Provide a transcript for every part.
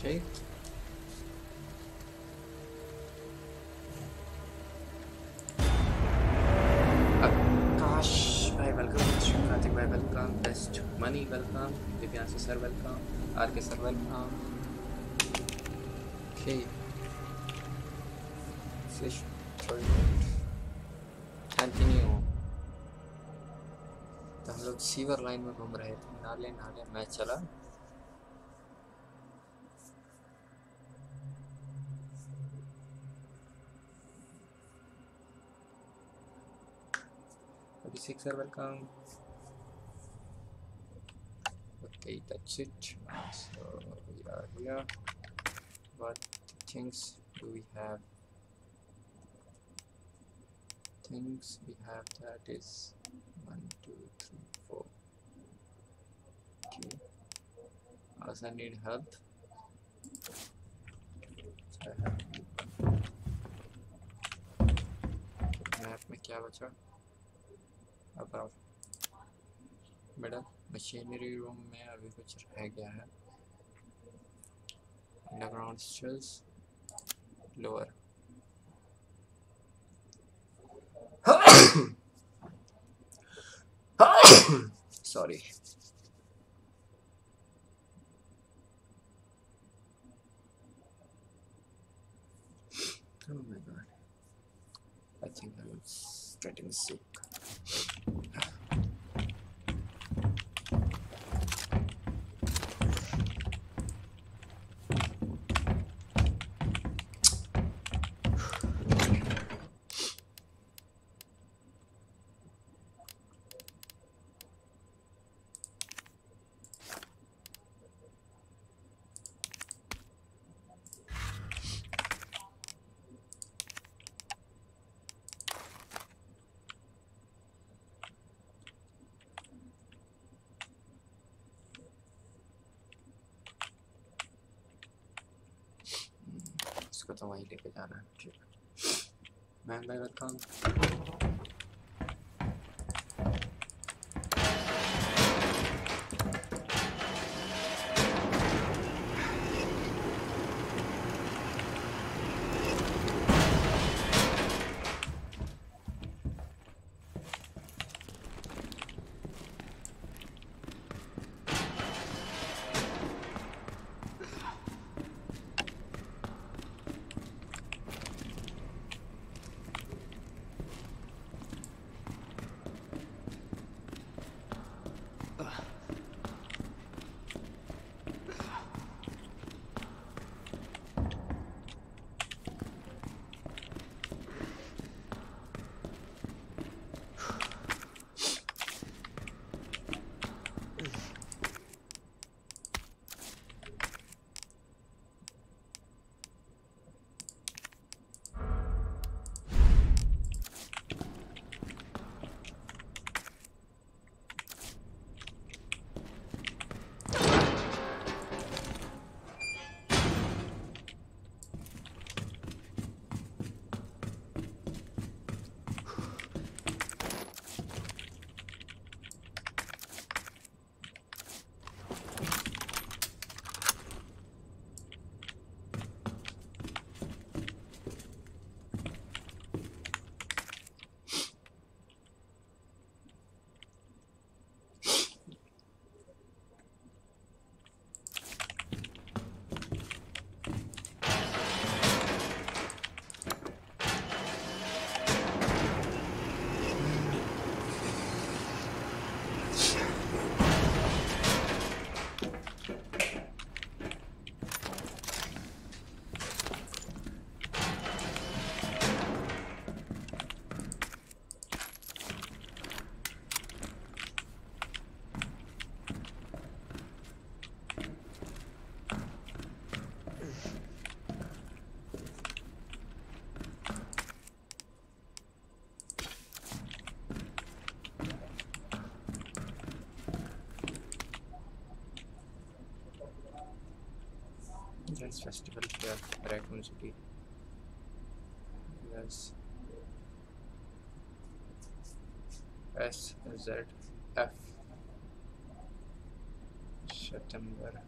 Okay. Akash, bhai welcome. Shukrantik bhai welcome. Best money welcome. Divyanshi sir welcome. RK sir welcome. Okay. Slash. Sorry. Continue. तो हम लोग sewer line में घूम रहे थे, नाले नाले मैं चला। Six are welcome. Okay, that's it. So we are here. What things do we have? Things we have that is 1, 2, 3, 4. Okay. Also I need help. So I have map में क्या बचा? अब मैडम मशीनरी रूम में अभी कुछ रह गया है। Underground stairs lower. Sorry. Oh my God. I think I'm getting sick. तो वहीं लेके जाना है ठीक है। मैं भाई welcome. Festival here, Raccoon City. Yes. SZF September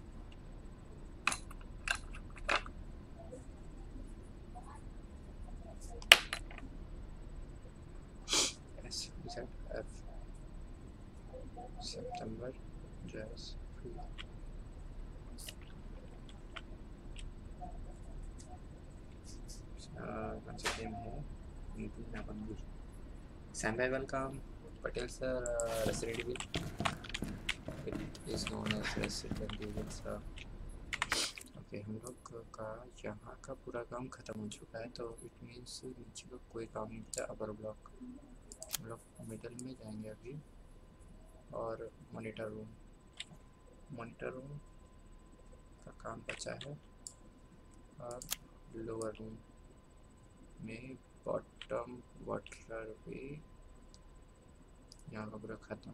Once again here, Sambai, welcome. Patel sir, Resident Evil. It is known as Resident Evil sir. Okay, हम लोग का यहाँ का पूरा काम खत्म हो चुका है, तो it means नीचे का कोई काम नहीं था. अपर ब्लॉक हम लोग मिडल में जाएंगे अभी, और मॉनिटर रूम का काम बचा है, और लोअर रूम में बॉटम वाटर पे यहाँ पर खत्म.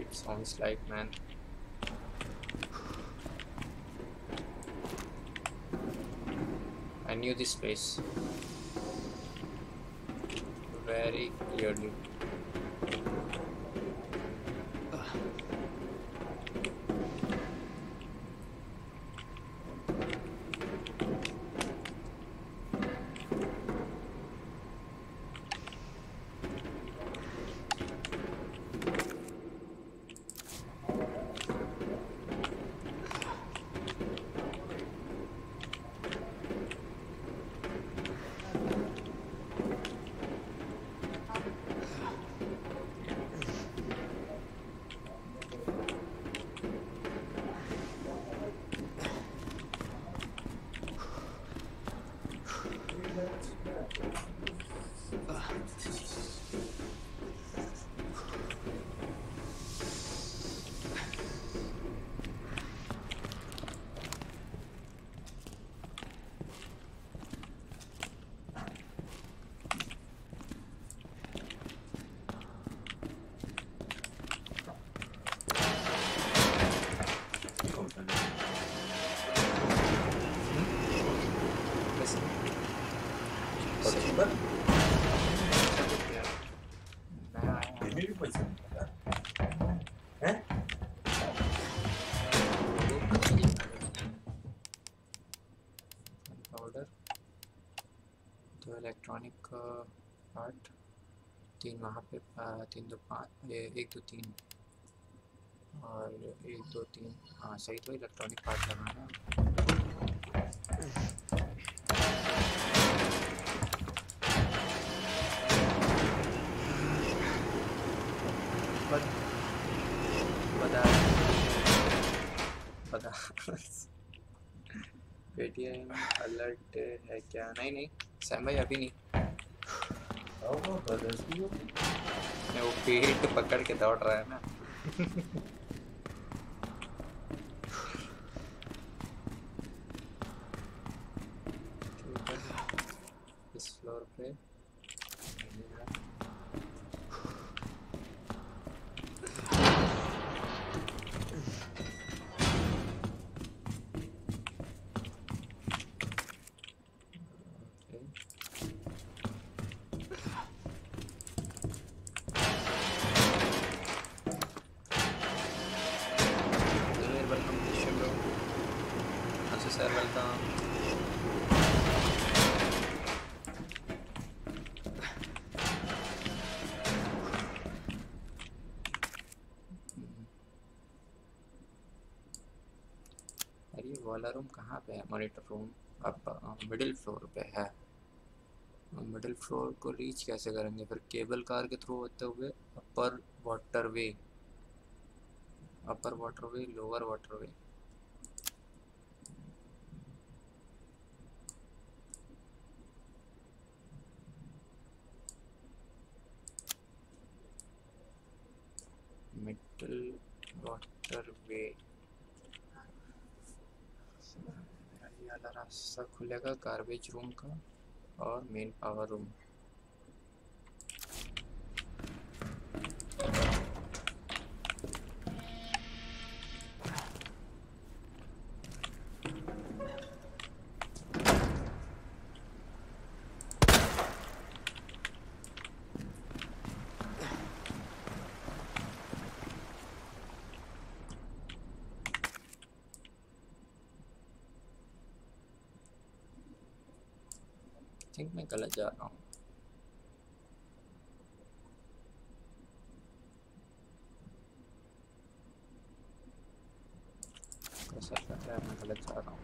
It sounds like, man. I knew this place very clearly. Electronic part तीन वहाँ पे 3 2 5 1 2 3 और 1 2 3. हाँ सही, तो इलेक्ट्रॉनिक पार्ट लगाना है. पेटीएम अलर्ट है क्या? नहीं सैम भाई अभी नहीं, वो पेट पकड़ के दौड़ रहा है ना. इस फ्लोर पे वाला रूम कहाँ पे है? मॉनिटर रूम अब मिडिल फ्लोर पे है. मिडिल फ्लोर को रीच कैसे करेंगे फिर? केबल कार के थ्रू होते हुए upper waterway lower waterway. Middle waterway वाला रास्ता खुलेगा गार्बेज रूम का और मेन पावर रूम। मैं गलत जा रहा हूँ। कैसा लगता है मैं गलत जा रहा हूँ?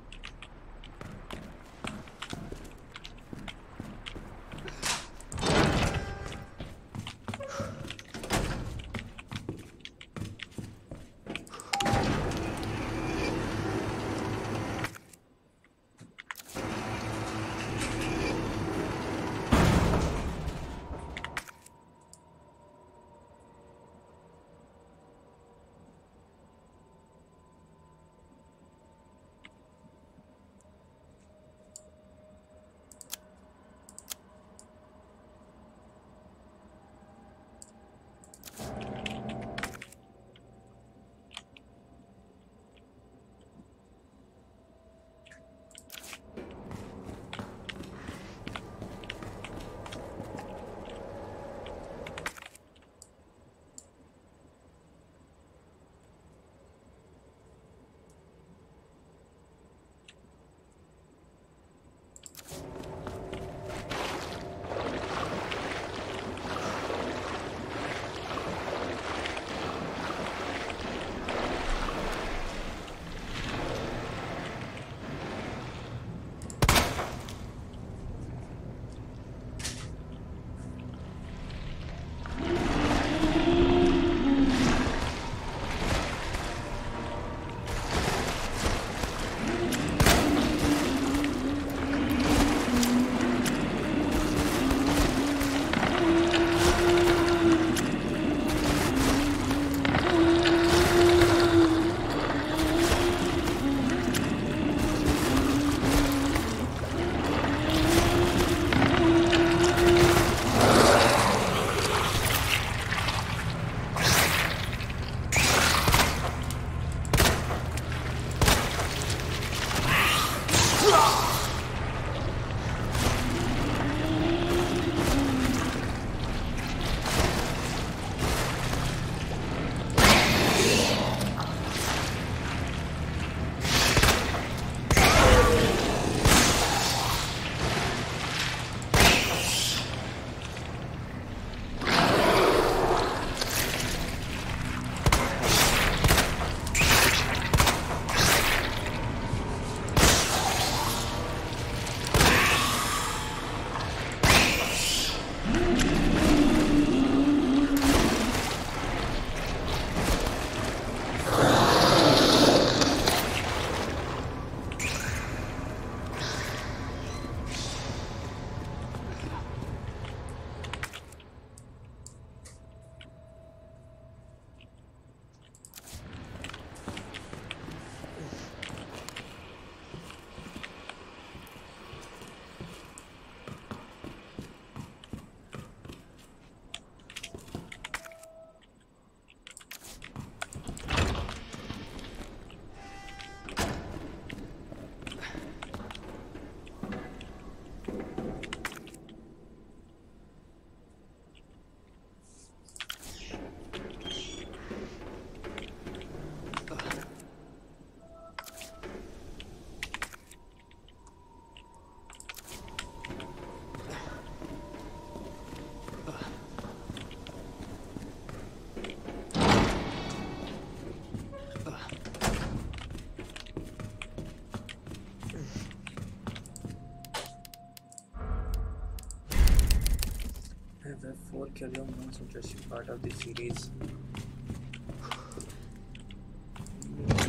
actually the most interesting part of this series.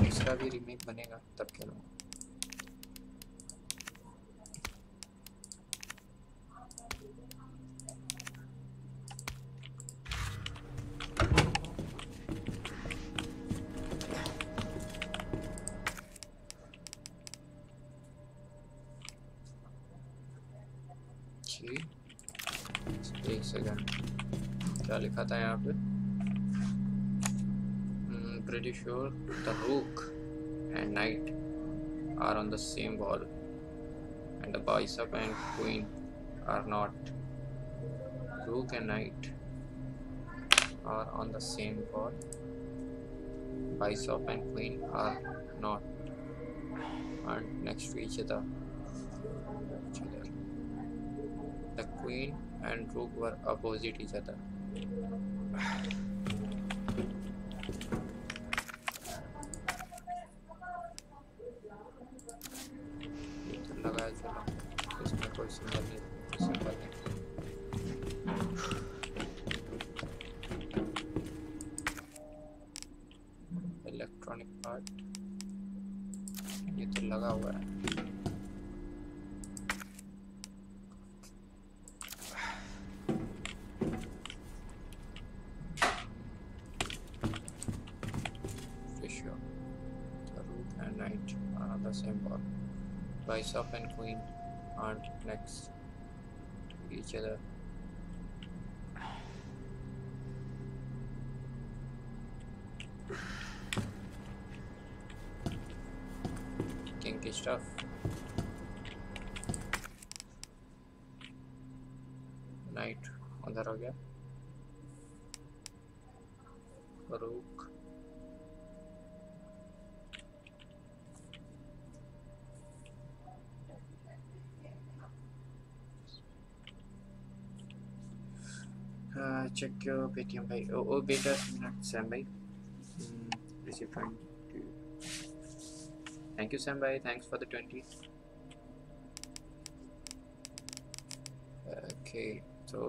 इसका भी remake बनेगा तब खेलूँगा. Sure, the rook and knight are on the same wall, and the bishop and queen are not. Rook and knight are on the same wall. Bishop and queen are not, and next to each other. The queen and rook were opposite each other. Bishop and queen aren't next to each other. Kinky stuff. Knight उधर हो गया. Rook. Check your Paytm bhai. Oh, beta Sam bhai. Receive fund. Thank you Sam bhai. Thanks for the 20. Okay, so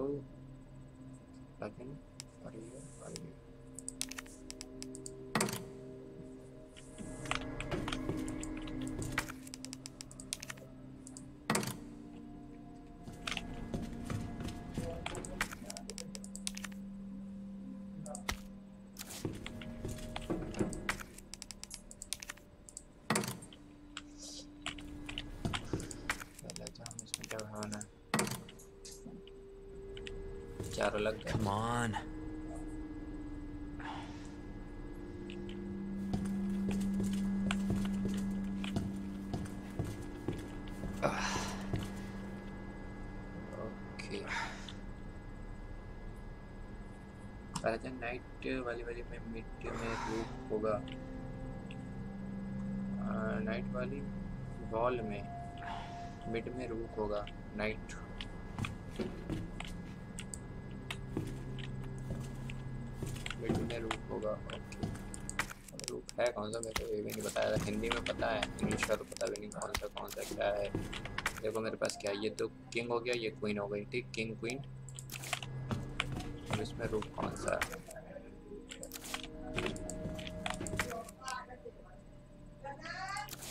plugin for you. Come on. Okay. अरे तो night वाली में mid में rook होगा. Night वाली wall में mid में rook होगा. Night. है कौन सा मेरे को ये भी नहीं बताया था. हिंदी में पता है, इंग्लिश का तो पता भी नहीं कौन सा क्या है. देखो मेरे पास क्या है, ये तो किंग हो गया, ये क्वीन हो गई, ठीक, किंग क्वीन. और इसमें रूप कौन सा है?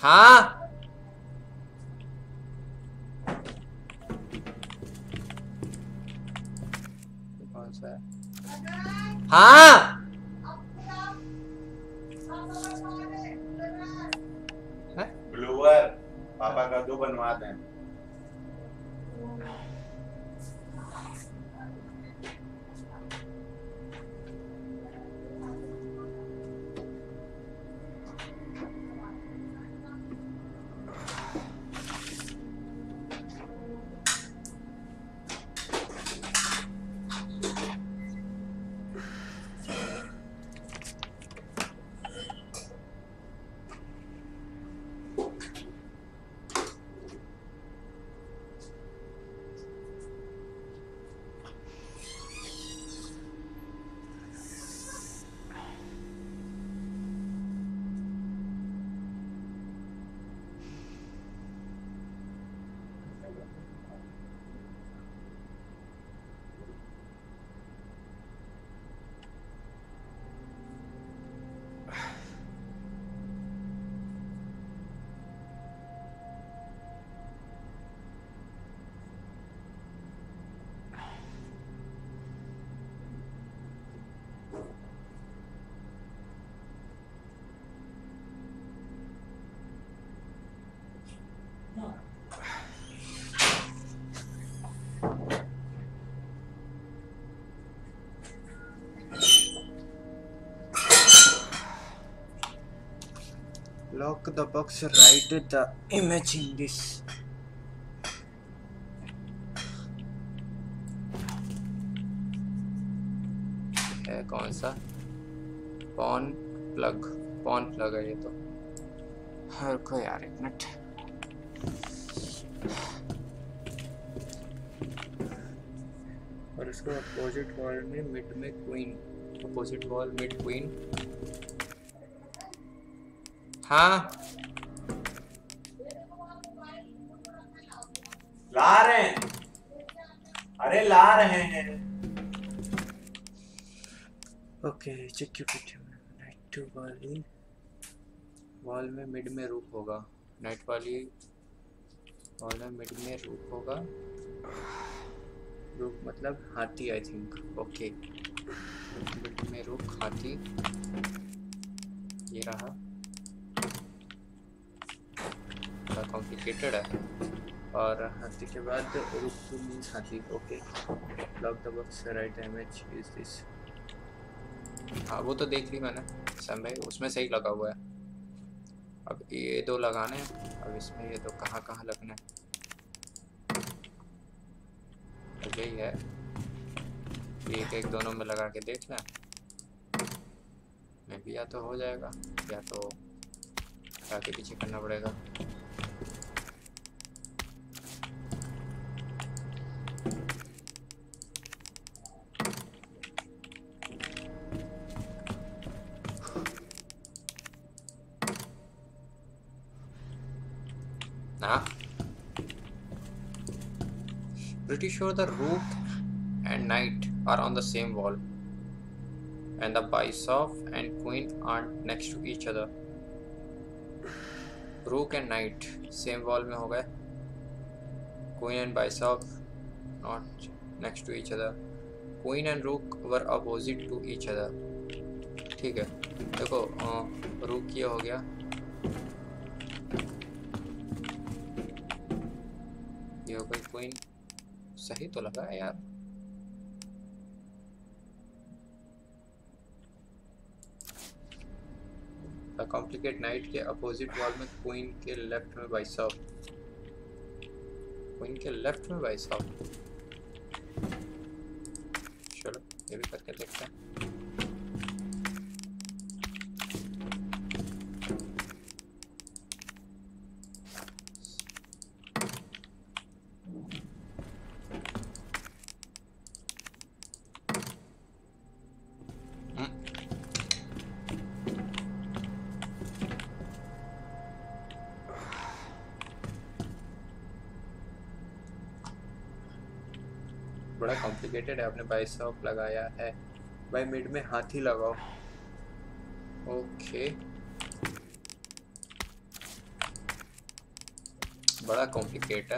हाँ कौन सा है? हाँ Lock the box, write the image in this. कौन सा पॉन प्लग है ये तो हर कोई यार एक मिनट और इसको अपोजिट वॉल में queen opposite wall mid queen हाँ ला रहे हैं अरे ला रहे हैं Okay, check your picture. Night to वाली wall में mid में रूप होगा. Night वाली wall में mid में रूप होगा. रूप मतलब हाथी I think. Okay. Mid में रूप हाथी. ये रहा. थोड़ा complicated है. और हाथी के बाद रूप means हाथी. Okay. Lock the box. Right image is this. हाँ वो तो देख ली मैंने सम भाई उसमें सही लगा हुआ है अब ये दो लगाने अब इसमें ये दो कहाँ कहाँ लगने तो यही है एक एक दोनों में लगा के देख लें मैं भी या तो हो जाएगा या तो आगे पीछे करना पड़ेगा Pretty sure the root and knight are on the same wall, and the bishop and queen aren't next to each other. Rook and knight same wall में हो गए. Queen and bishop not next to each other. Queen and rook were opposite to each other. ठीक है. देखो rook ये हो गया. ये हो गई queen. सही तो लगा है यार The complicated knight के opposite wall में queen के left में bishop चलो ये भी करके देखते हैं है आपने बाई सॉप लगाया है बाई मिड में हाथी लगाओ ओके बड़ा कॉम्प्लिकेटेड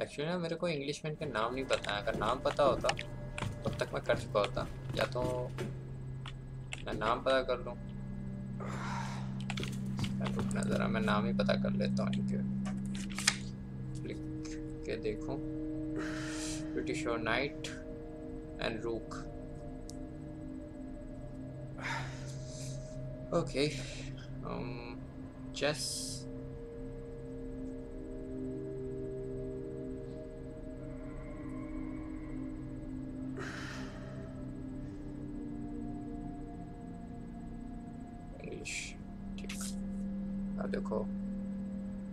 एक्चुअली ना मेरे को इंग्लिशमैन के नाम नहीं पता है अगर नाम पता होता तब तक मैं कर चुका होता या तो मैं नाम पता कर लूँ रुकना जरा मैं नाम ही पता कर लेता हूँ इनके क्लिक के देखूँ pretty sure knight and rook okay chess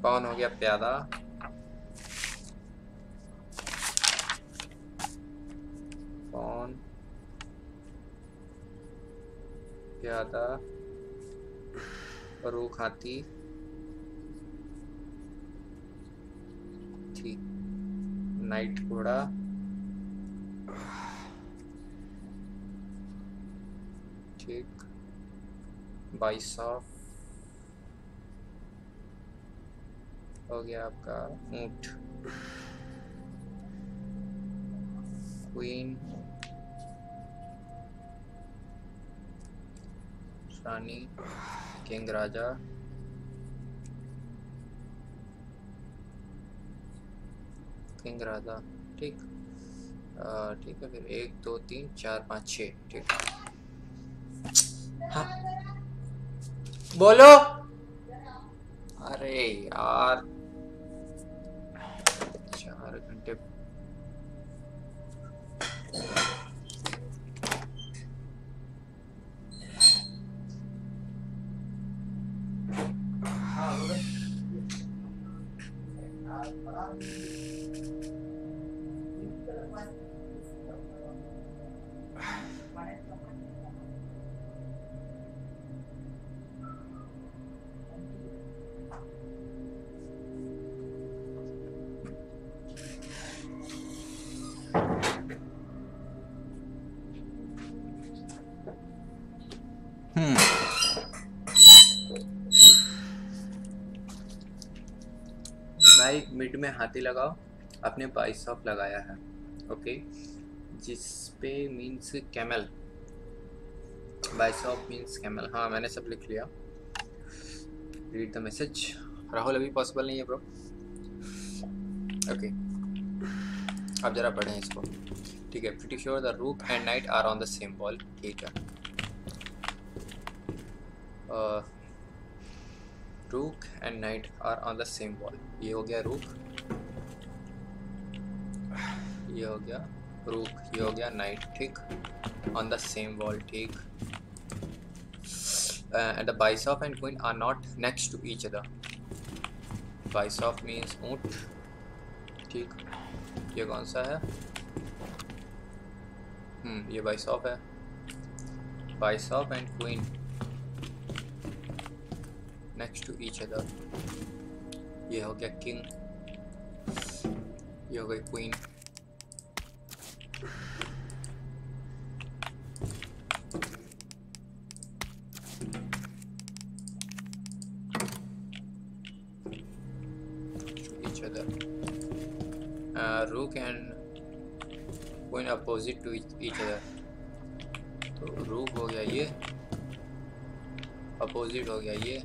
कौन हो गया प्यादा रूख हाथी ठीक नाइट घोड़ा ठीक बाइसॉफ हो गया आपका ऊंट क्वीन रानी किंग राजा ठीक ठीक है, फिर 1 2 3 4 5 6 ठीक है। हाँ बोलो। अरे यार 4 घंटे मिड में हाथी लगाओ, अपने 22 लगाया है ओके, जिस पे मींस कैमल, 22 मींस कैमल। हाँ मैंने सब लिख लिया। Read the message. राहुल अभी पॉसिबल नहीं है ब्रो। ओके आप जरा पढ़ें इसको ठीक है। Pretty sure the rook and knight are on the same wall ठीक है। Rook and Knight are on the same wall. ये हो गया Rook, ये हो गया Rook, ये हो गया Knight ठीक, on the same wall ठीक। The Bishop and Queen are not next to each other. Bishop means ऊँट ठीक। ये कौन सा है? ये Bishop है। Bishop and Queen next to each other. ये हो गया किंग, ये हो गई queen. Each other. Rook and queen opposite to each other. तो rook हो गया ये, opposite हो गया ये।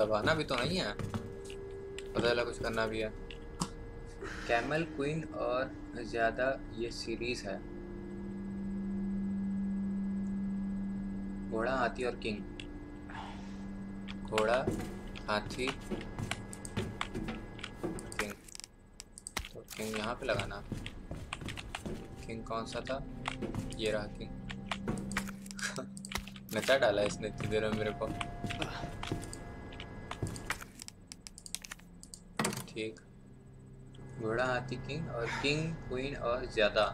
दबाना भी तो नहीं है, पता चला कुछ करना भी है। कैमल क्वीन और ज्यादा ये सीरीज है, घोड़ा हाथी और किंग, घोड़ा हाथी किंग। तो किंग यहाँ पे लगाना। किंग कौन सा था? ये रहा किंग। नचा डाला इसने इतनी देर में मेरे को ठीक। घोड़ा हाथी किंग और किंग क्वीन और ज्यादा।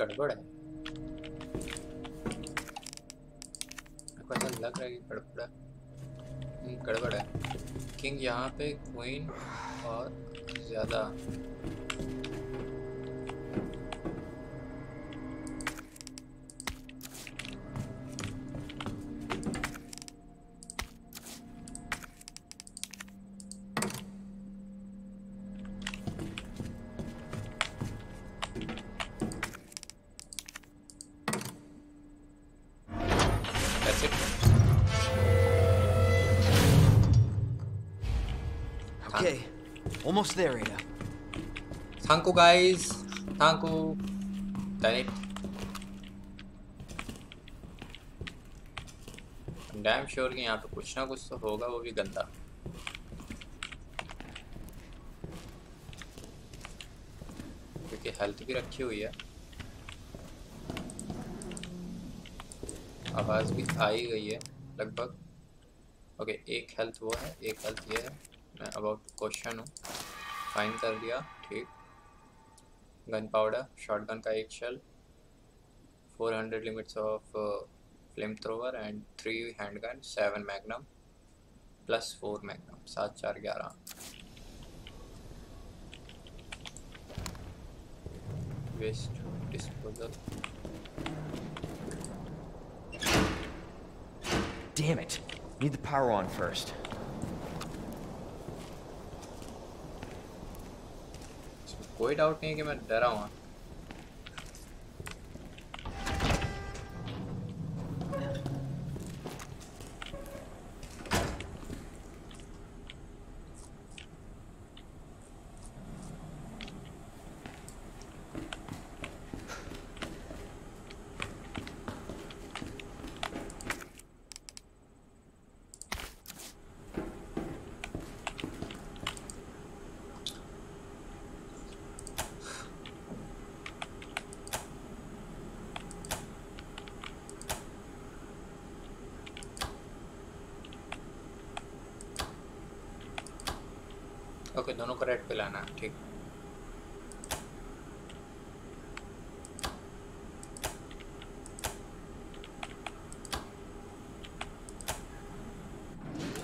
गड़बड़ है, लग रहा है कि गड़बड़ है। किंग यहाँ पे, क्वीन और ज्यादा। Almost there, Ada. Thank you, guys. Thank you. Done it. I'm damn sure कि यहाँ पे कुछ ना कुछ तो होगा, वो भी गंदा। क्योंकि हेल्थ भी रखी हुई है। आवाज़ भी आ ही गई है लगभग। ओके एक हेल्थ वो है, एक हेल्थ ये है। मैं अबाउट क्वेश्चन हूँ, फाइन कर दिया ठीक। गन पाउडर, शॉटगन का एक shell, 400 limits of flame thrower and 3 handgun, 7 magnum plus 4 magnum, 7 4 11। Waste disposal. Damn it! Need the power on first. कोई डाउट नहीं कि मैं डरा हूँ। ओके दोनों को रेड पे लाना है ठीक।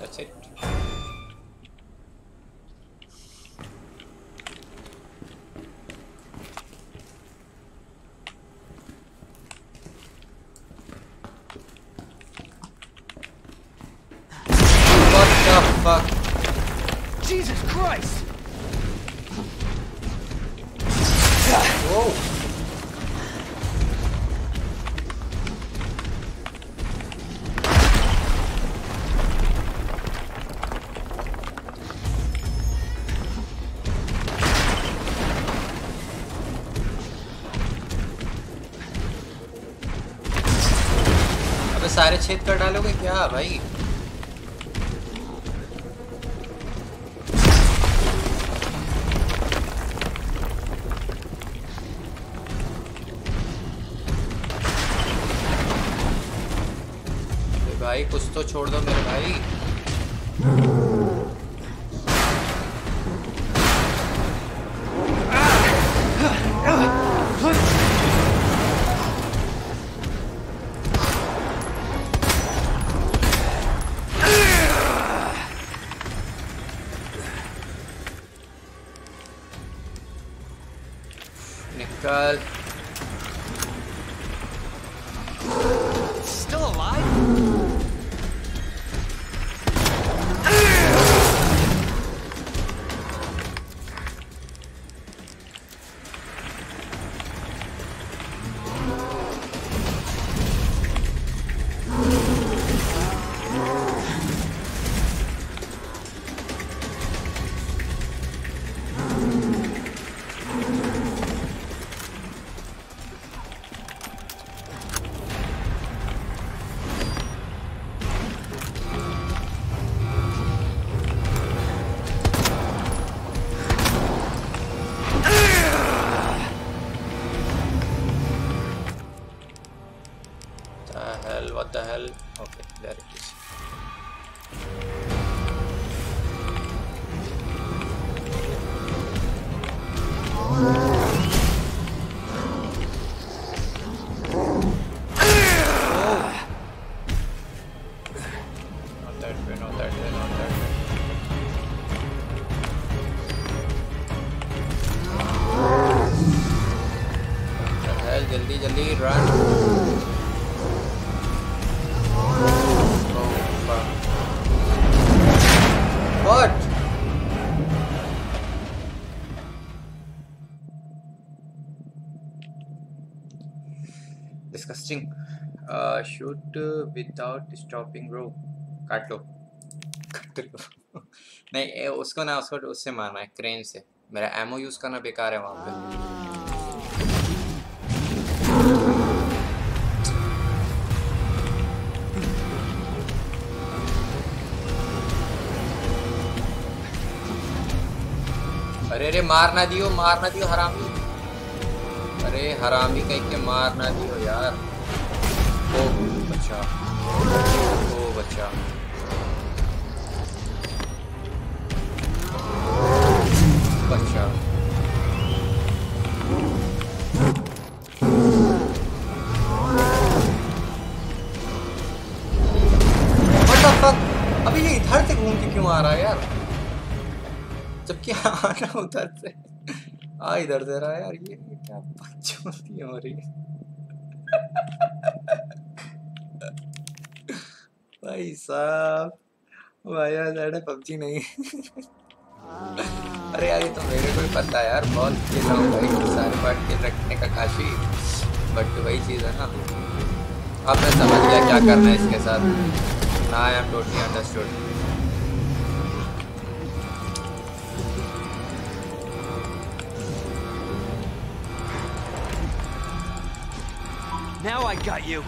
That's it. What the fuck? Jesus Christ! Whoa! अबे सारे छेद कर डालोगे क्या भाई? भाई कुछ तो छोड़ दो मेरे भाई। निकल। Disgusting. Shoot without stopping bro. काट लो नहीं उसको उससे मारना है, क्रेन से। मेरा एमओ यूज करना बेकार है वहाँ पे। अरे अरे मारना दियो हरामी। अरे हरामी कहीं के मार ना दियो यार। ओ बच्चा बच्चा अभी ये इधर से घूम के क्यों आ रहा है यार, जबकि आना उधर से आ इधर से रहा है यार। ये क्या बकचोदी हो रही है भाई साहब, भाई यार पबजी नहीं अरे यार ये तो मेरे को पता है यार, बहुत खेला हूँ भाई तो सारे पार्ट खेल रखने का काशी, बट वही चीज़ है ना। अब मैं समझ गया क्या करना है इसके साथ ना, I am totally understood. Now I got you.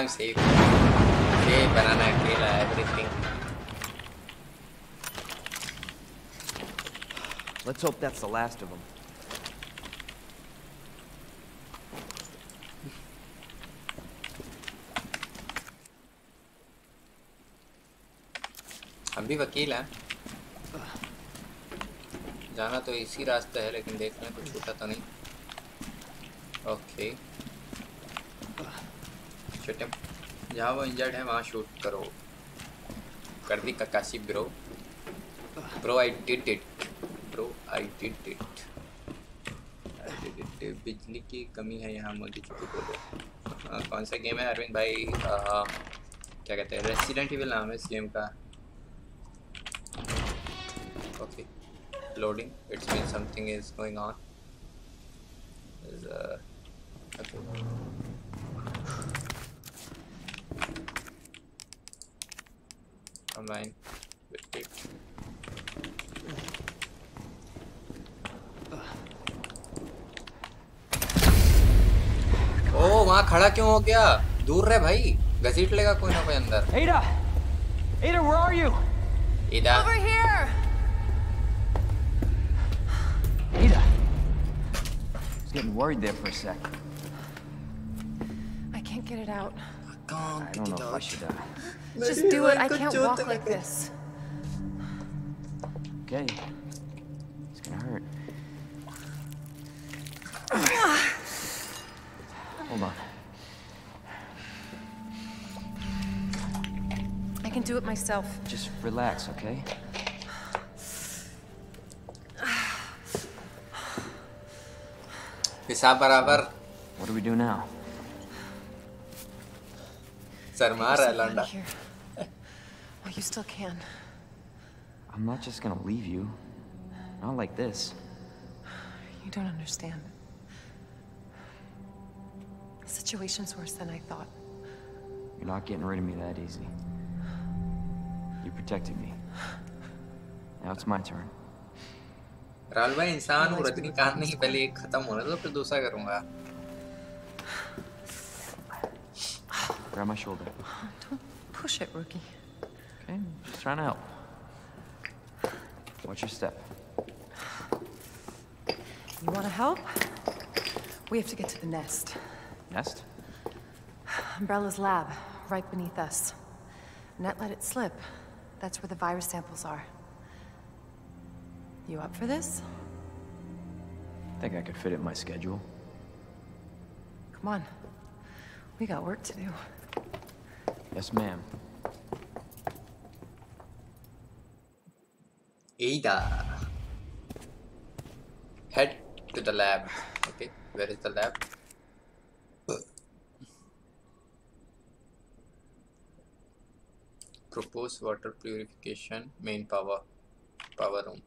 I'm safe. Okay, banana, killer, everything. Let's hope that's the last of them. हम भी वकील हैं। जाना तो इसी रास्ता है, लेकिन देखना कुछ छूटा तो नहीं। Okay. जहाँ वो इंजर्ड है वहाँ शूट करो, कर दी Kakashi bro. Bro I did it. बिजली की कमी है यहाँ मोदी जी को। कौन सा गेम है अरविंद भाई? क्या कहते हैं, रेसिडेंट इविल नाम है इस गेम का। Okay loading, it's mean something is going on. Online with it. Oh, वहाँ खड़ा क्यों हो गया? दूर रहे भाई, घसीट लेगा कोई ना कोई अंदर। Ada, Ada, where are you? Ada. Over here. Ada. I was getting worried there for a sec. I can't get it out. I don't know if I should die. Just do it. I can't walk like this. Okay. It's gonna hurt. Hold on. I can do it myself. Just relax, okay? What do we do now? Well, you still can. I'm not just gonna leave you. Not like this. You don't understand. The situation's worse than I thought. You're not getting rid of me that easy. You protected me. Now it's my turn. Rahul भाई इंसान हूँ रजनीकांत नहीं पहले एक खत्म होने दो फिर दूसरा करूँगा. Grab my shoulder. Don't push it, rookie. Okay, just trying to help. Watch your step. You want to help? We have to get to the nest. Nest? Umbrella's lab, right beneath us. Net let it slip. That's where the virus samples are. You up for this? I think I could fit it in my schedule. Come on. We got work to do. Yes, ma'am. Ada. Head to the lab. Okay, where is the lab? Propose water purification, main power room.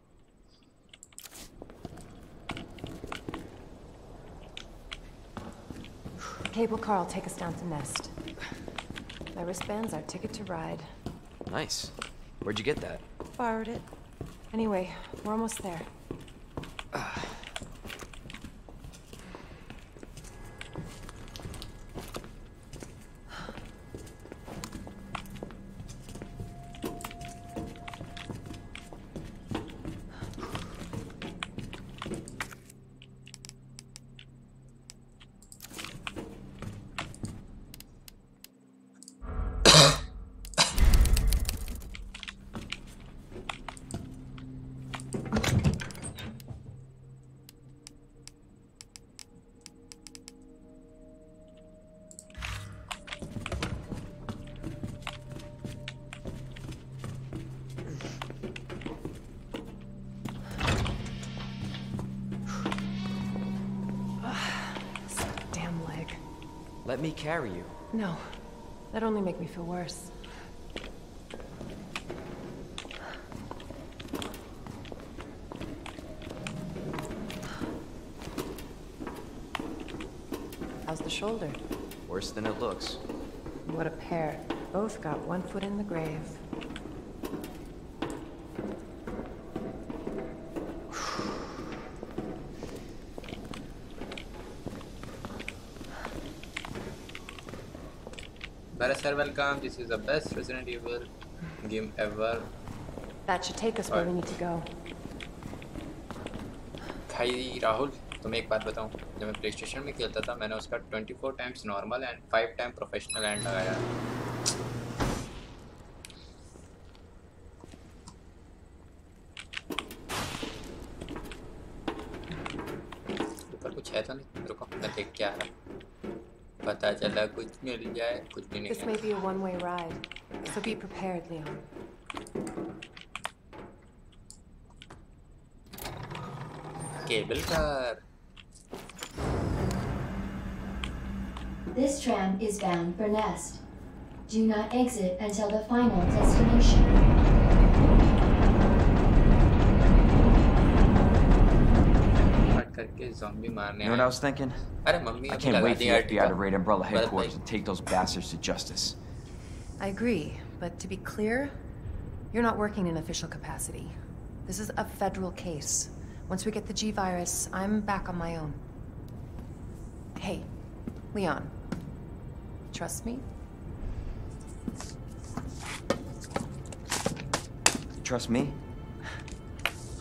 Cable car will take us down to Nest. My wristband's our ticket to ride. Nice. Where'd you get that? Borrowed it. Anyway, we're almost there. Let me carry you. No, that only make me feel worse. How's the shoulder? Worse than it looks. What a pair. Both got one foot in the grave. Welcome, this is the best Resident Evil game ever. That should take us where we need to go. Hey Rahul, तुम्हें एक बात बताऊं, जब मैं PlayStation में खेलता था मैंने उसका 24 times normal and 5 times professional end लगाया. This may be a one-way ride, so be prepared, Leon. Cable car. This tram is bound for Nest. Do not exit until the final destination. You know what I was thinking? I can't wait for the FBI to raid Umbrella headquarters and take those bastards to justice. I agree, but to be clear, you're not working in official capacity. This is a federal case. Once we get the G-Virus, I'm back on my own. Hey, Leon. Trust me? Trust me?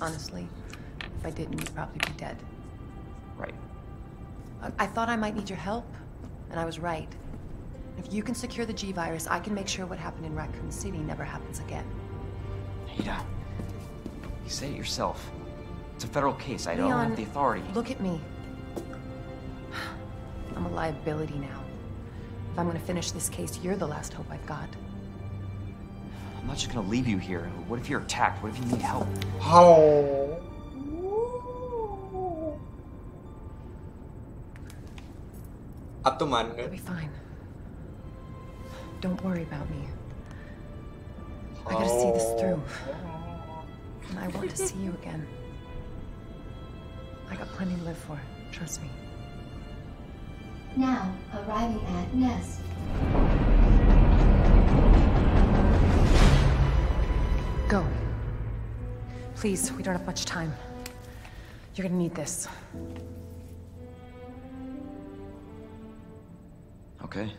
Honestly, if I didn't, you'd probably be dead. Right. I thought I might need your help, and I was right. If you can secure the G-Virus, I can make sure what happened in Raccoon City never happens again. Ada, you said it yourself. It's a federal case. I don't have the authority. Look at me. I'm a liability now. If I'm going to finish this case, you're the last hope I've got. I'm not just going to leave you here. What if you're attacked? What if you need help? Oh. I'll be fine. Don't worry about me. I gotta see this through. And I want to see you again. I got plans. plenty to live for. Trust me. Now, arriving at Nest. Go. Please, we don't have much time. You're gonna need this. Okay.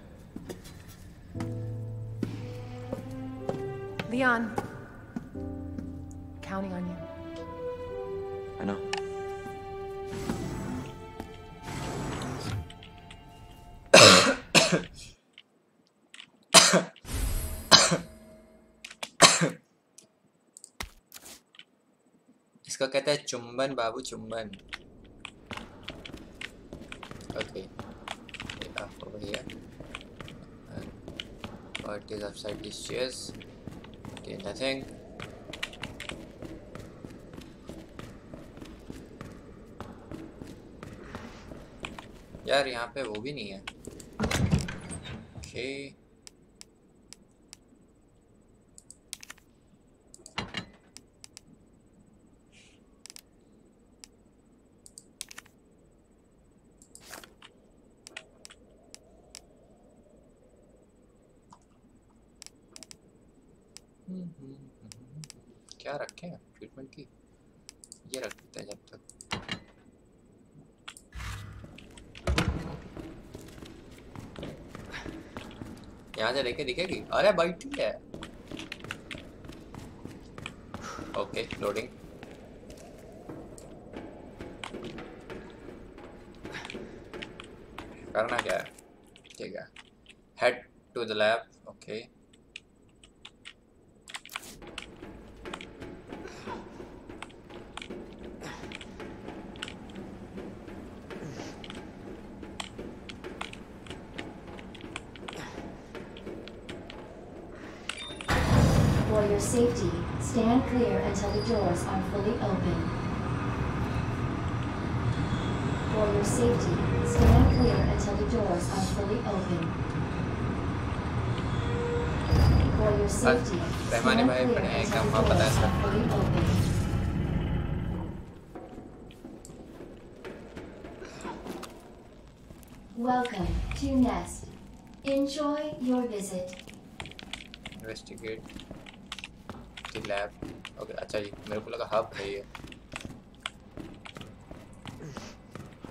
Leon. Counting on you. I know. इसका कहता है चुम्बन बाबू चुम्बन. Okay. Over here. And what is upside these chairs? Okay, nothing. यार यहाँ पे वो भी नहीं है. Okay. क्या रखे हैं ट्रीटमेंट की? ये रख देते हैं जब तक. यहाँ से लेके दिखेगी. अरे भाई ठीक है. Okay loading. करना क्या है? ठीक है. Head to the lab. Okay. Safety, stand clear until the doors are fully open. For your safety, stand clear until the doors are fully open. For your safety, stand clear until the doors are fully open. Welcome to Nest. Enjoy your visit. Investigate. Lab. Okay अच्छा जी मेरे को लगा hub है ये.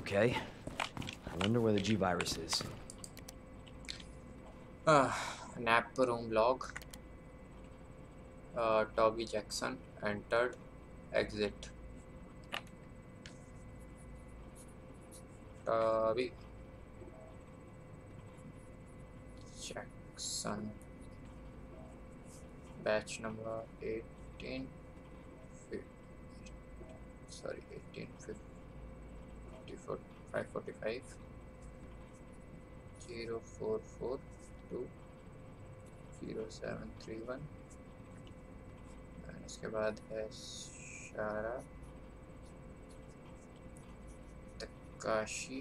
Okay. I wonder where the G-Virus is. Nap room log. Toby Jackson entered exit. Toby Jackson. Batch number 18545 04420731. And इसके बाद है शारा तकाहाशी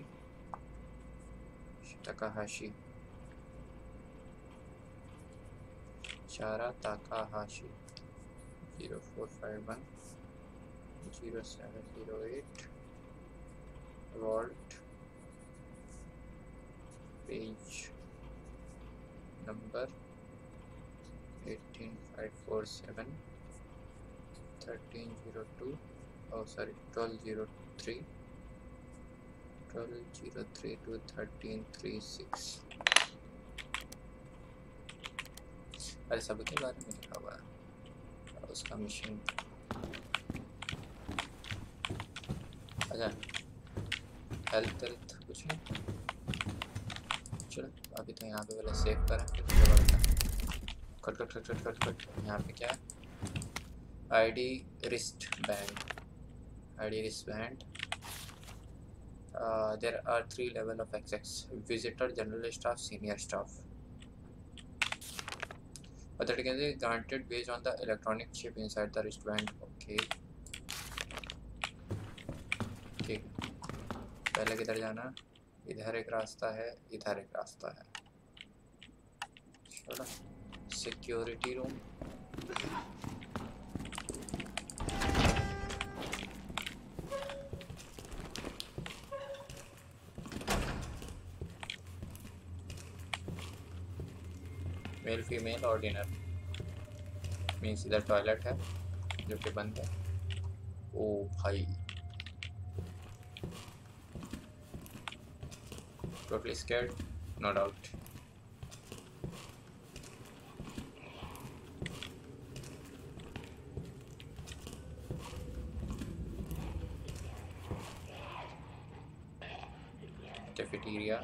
Shara Takahashi 0451 0708. Vault page number 18547 1302. Oh, sorry, 1203 1203 to 1336. अरे सब के बारे में लिखा हुआ है. उसका मिशन अच्छा हेल्थ हेल्थ कुछ नहीं. चलो अभी तो यहाँ पे पहले सेव करा. Cut cut cut cut cut cut. यहाँ पे क्या है? ID wrist band. ID wrist band. There are 3 level of access. Visitor, general staff, senior staff. Other cases granted based on the electronic chip inside the wristband. Okay. ठीक. पहले किधर जाना? इधर एक रास्ता है, इधर एक रास्ता है. चलो. Security room. मेल फीमेल और डिनर मीन्स इधर टॉयलेट है जो कि बंद है। ओ भाई totally scared no doubt. Cafeteria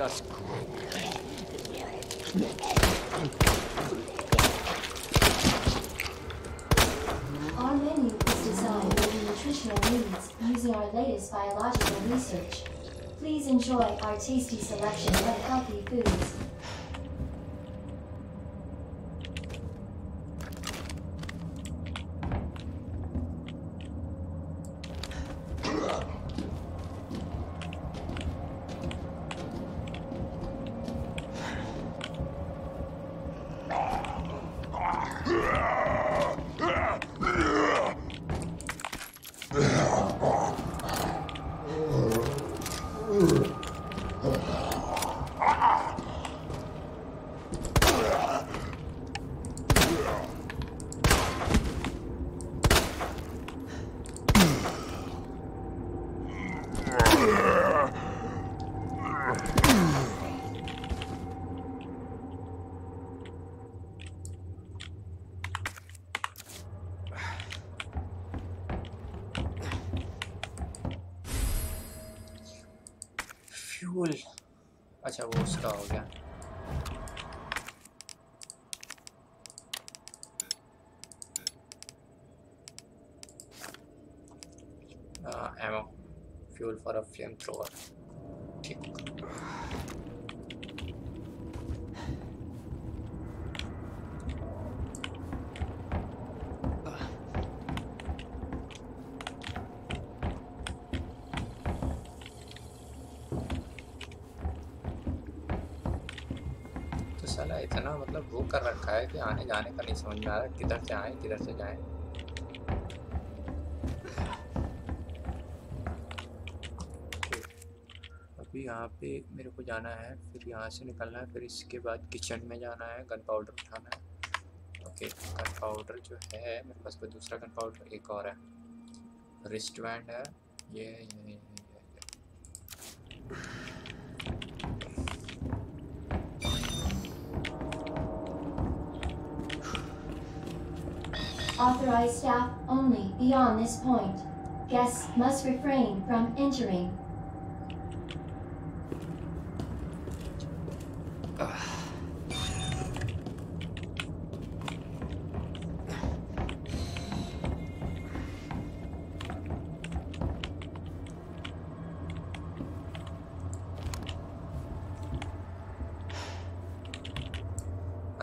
Just our menu is designed for your nutritional needs using our latest biological research. Please enjoy our tasty selection of healthy foods. अच्छा वो उसका हो गया। Ammo fuel for a flame thrower कर रखा है कि आने जाने का नहीं समझ में आ रहा किधर से आए किधर से जाएं। अभी यहाँ पे मेरे को जाना है, फिर यहाँ से निकलना है, फिर इसके बाद किचन में जाना है, गन पाउडर उठाना है। ओके गन पाउडर जो है मेरे पास कोई दूसरा गन पाउडर एक और है, रिस्ट बैंड है ये। Authorized staff only beyond this point. Guests must refrain from entering.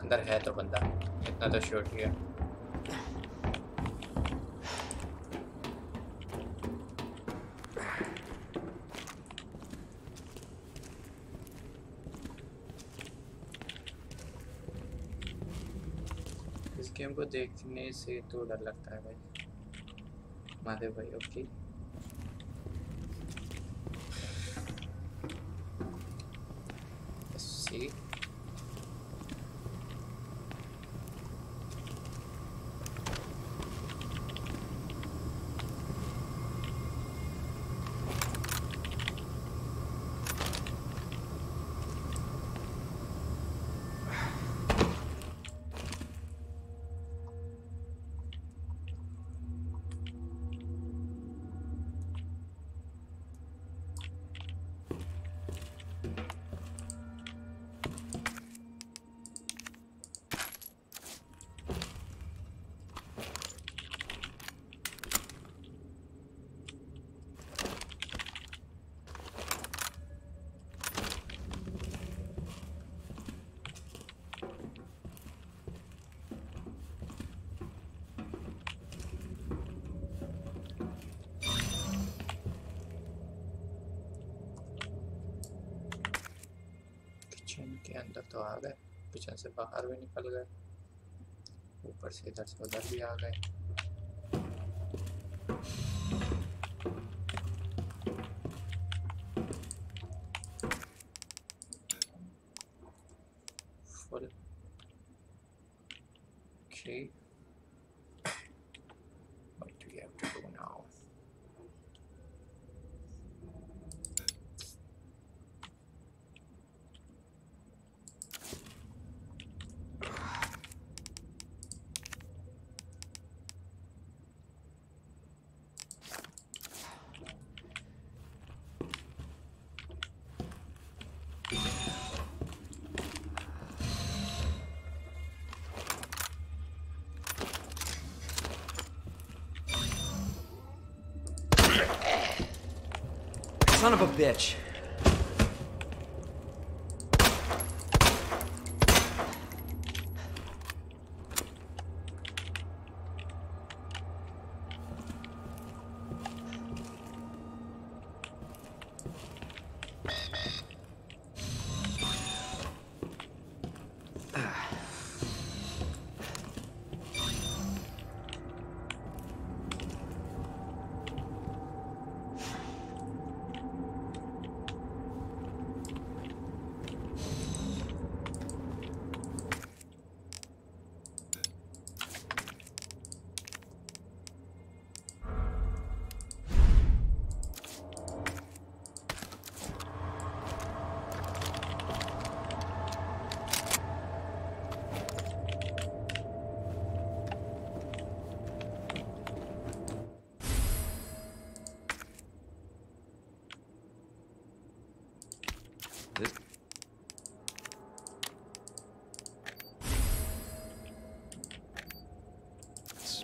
अंदर है तो बंदा, इतना तो श्योर किया। इस गेम को देखने से तो डर लगता है भाई, माधव भाई। ओके see अंदर तो आ गए, पिछन से बाहर भी निकल गए, ऊपर से इधर से उधर भी आ गए। फुल की son of a bitch.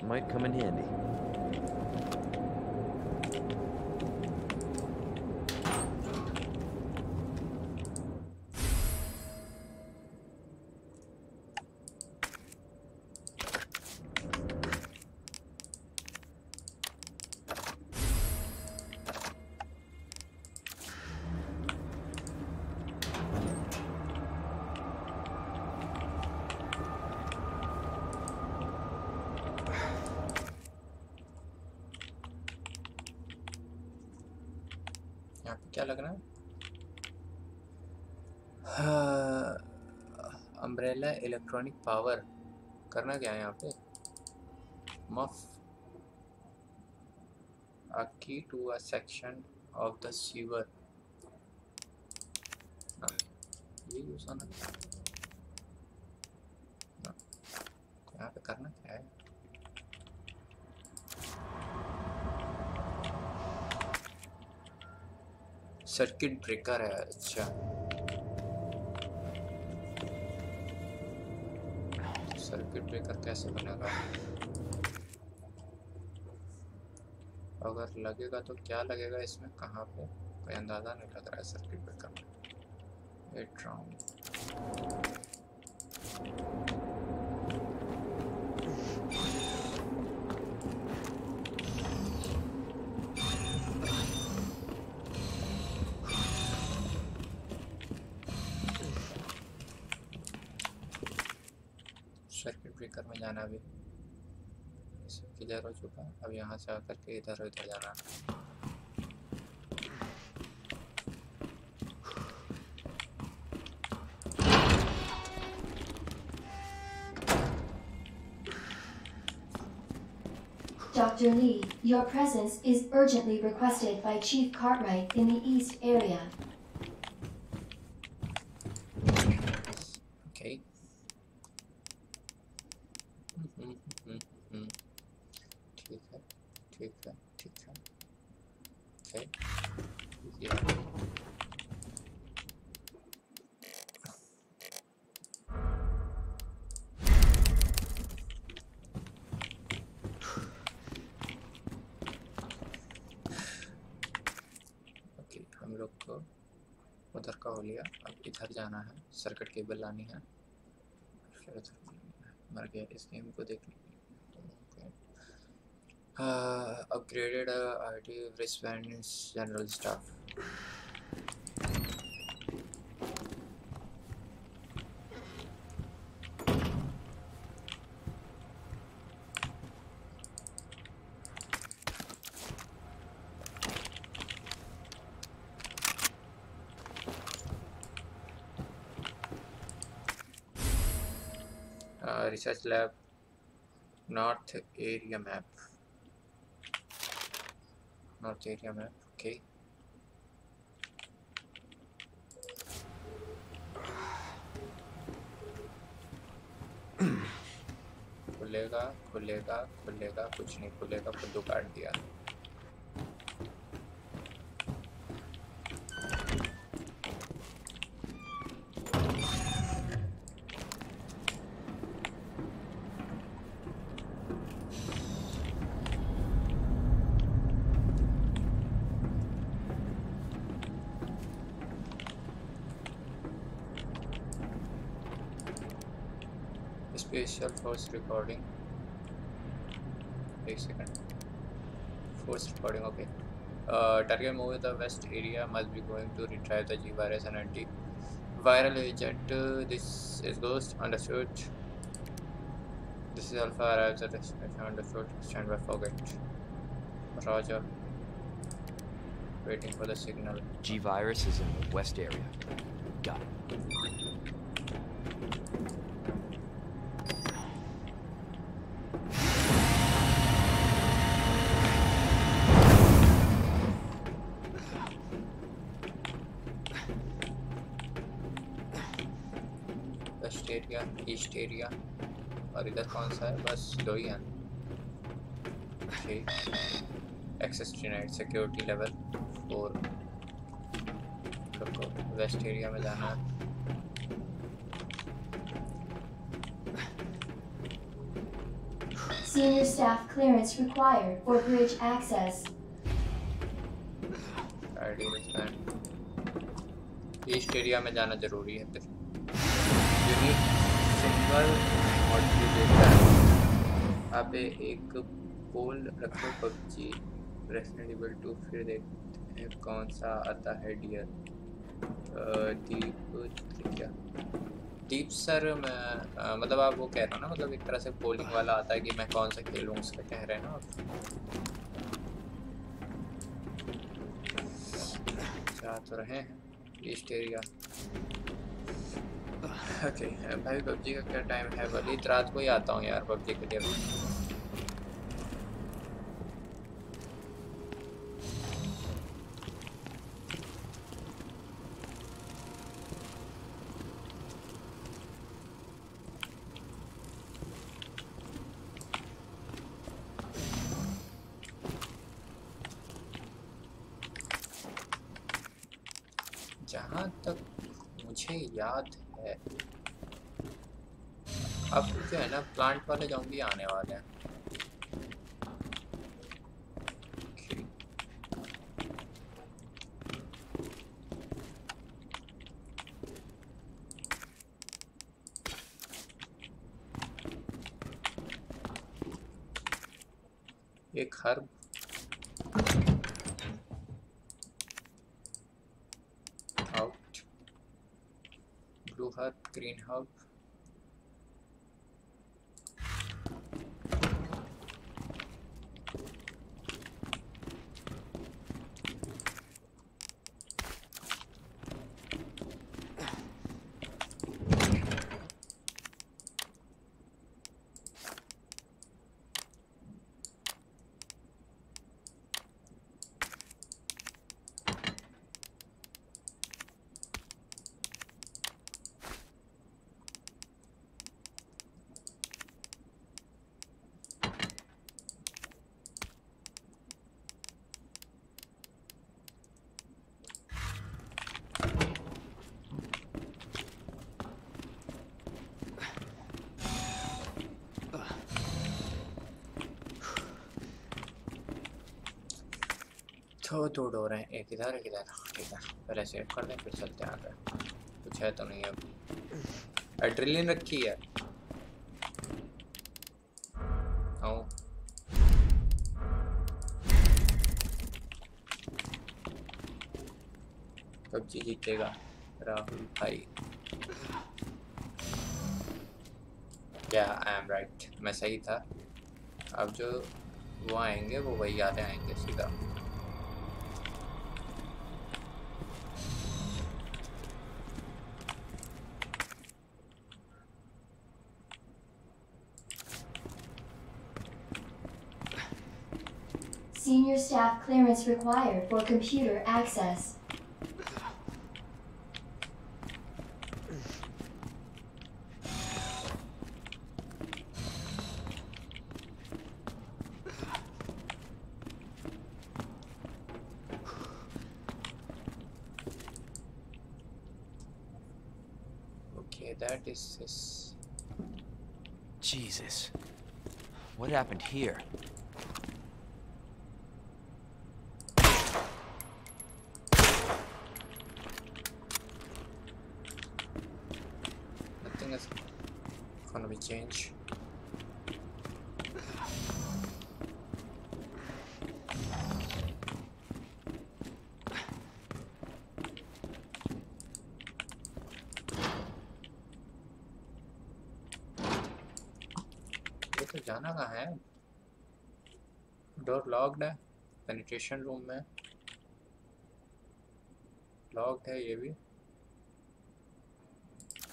Might come in handy. क्या लग रहा है? अम्ब्रेला इलेक्ट्रॉनिक पावर करना क्या है यहाँ पे? Muff a key to a section of the sewer. ये यूज होना यहाँ पे करना क्या है? सर्किट ब्रेकर है। अच्छा सर्किट ब्रेकर कैसे बनेगा? अगर लगेगा तो क्या लगेगा इसमें? कहाँ पे? कोई अंदाजा नहीं लग रहा है। सर्किट ब्रेकर में 8 राउंड सर्किट ब्रेकर में जाना भी क्लियर हो चुका। अब यहाँ से आकर के इधर उधर जाना। Dr. Lee, your presence is urgently requested by Chief Cartwright in the East area. Okay. ठीक है. Okay. Yeah. लिया। अब इधर जाना है, सर्किट केबल लानी है। मर गया इस गेम को देखने upgraded IT wristband general staff. Research lab, north area map, okay. खुलेगा, कुछ नहीं खुलेगा, खुद काट दिया। Force recording. 1 second. Force recording. Okay. Target move the west area. Must be going to retrieve the G-Virus and anti-viral agent. This is Ghost. Understood. This is Alpha. Arrives at destination. Understood. Stand by. Forget. Roger. Waiting for the signal. G-Virus is in the west area. Got it. East area और इधर कौन सा है? बस दो ही हैं। ठीक। Access denied, security level 4। सबको वेस्ट एरिया में जाना है। Senior staff clearance required for bridge access. East area में जाना जरूरी है फिर। आप एक पोल रखो पबजी रेसिडेंट इविल 2, फिर देखते हैं कौन सा आता है। डियर दीप सर, मैं मतलब आप वो कह रहे हो ना, मतलब एक तरह से पोलिंग वाला आता है कि मैं कौन सा खेलूँ, उसका कह रहे हैं ना आप। चाह तो रहे हैं ईस्ट एरिया। ओके भाई, पबजी का क्या टाइम है? भले रात को ही आता हूँ यार पबजी के लिए। जहाँ तक मुझे याद है अब जो है ना, प्लांट वाले जॉम्बी आने वाले हैं। एक herb. Out. Blue herb, green herb. तो दो डोर हैं, एक इधर एक इधर. ठीक है पहले सेव कर दें फिर चलते हैं आगे. कुछ है तो नहीं. अब एड्रेनलिन रखी है. पबजी जीतेगा राहुल भाई. क्या आई एम राइट, मैं सही था. अब जो वो आएंगे वो वही आते आएंगे सीधा. Senior staff clearance required for computer access. Okay, that is his. Jesus. What happened here? Change. ये तो जाना कहाँ है? डोर लॉक्ड है. पेनिट्रेशन रूम में लॉक्ड है. ये भी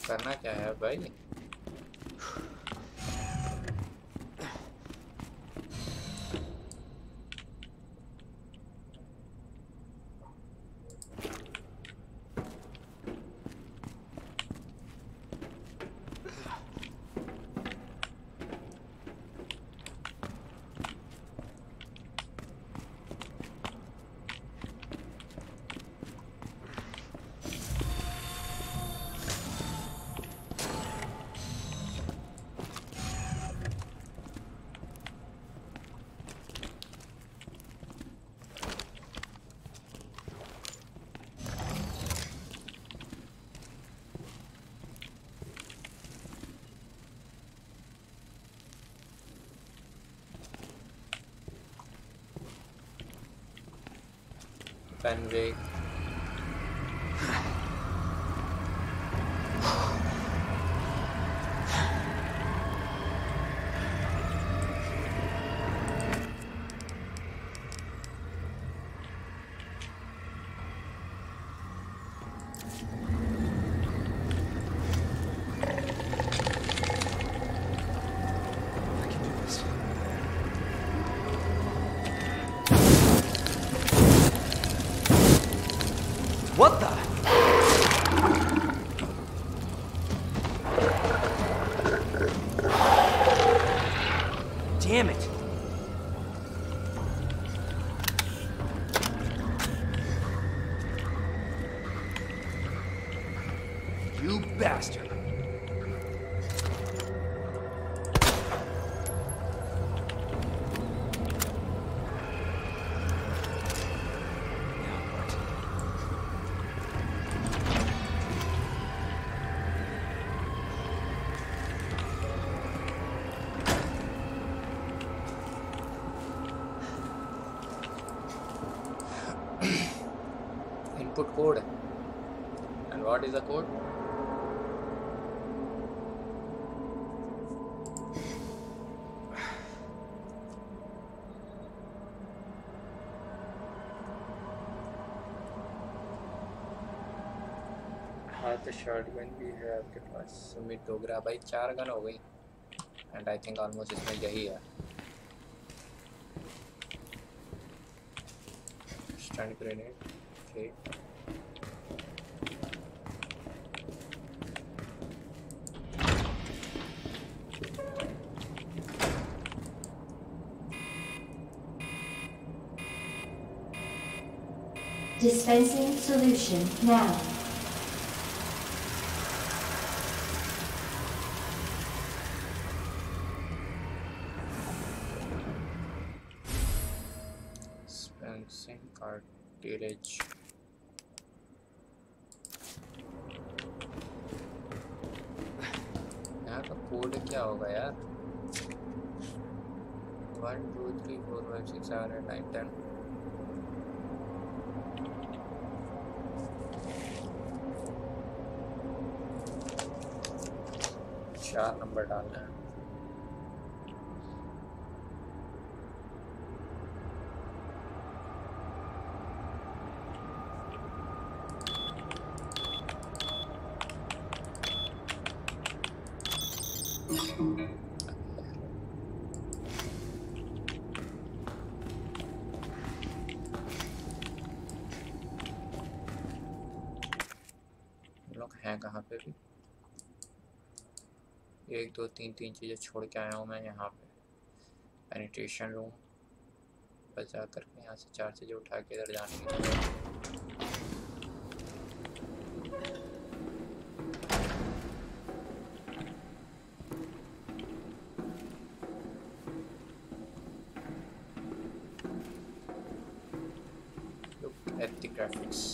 करना क्या है भाई? Penway. output code. And what is the code? The shotgun we have के पास submit हो गया भाई, 4 गन हो गई and I think almost इसमें यही है. Stun grenade, okay. Dispensing solution now. Cartilage. यहाँ का कोड क्या होगा यार? 1, 2, 3, 4, 5, 6, 7, 8, 9, 10. चार नंबर डालना है. कहाँ पे भी 1, 2, 3 चीजें छोड़ के आया हूँ मैं यहाँ पे. पेनिट्रेशन रूम बचा करके यहाँ से 4 चीजें उठा के इधर जाने की. Look at the graphics.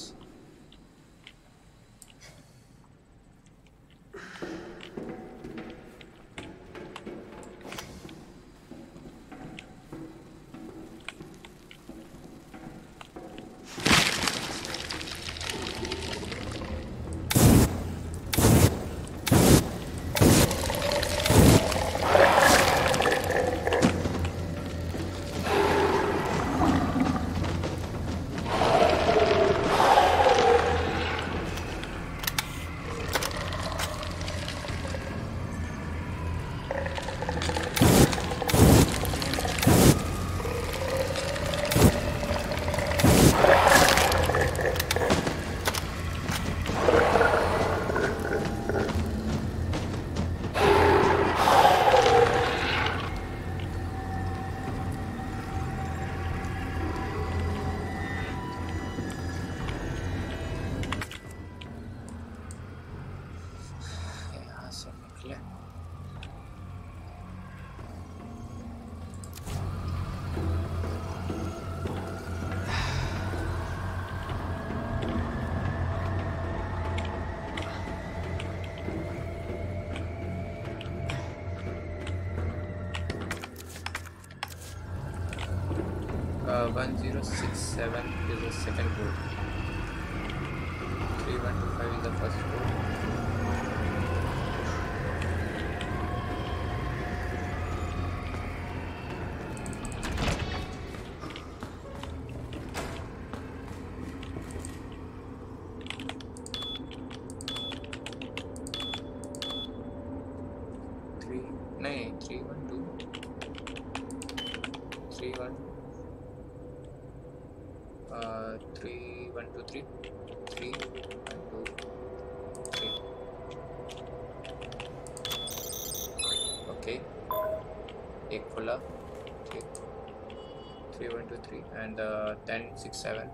And 10, 6, 7,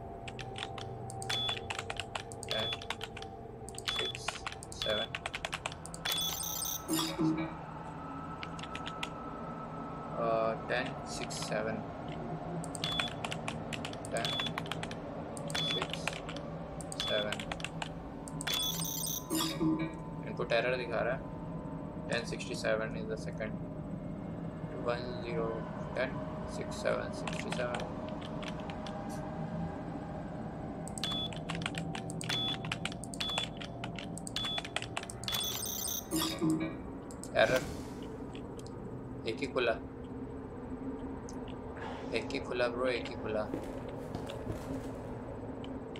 10, 6, 7. इनको टेरर दिखा रहा है. 1067 is the second. 10, 6, 7, 67. Error. एक ही खुला ब्रो, एक ही खुला।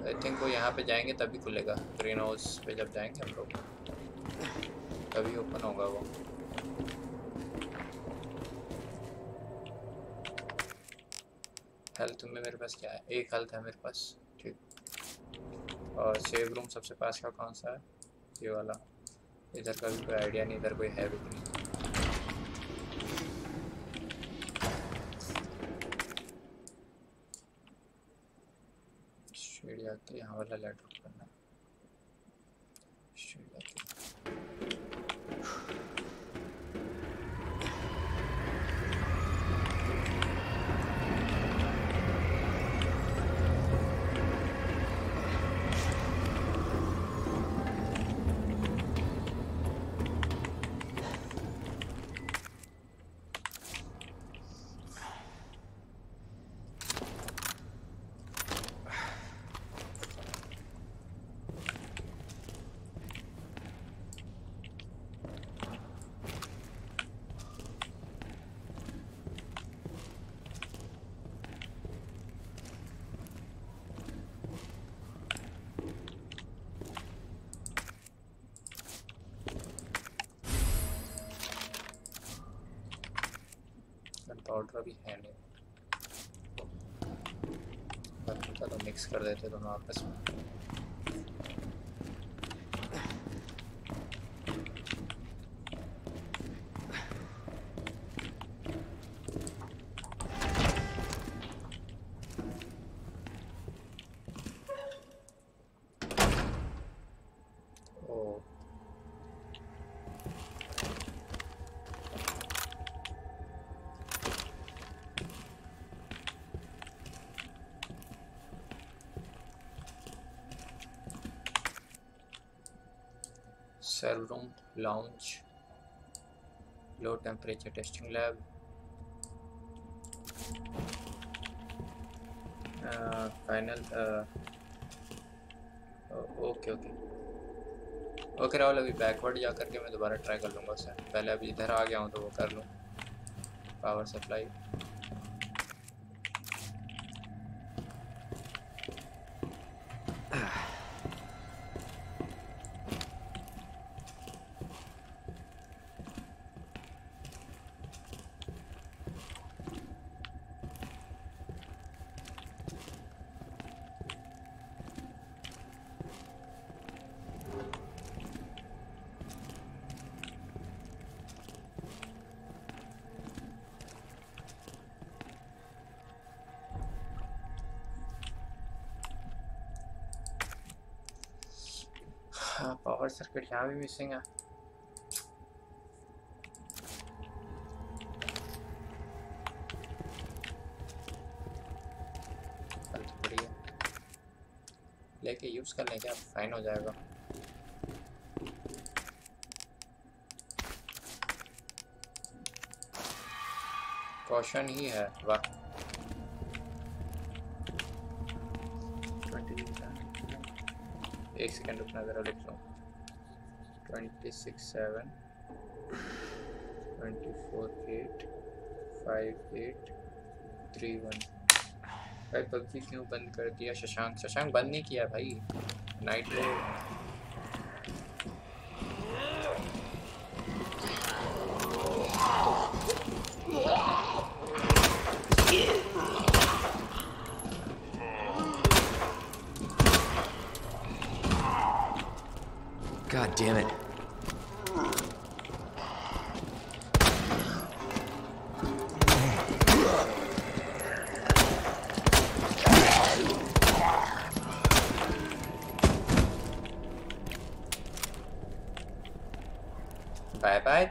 आई थिंक वो यहाँ पे जाएंगे तभी खुलेगा। ग्रीन हाउस पे जब जाएंगे हम लोग तभी ओपन होगा वो। हेल्थ में मेरे पास क्या है? एक हेल्थ है मेरे पास, ठीक। और सेव रूम सबसे पास का कौन सा है? ये वाला। इधर का भी कोई आइडिया नहीं, इधर कोई है भी नहीं। जाके यहाँ वाला लैडर करना। पाउडर भी है नहीं, तो मिक्स कर देते दोनों आपस में। Server room, lounge, low temperature testing lab, final, okay Rahul, अभी बैकवर्ड जा करके मैं दोबारा ट्राई कर लूँगा सर। पहले अभी इधर आ गया हूँ तो वो कर लूँ। पावर सप्लाई सर्किट यहाँ भी मिसिंग है। लेके यूज कर लेंगे, आप फाइन हो जाएगा। कॉशन ही है, वाह। एक सेकंड रुकना, जरा लिख लो। 26 7, 24 8, 5 8 3 1। भाई पबजी क्यों बंद कर दिया शशांक? शशांक बंद नहीं किया भाई, नाइट में। God damn it. Bye-bye,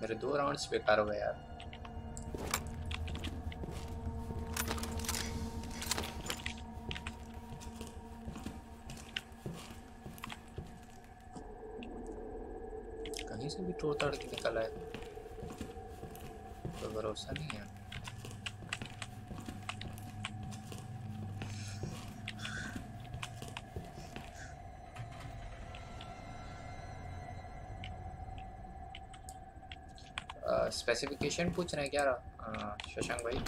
मेरे 2 राउंड्स बेकार हो गए यार। कहीं से भी तोड़ ताड़ के निकला है तो भरोसा नहीं है। स्पेसिफिकेशन पूछ रहे हैं क्या शशांक भाई?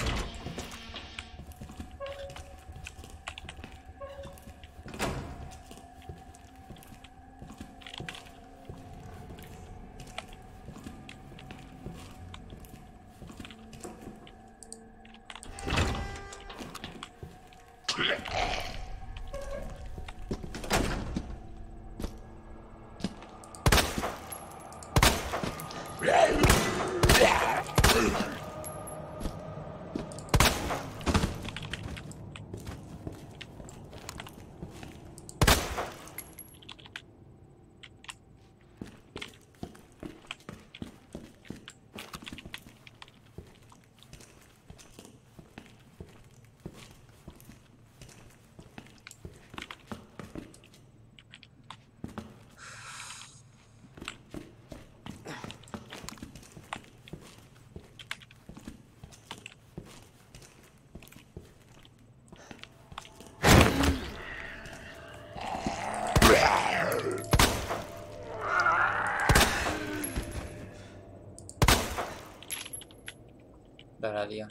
डरा दिया।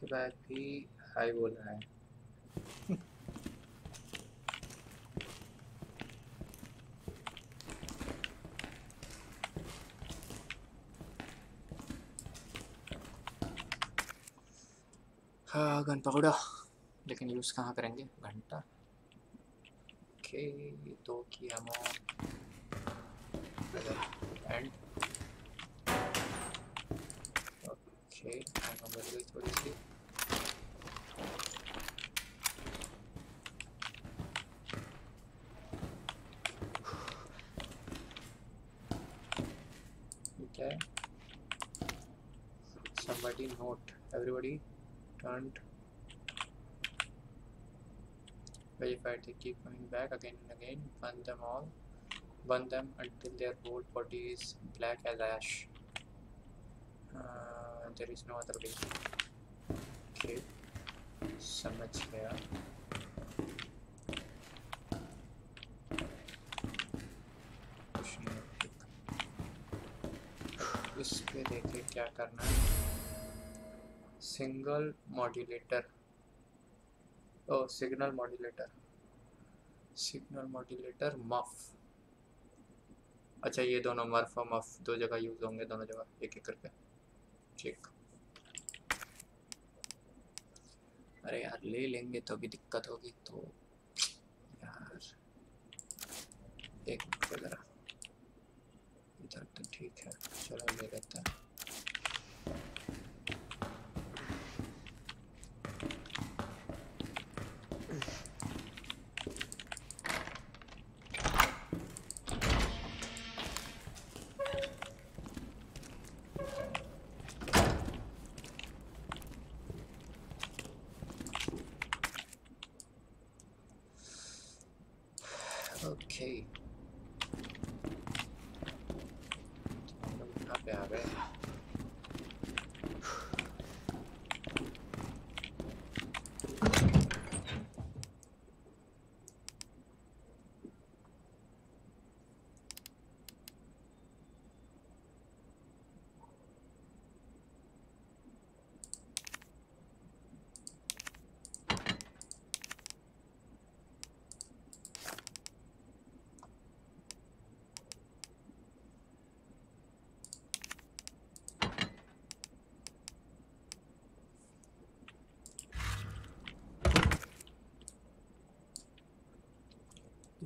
के बाद भी हाई बोल रहा है। हाँ गन पकड़ा, लेकिन यूज कहाँ करेंगे? घंटा के 2 की हमो एंड थोड़ी सी ठीक है। Somebody note, everybody turned verified. They keep coming back again and again. Burn them all. Burn them until their whole body is black as ash. There is no other way. Okay. So much here. इस पे देखिए क्या करना है. Single modulator ओ signal modulator muff. अच्छा ये दोनों मर्फ और मफ दो जगह यूज होंगे, दोनों जगह एक एक करके. ठीक. अरे यार ले लेंगे तो भी दिक्कत होगी तो यार एक जरा इधर तो ठीक है. चलो ले लेते हैं. Okay.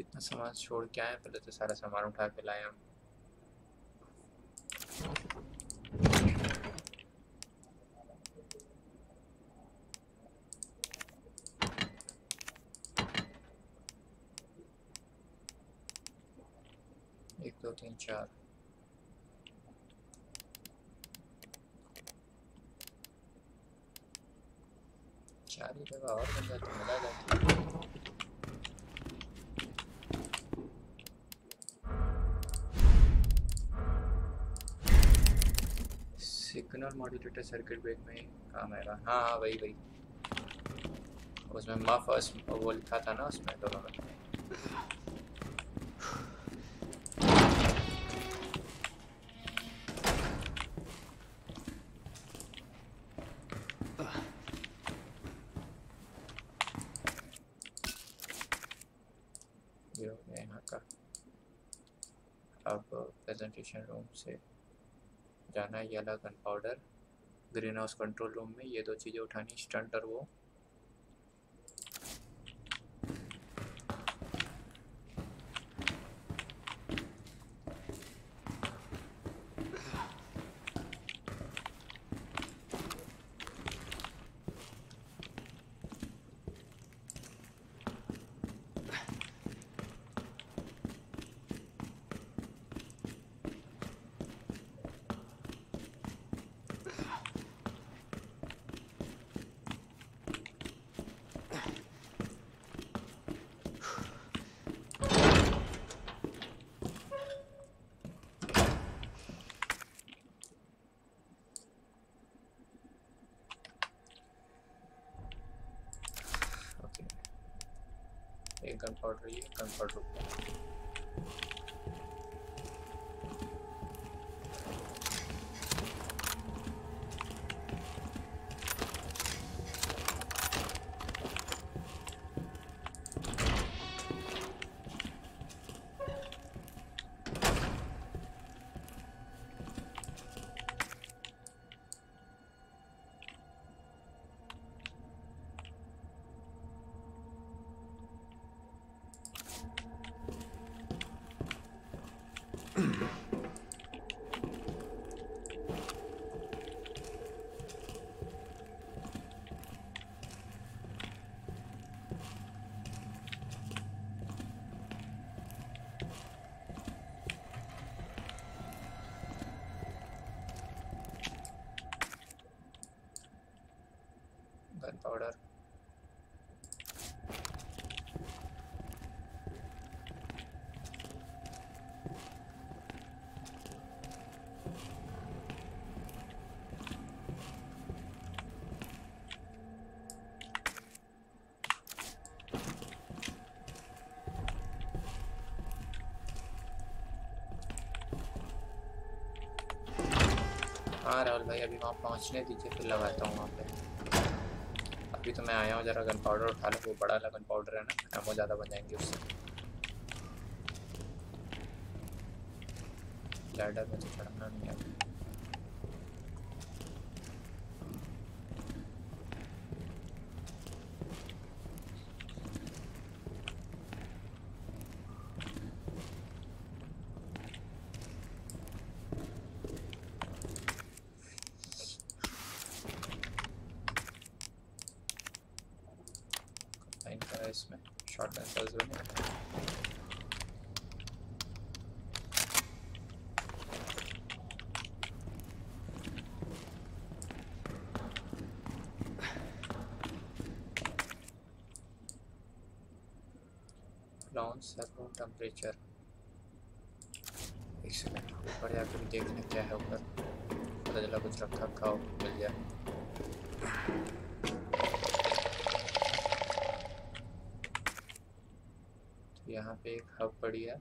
इतना सामान छोड़ के आए, पहले तो सारा सामान उठा के लाए हम. एक दो तीन चार चार ही जगह और बन जाती मिला जाती. सिग्नल मॉड्यूलेटर सर्किट ब्रेक में काम आएगा. हाँ हाँ वही वही उसमें मफ और वो लिखा था ना उसमें दोनों में. ये हो गया यहाँ का. अब प्रेजेंटेशन रूम से जाना है. Yellow gunpowder greenhouse control room में ये दो चीज़ें उठानी, स्टंट और वो. कंफर्ट पाउडर हाँ राहुल भाई अभी वहाँ पहुँचने दीजिए फिर लगाता हूँ वहाँ पे। अभी तो मैं आया हूँ जरा गन पाउडर उठा लो, वो बड़ा गन पाउडर है ना, एमो ज़्यादा बन जाएंगे उससे। लैडर में तो चढ़ना नहीं है। सर्वो टेम्परेचर एक सेकेंड ऊपर या फिर देखने क्या है ऊपर, पता चला कुछ रखा खाओ मिल जाए। यहाँ पे एक हब पड़ी है,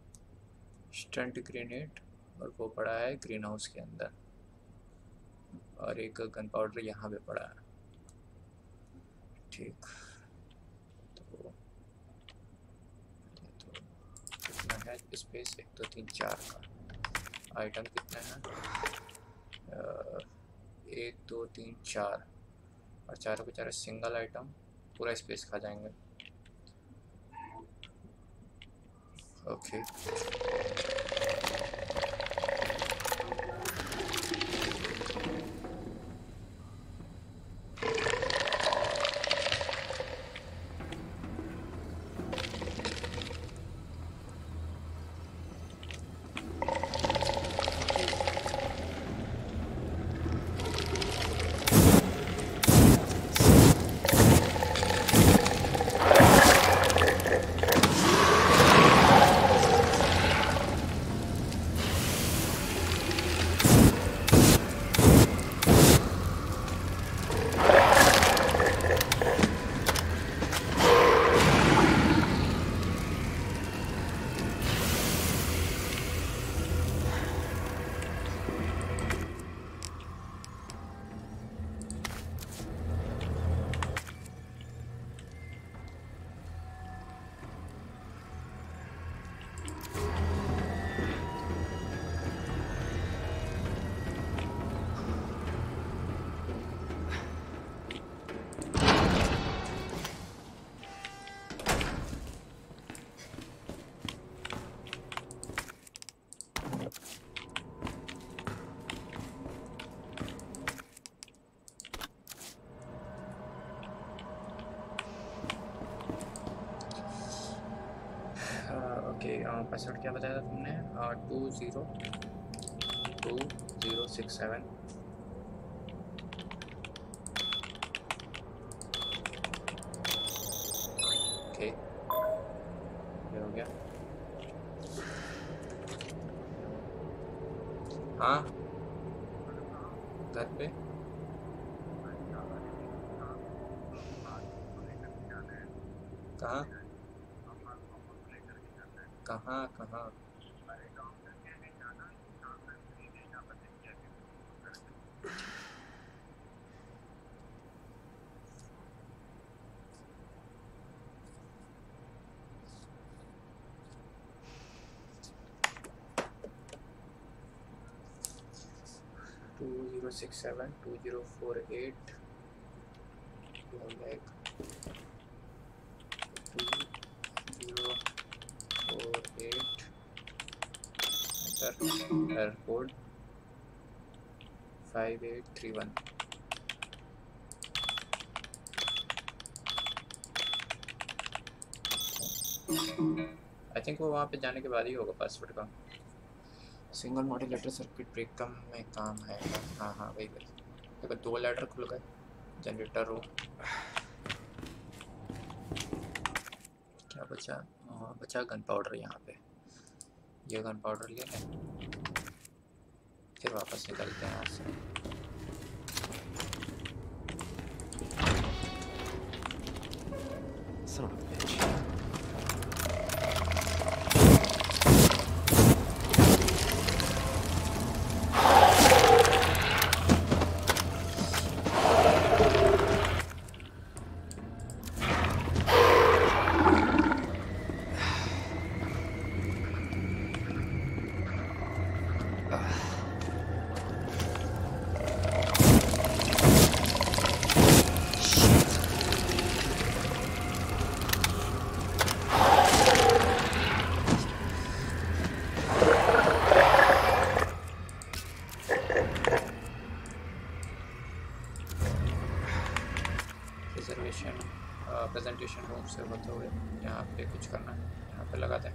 स्टंट ग्रेनेड, और वो पड़ा है ग्रीन हाउस के अंदर, और एक गन पाउडर यहाँ पे पड़ा है। ठीक तो कितना है स्पेस 1 2 3 4 का आइटम कितना है 1 2 3 4 और चारों के चारों सिंगल आइटम पूरा स्पेस खा जाएंगे। ओके पासवर्ड क्या बताया था तुमने 202067 ओके ये हो गया। हाँ घर पे कहाँ कहाँ कहाँ एयरपोर्ट 5831 आई थिंक वो वहाँ पे जाने के बाद ही होगा पासवर्ड का। Single modulator circuit break कम में काम है। हाँ हाँ वही वही देखो 2 लेटर खुल गए जनरेटर हो क्या बचा बचा गन पाउडर यहाँ पे, ये गन पाउडर ले लें फिर वापस निकलते हैं यहाँ से। प्रेजेंटेशन रूम से होते हुए यहाँ पे कुछ करना है, यहाँ पे लगा दें।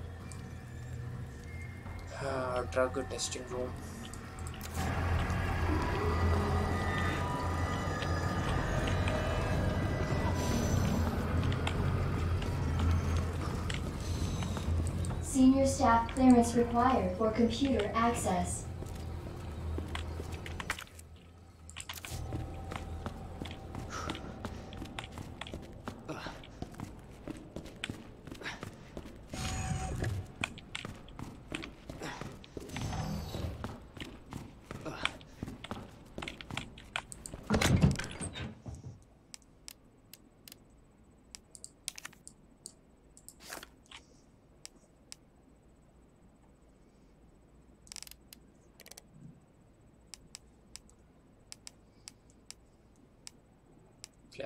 हाँ, drug testing room. Senior staff clearance required for computer access.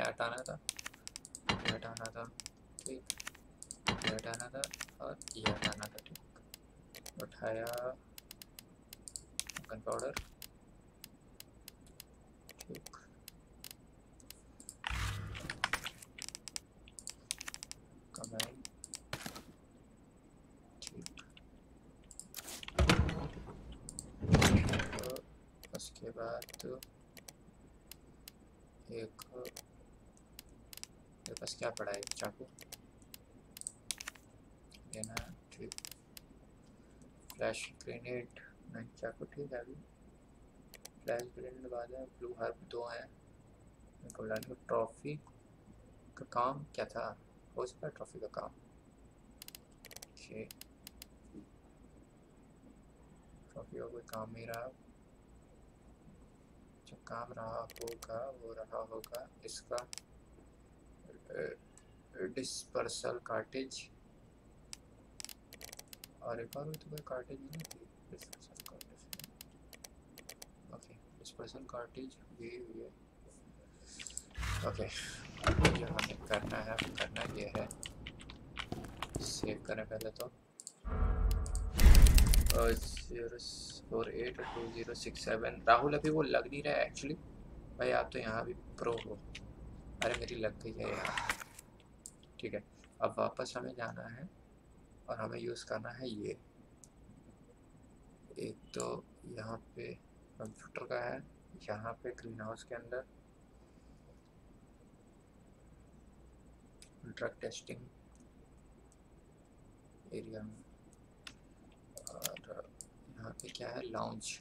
हटाना था, ठीक, हटाना था और ये हटाना था, ठीक। उठाया गन पाउडर, ठीक। कमाई, ठीक। तो उसके बाद एक बस क्या पड़ा है, चाकू लेना, ठीक। फ्लैश ग्रेनेड नहीं, चाकू ठीक है। अभी फ्लैश ग्रेनेड बाद है, ब्लू हार्प 2 है। ट्रॉफी का काम क्या था, हो सकता है ट्रॉफी का काम, ठीक। ट्रॉफी का कोई काम नहीं रहा, जो काम रहा होगा वो रहा होगा इसका डिस्पर्सल कार्टेज। और एक बार तो कोई कार्टेज नहीं थी, dispersal cartridge, okay. Dispersal cartridge ये हुई है, ओके। जो हमें करना ये है, सेव करें पहले तो। 0482067। राहुल अभी वो लग नहीं रहा है एक्चुअली। भाई आप तो यहाँ भी प्रो हो। अरे मेरी लग गई है यार, ठीक है। अब वापस हमें जाना है और हमें यूज़ करना है ये एक, तो यहाँ पे कंप्यूटर का है, यहाँ पे ग्रीन हाउस के अंदर ड्रग टेस्टिंग एरिया में, और यहाँ पे क्या है, लॉन्च।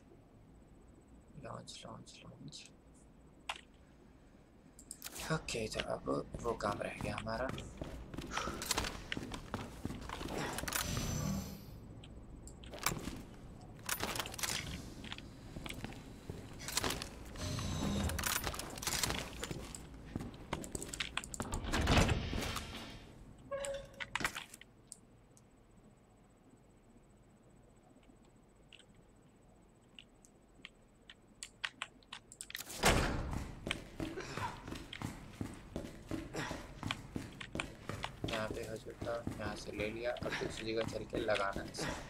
ओके, तो अब वो काम रह गया हमारा। यहाँ से ले लिया और दूसरी जगह चल के लगाना है।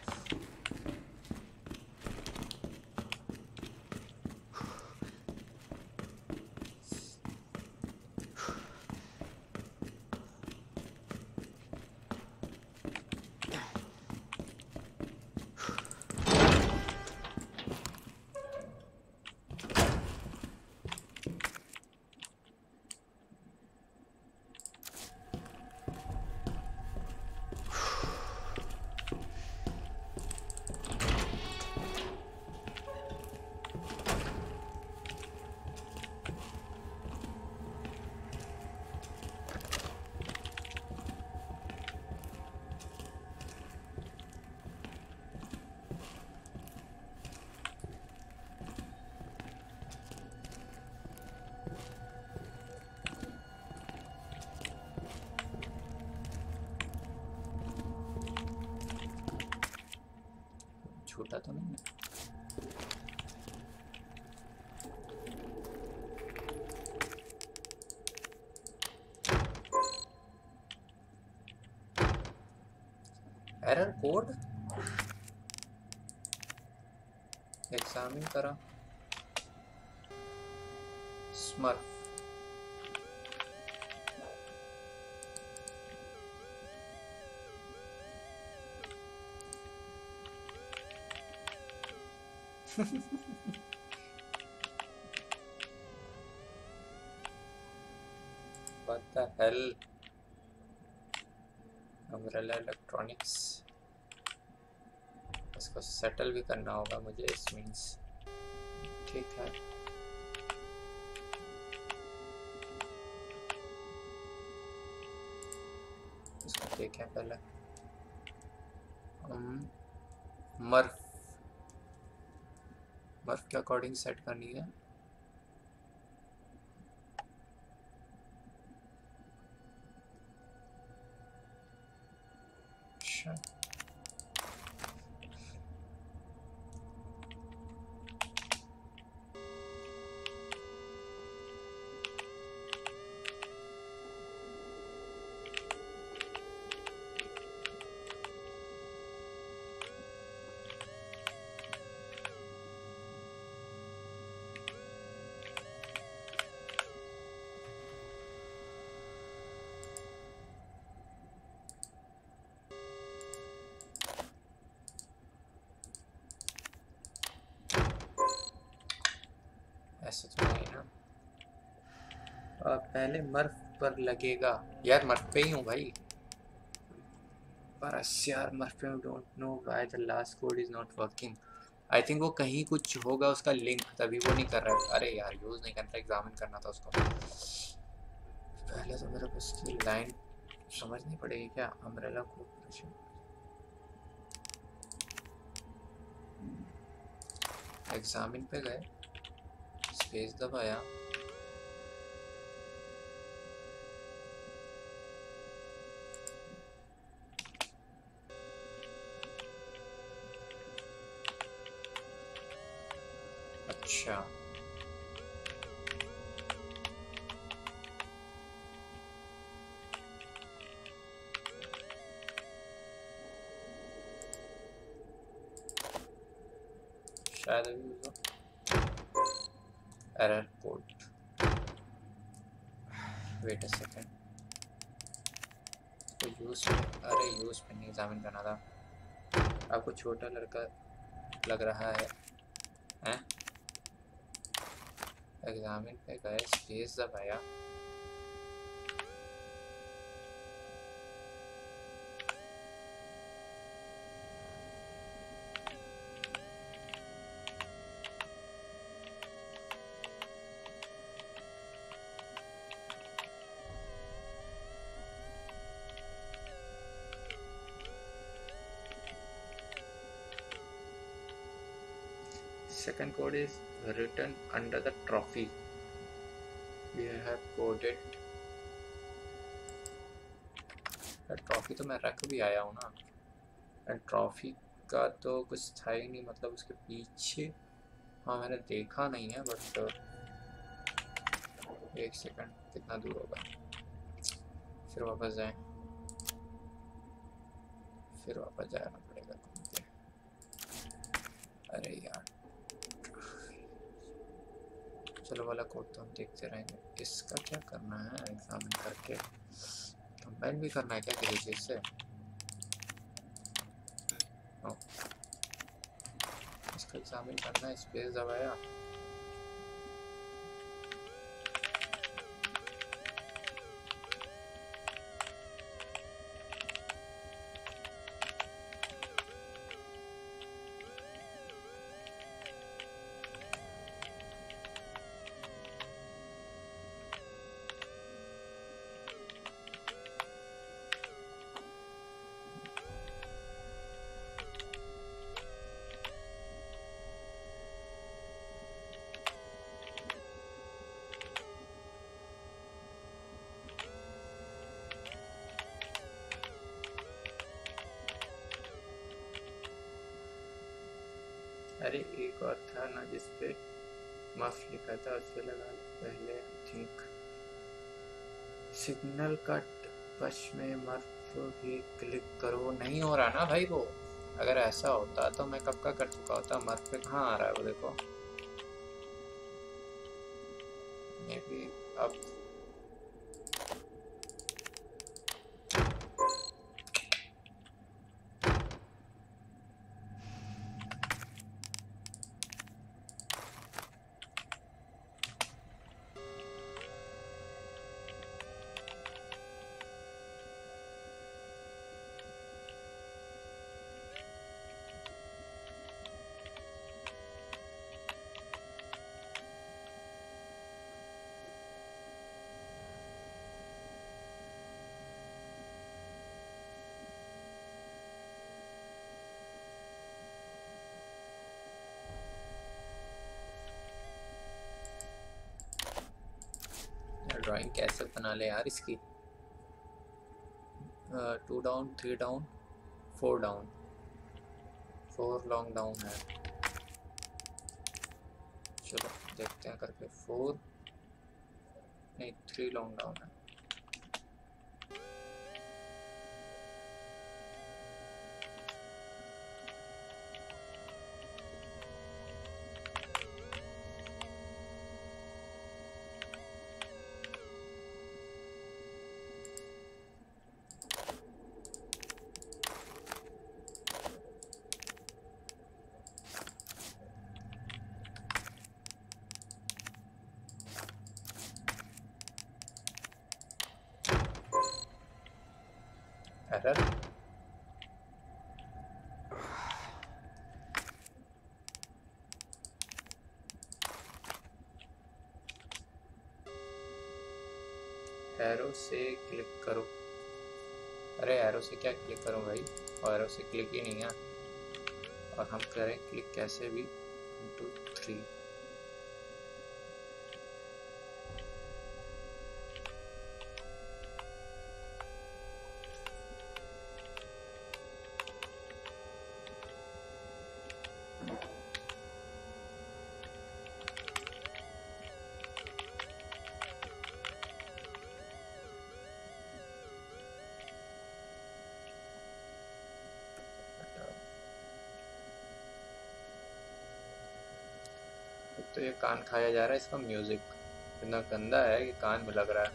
छोटा तो नहीं है, एरर कोड एग्जामिन करा। Smurf What the hell? Umbrella Electronics. इसको सेटल भी करना होगा मुझे, इस मींस ठीक है। इसको देखें पहले। मर्फ के अकॉर्डिंग सेट करनी है। पहले मर्फ पर लगेगा यार, मर्फ पे ही हूँ भाई। पर यार मर्फ पे don't know why the last code is not working. I think वो कहीं कुछ होगा उसका लिंक, तभी वो नहीं कर रहा है। अरे यार यूज नहीं करना, एग्जामिन करना था उसको। पहले तो मेरे को उसकी लाइन समझनी पड़ेगी क्या, अम्ब्रेला को एग्जामिन पे गए, स्पेस दबाया, शायद error code. Wait a second, तो यूज, अरे यूज पे नहीं एग्जामिन करना था। आपको छोटा लड़का लग रहा है हैं? एग्जामिन पे गए, स्पेस दबाया, second code is written under the trophy. We have coded the trophy. तो मैं रख भी आया हूँ ना, and trophy का तो कुछ था ही नहीं, मतलब उसके पीछे। हाँ मैंने देखा नहीं है, but एक सेकंड कितना दूर होगा, फिर वापस जाए, फिर वापस जाना पड़ेगा। अरे यार चलो वाला कोड तो हम देखते रहेंगे। इसका क्या करना है, एग्जामिन करके कंबाइन भी करना है क्या किसी चीज से? इसका एग्जामिन करना है, स्पेस दबाया, जिसपे माफ लिखा था उसपे लगा पहले। ठीक, सिग्नल कट पश में मर्फ भी क्लिक करो। नहीं हो रहा ना भाई वो, अगर ऐसा होता तो मैं कब का कर चुका होता। मर्फ पे कहाँ आ रहा है वो देखो, मे बी अब ड्राइंग कैसे बना ले यार इसकी। 2 down 3 down 4 down 4 long down है। चलो देखते हैं करके। 4 नहीं 3 लॉन्ग डाउन है। एरो से क्लिक करो। अरे एरो से क्या क्लिक करो भाई, और एरो से क्लिक ही नहीं है। और हम करें क्लिक कैसे भी। 1 2 3 तो ये कान खाया जा रहा है, इसका म्यूजिक इतना गंदा है कि कान में लग रहा है।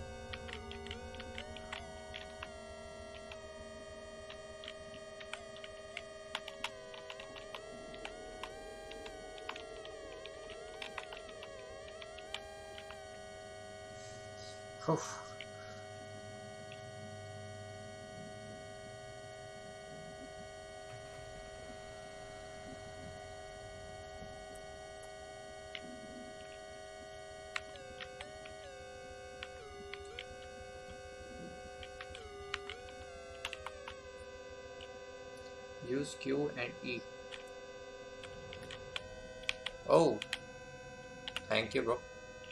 Use Q and E. Oh, thank you, bro. Use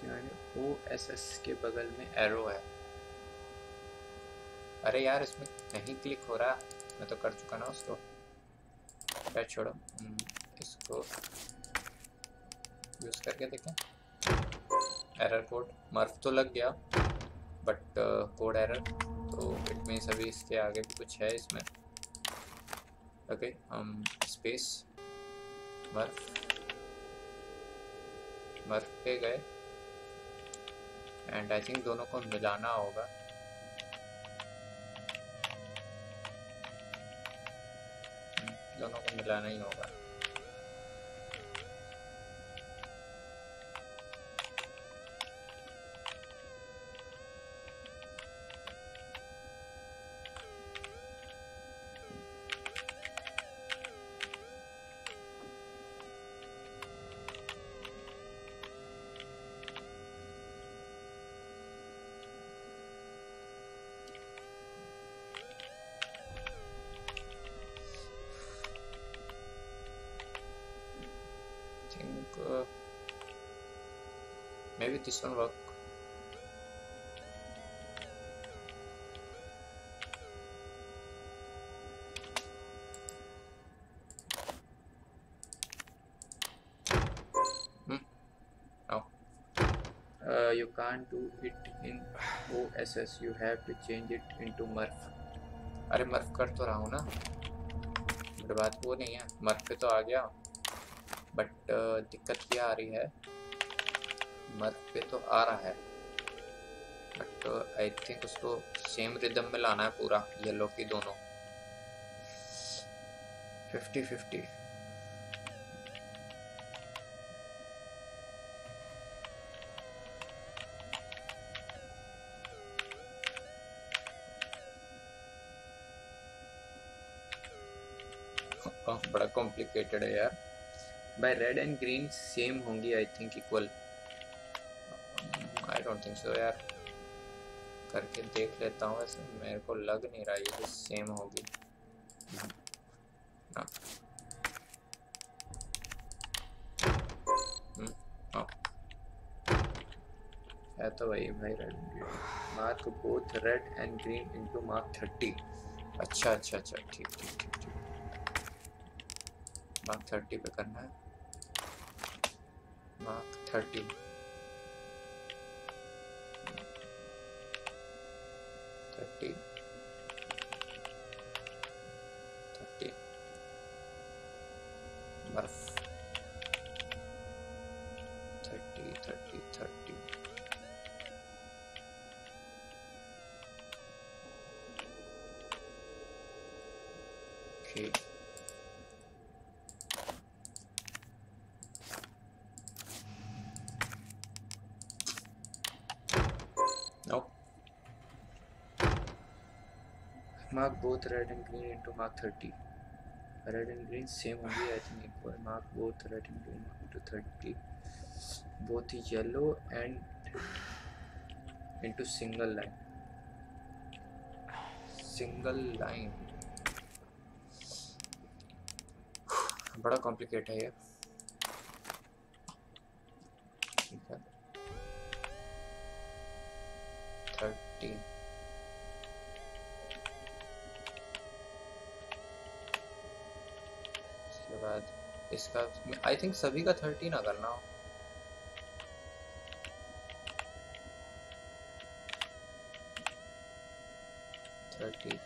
Q and E. O S S के बगल में arrow है। अरे यार इसमें नहीं क्लिक हो रहा, मैं तो कर चुका ना उसको। क्या छोड़ो, इसको यूज करके देखें। एरर कोड मर्फ तो लग गया, बट कोड एरर, तो इट मीन्स अभी इसके आगे भी कुछ है इसमें। ओके, स्पेस मर्फ पे गए एंड आई थिंक दोनों को मिलाना होगा। दोनों को मिलाना ही होगा। Maybe this one work. No. You can't do it in OSS. You have to change it into Murph. अरे Murph कर तो रहा हूँ ना, बट बात वो नहीं है। Murph पे तो आ गया, बट दिक्कत क्या आ रही है, मर्फ पे तो आ रहा है बट आई थिंक उसको सेम रिदम में लाना है पूरा, येलो की दोनों 50-50। बड़ा कॉम्प्लिकेटेड है यार। By red and green same होंगी I think, equal. don't think so यार. करके देख लेता हूँ ऐसे. मेरे को लग नहीं रहा ये सेम होगी. ना. हाँ. है तो वही भाई red. Mark both red and green into mark 30. अच्छा अच्छा अच्छा ठीक ठीक ठीक ठीक. Mark 30 पे करना है. Mark 30. Mark both red and green into mark 30. Red and green same only I think equal. Mark both red and green into 30. Both yellow and into single line. Single line. बड़ा complicated है ये. ठीक है. 30. इसका I think सभी का 30 ना करना हो. थर्टी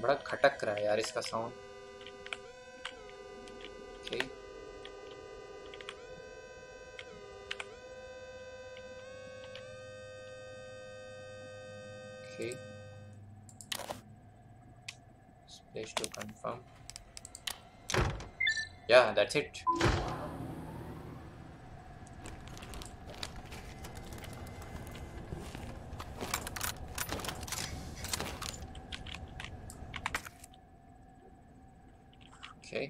बड़ा खटक रहा है यार इसका sound. Space to confirm. Yeah, that's it. Okay.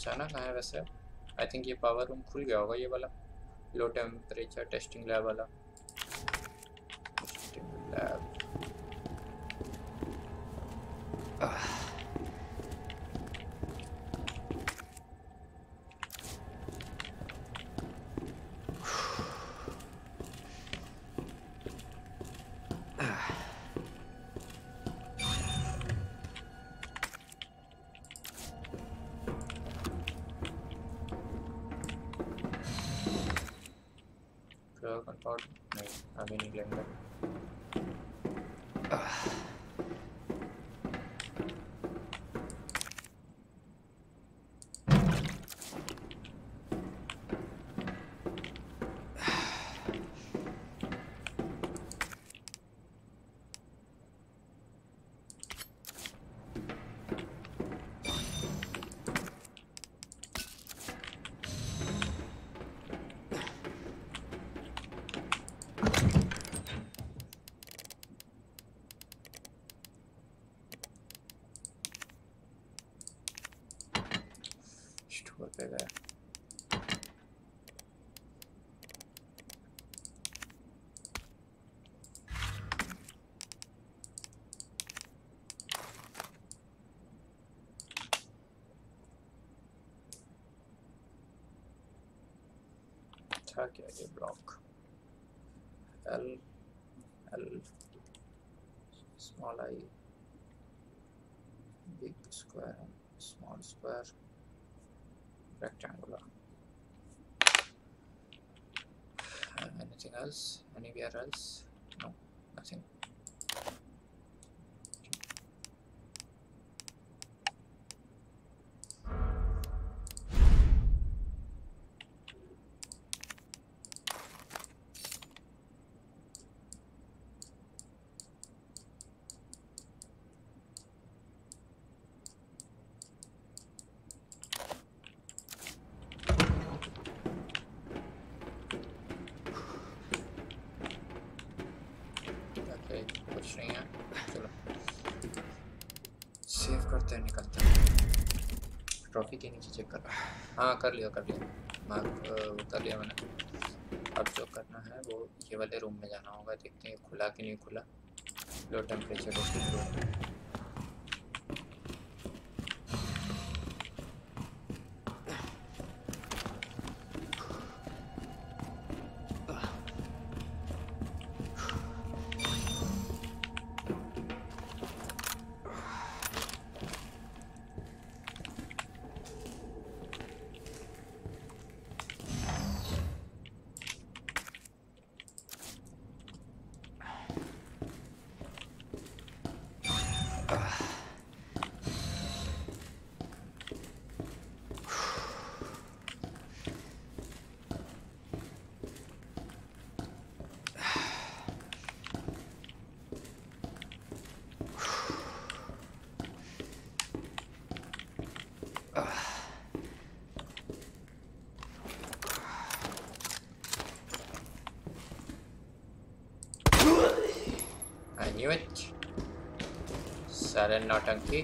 जाना कहाँ है वैसे? I think ये पावर रूम खुल गया होगा ये वाला. लो टेम्परेचर टेस्टिंग लैब वाला. टेस्टिंग क्या ये block L L small I big square small square rectangular anything else anywhere else no nothing trophy के नीचे चेक करना। हाँ कर लिया मार्क कर लिया मैंने। अब जो करना है वो ये वाले रूम में जाना होगा, देखते हैं खुला कि नहीं खुला। लो टेम्परेचर हो सारे नौटंकी।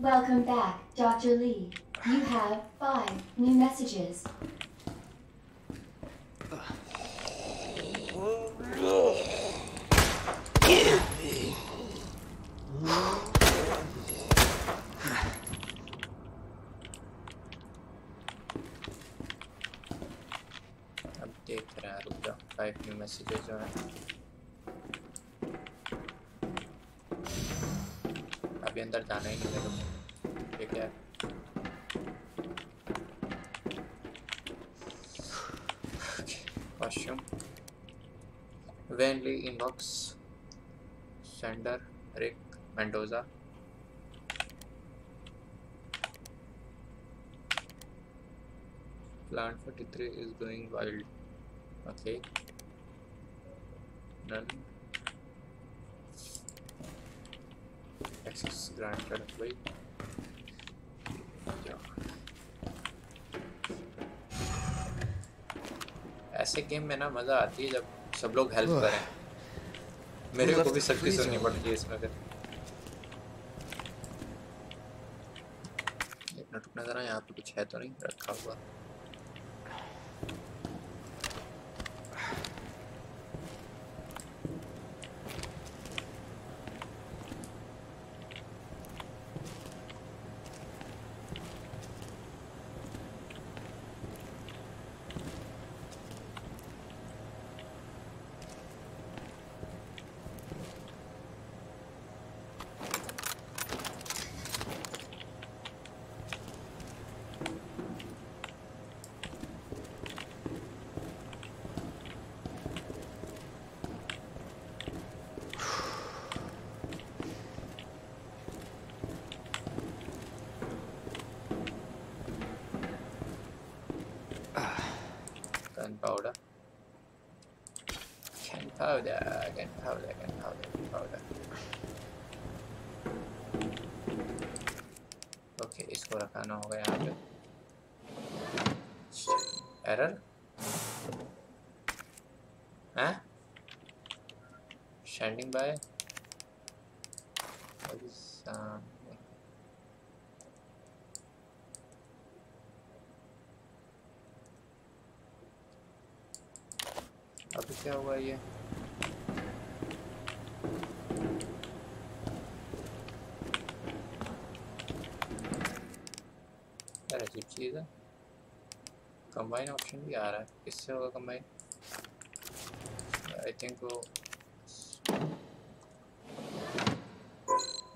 Welcome back, Dr. Lee. You have 5 new messages. Messages are abhi andar jana hi nahi hai, theek hai। Question when Lee inbox sender Rick Mendoza plant 43 is going wild, okay done, access granted, wait yeah। ऐसे game में ना मजा आती है जब सब लोग help करें, मेरे को भी सबकी सुननी पड़ती है इसमें। फिर इतना टुकड़ा जरा यहाँ पे कुछ है तो नहीं रखा हुआ। Powder. Okay, इसको रखना होगा यहाँ पे। एरर है स्टैंडिंग बाय क्या हुआ ये? अरे अजीब चीज है, कंबाइन ऑप्शन भी आ रहा है, इससे होगा कंबाइन आई थिंक वो।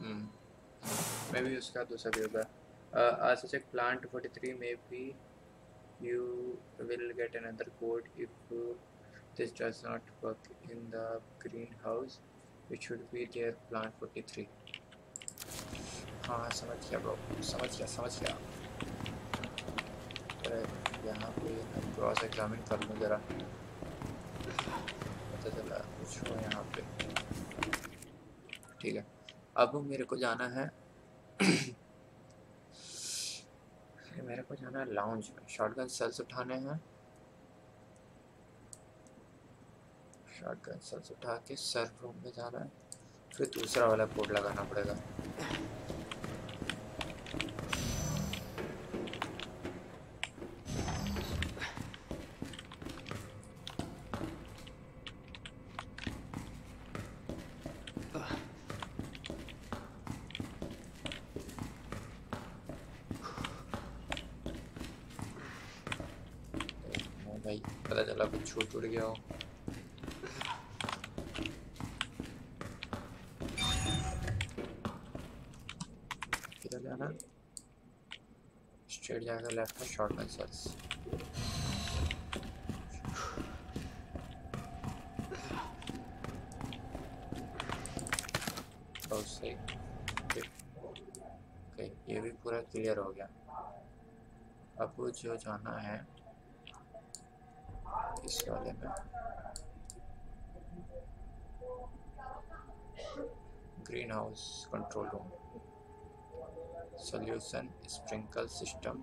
मैं भी उसका दूसरा भी होगा। आज चेक प्लांट 43 में भी you will get another code if this does not work in the greenhouse, which should be their plant 43। हाँ समझ गया। अरे यहाँ पे क्रॉस एग्जामिन कर लूँ जरा, पता चला कुछ हो यहाँ पे। ठीक है, अब मेरे को जाना है लाउंज में। शॉटगन सेल्स उठाने हैं शॉटगन सर उठा के सर्व रूम में जाना है, फिर दूसरा वाला कोड लगाना पड़ेगा। Where to go? Straight down the left for shotgun shells. Oh, see. Okay, ये भी पूरा clear हो गया। अब वो जो जाना है इस वाले में greenhouse control room solution sprinkle system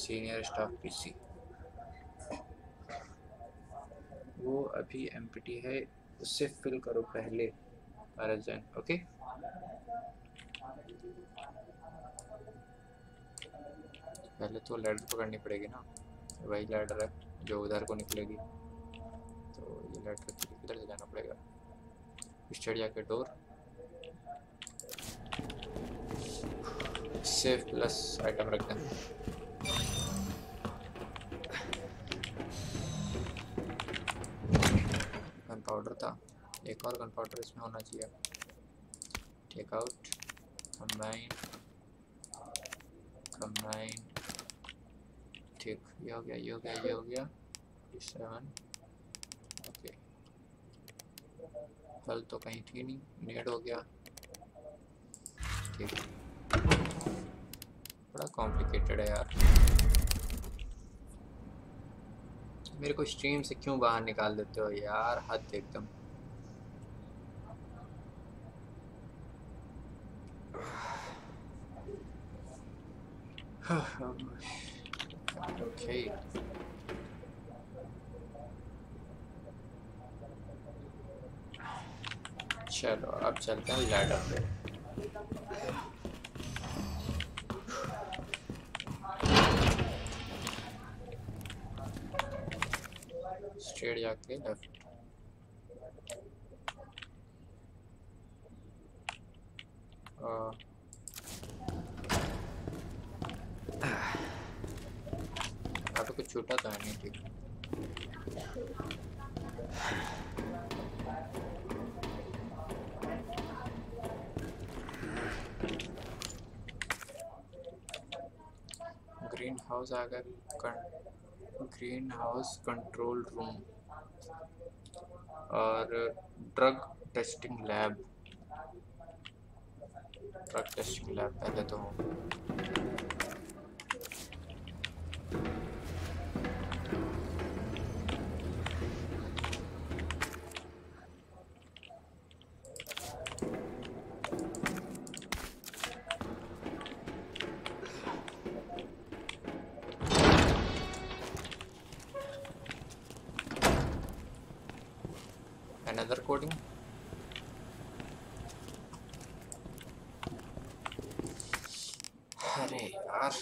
senior staff PC वो अभी एम्प्टी है, उससे फिल करो पहले अरेजन। ओके पहले तो लैडर पकड़नी पड़ेगी ना, वही लैडर है जो उधर को निकलेगी, तो ये लैडर किधर से जाना पड़ेगा। स्टेडिया के डोर सेफ प्लस आइटम रखते हैं। गन पाउडर था, एक और गन पाउडर इसमें होना चाहिए। टेक आउट कम्बाइन ठीक, ये हो गया ये हो गया ये हो गया 7। ओके कल तो कहीं थी नहीं, नेड हो गया ठीक। बड़ा कॉम्प्लिकेटेड है यार, मेरे को स्ट्रीम से क्यों बाहर निकाल देते हो यार, हद एकदम। Okay. चलो अब चलते हैं लैडर पे। स्ट्रेट जाके लेफ्ट। कुछ छोटा था नहीं ठीक। ग्रीन हाउस आ गया, ग्रीन हाउस कंट्रोल रूम और drug testing lab. Drug testing lab पहले तो recording अरे यार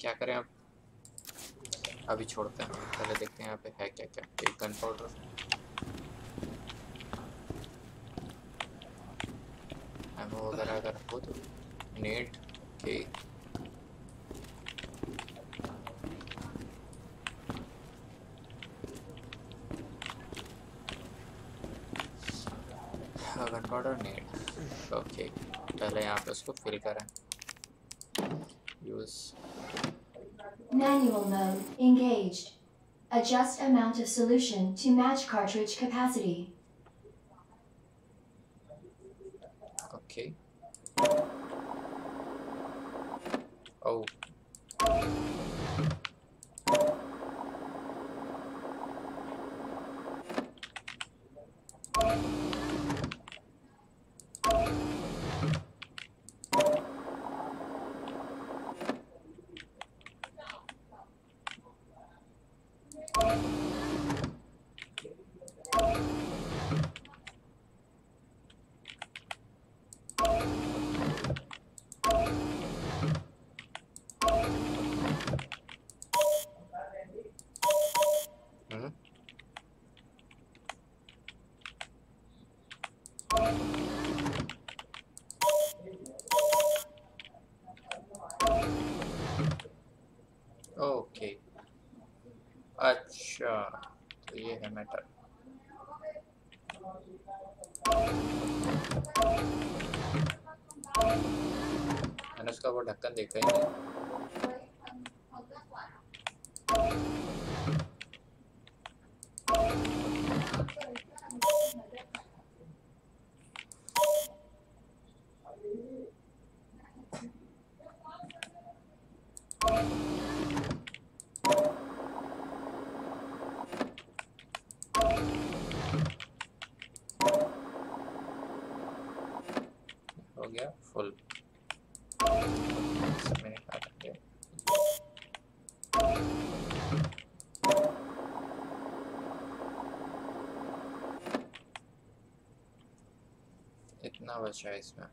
क्या करें अब, अभी छोड़ते हैं, पहले देखते हैं यहाँ पे है क्या क्या। एक गन पाउडर एमो वगैरह अगर हो तो नेट के नीड। ओके पहले यहाँ पे उसको फिल करें। Use manual mode engaged, adjust amount of solution to match cartridge capacity. Okay oh okay अच्छा तो ये है मेटल मैंने उसका वो ढक्कन देखा ही नहीं Yeah, full. इतना बचा है इसमें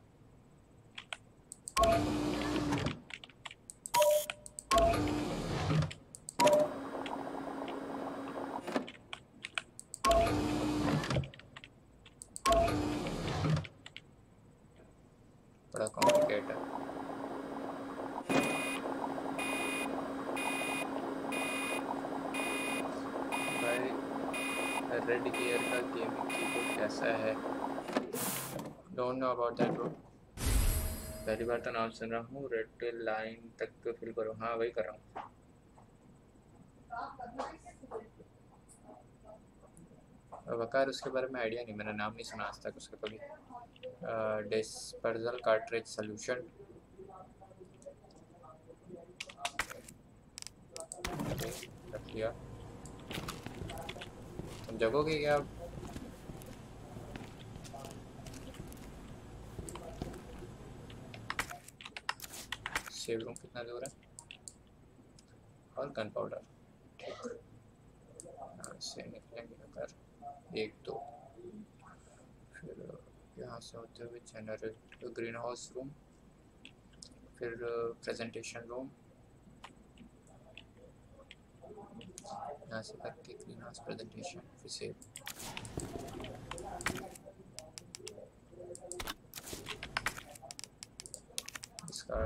रेड गियर का गेमिंग कीबोर्ड कैसा है don't know about that bro पहली बार तो नाम सुन रहा हूँ रेड लाइन तक तो फिल करो हाँ वही कर रहा हूँ वकार उसके बारे में आइडिया नहीं मैंने नाम नहीं सुना आज तक उसका कभी डिस्पर्सल कार्ट्रिज सॉल्यूशन रख लिया तुम जगोगे क्या अब सेव रूम कितना दूर है और गन पाउडर ठीक से निकलेंगे अगर एक दो फिर यहाँ से होते हुए जनरल ग्रीन हाउस रूम फिर प्रेजेंटेशन रूम यहाँ से करके क्लीन हाउस प्रेजेंटेशन फिर सेव इसका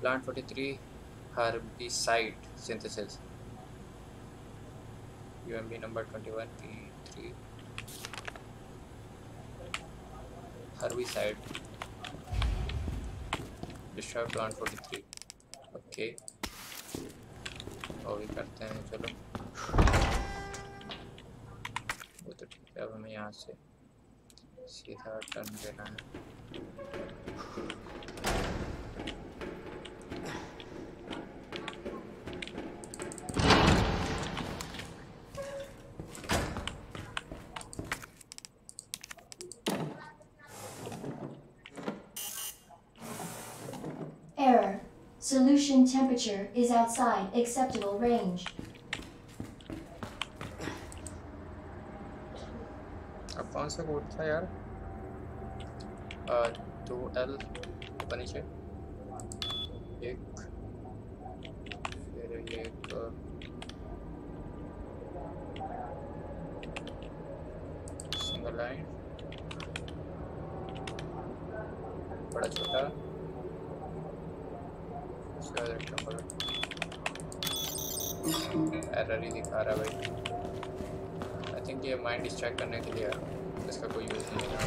plant 43 herbicide synthesis UMB number 21 P3 herbicide destroy plant 43 okay और भी करते हैं चलो वो तो ठीक है अब हमें यहाँ से सीधा टर्न देना Solution temperature is outside acceptable range. अब कौन सा कोड था यार? 2L बनी चाहिए। एक फिर एक single line बड़ा छोटा एरर ही दिखा रहा है भाई आई थिंक ये माइंड डिस्ट्रैक्ट करने के लिए इसका कोई यूज नहीं है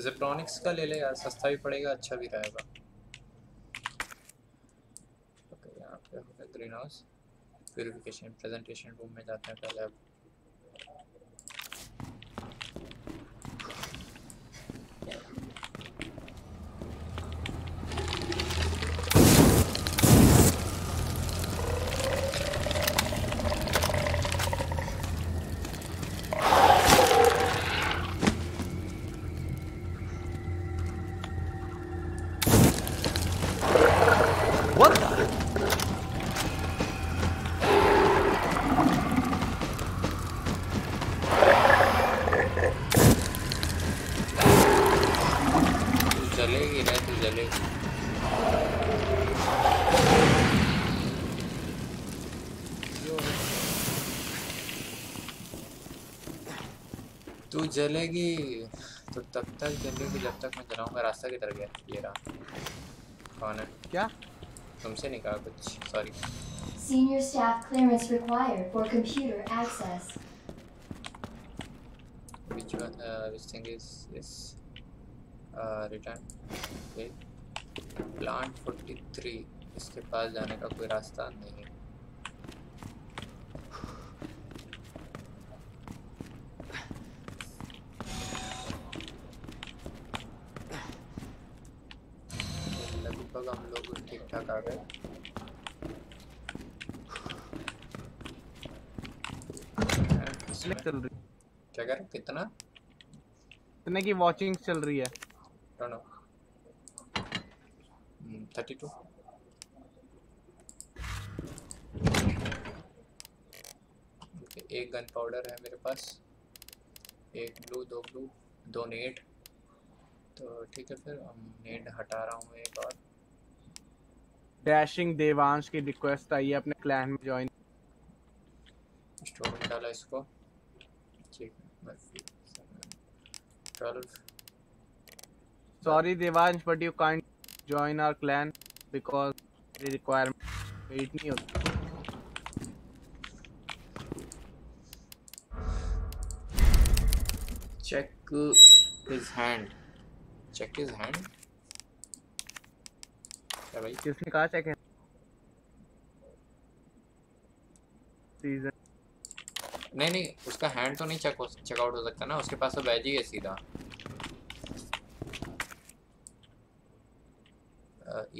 इलेक्ट्रॉनिक्स का ले ले यार सस्ता भी पड़ेगा अच्छा भी रहेगा ओके यहाँ पे होगा greenhouse purification presentation room में जाते हैं पहले जलेगी, लाइट तो जलेगी, तू जलेगी तो तब तक जलेगी जब तक मैं जलाऊंगा। रास्ता की तरफ गया, ये रहा। कौन है? क्या तुमसे नहीं कहा कुछ? Sorry. Senior staff clearance required for computer access. Which one? Which thing is this? Return. Okay. Plant 43. इसके पास जाने का कोई रास्ता नहीं है। लगभग हम लोग ठीक ठाक आ गए। चल रही क्या कर कितना कितने की वॉचिंग चल रही है? Don't know. 32 okay, एक गन पाउडर है मेरे पास, एक ब्लू, दो नेट। तो ठीक है फिर हम नेट हटा रहा हूँ एक और। डैशिंग देवांश की रिक्वेस्ट आई है अपने क्लैन में ज्वाइन। स्टोर में डाला इसको। 12. Sorry Devansh, but you can't join our clan because the requirement wait नहीं होता। Check his hand. Check his hand. क्या भाई? किसने कहा check है? Season. नहीं नहीं, उसका हैंड तो नहीं चेकआउट हो सकता ना, उसके पास तो बैज ही है सीधा।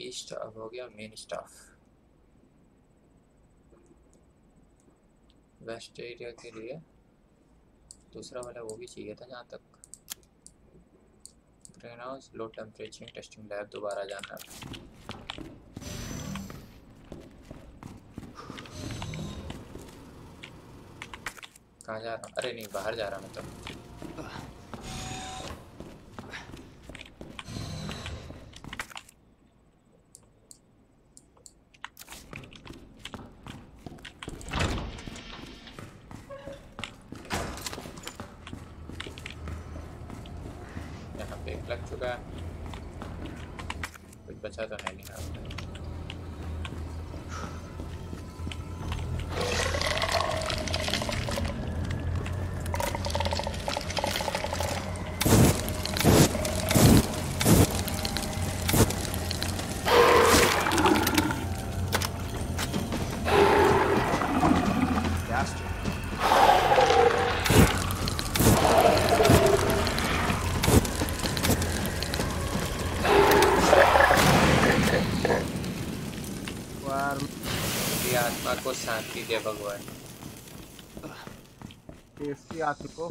ईस्ट अब हो गया मेन स्टाफ। वेस्ट एरिया के लिए दूसरा वाला वो भी चाहिए था। जहाँ तक greenhouse, low temperature testing lab दोबारा जाना है। कहाँ जा रहा? अरे नहीं, बाहर जा रहा मैं तो। यहाँ पे एक लग चुका है, कुछ बचा तो है नहीं आपने। शांति दे भगवान। इसकी आंख को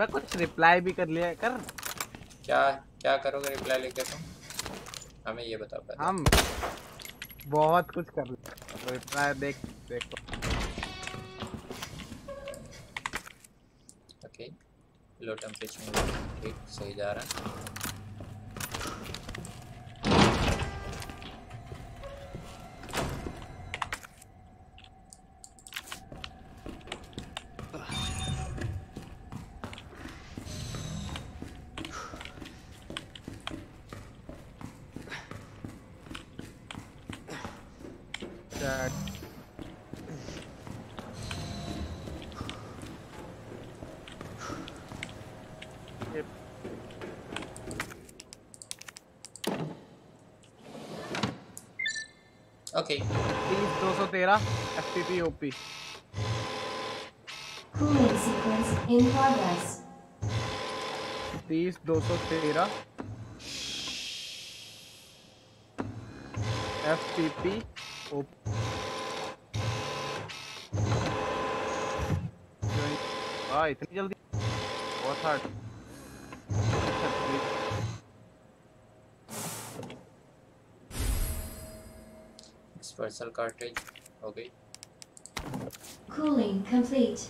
मैं कुछ रिप्लाई भी कर लिया कर। क्या क्या करोगे रिप्लाई लेके तुम? हमें ये बता पहले। हम बहुत कुछ कर लिया रिप्लाई। देखो ओके, लो टेम्परेचर ठीक सही जा रहा है। Okay. 213 FTP OP. Cooling sequence in progress. 213 FTP OP. हाँ इतनी जल्दी? बहुत हार्ड। Personal cartridge हो गई। Cooling complete.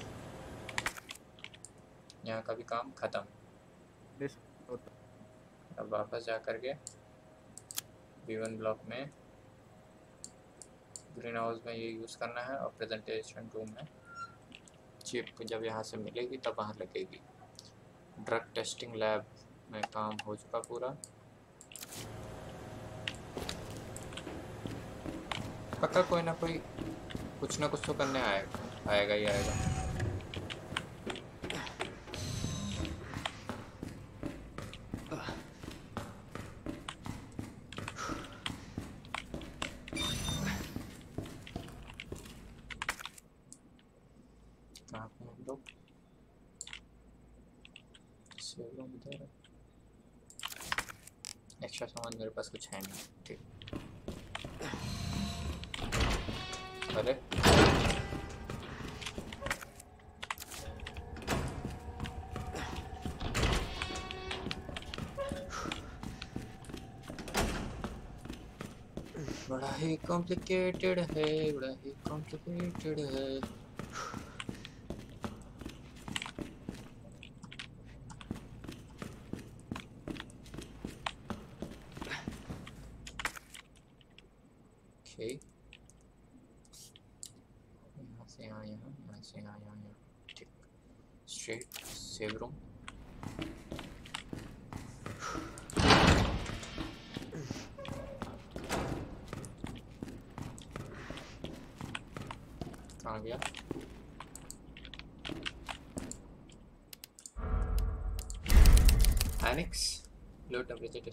यहाँ का भी काम खत्म। अब वापस जा करके B1 ब्लॉक में ग्रीन हाउस में ये यूज़ करना है और प्रेजेंटेशन रूम में चिप जब यहाँ से मिलेगी तब वहाँ लगेगी। ड्रग टेस्टिंग लैब में काम हो चुका पूरा। पक्का कोई ना कोई कुछ ना कुछ तो करने आएगा, आएगा ही आएगा। एक्स्ट्रा सामान मेरे पास कुछ है नहीं, ठीक। अरे बड़ा ही कॉम्प्लिकेटेड है, बड़ा ही कॉम्प्लिकेटेड है।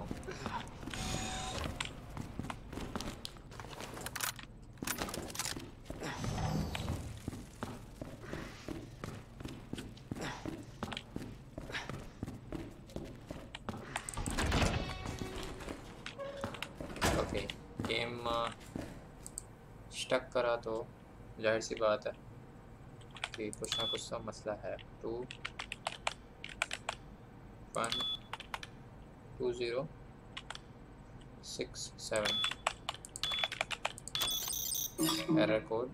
हूँ। ओके गेम स्टक करा तो जाहिर सी बात है कि कुछ ना कुछ तो मसला है। 2 1 2 0 6 7 एरर कोड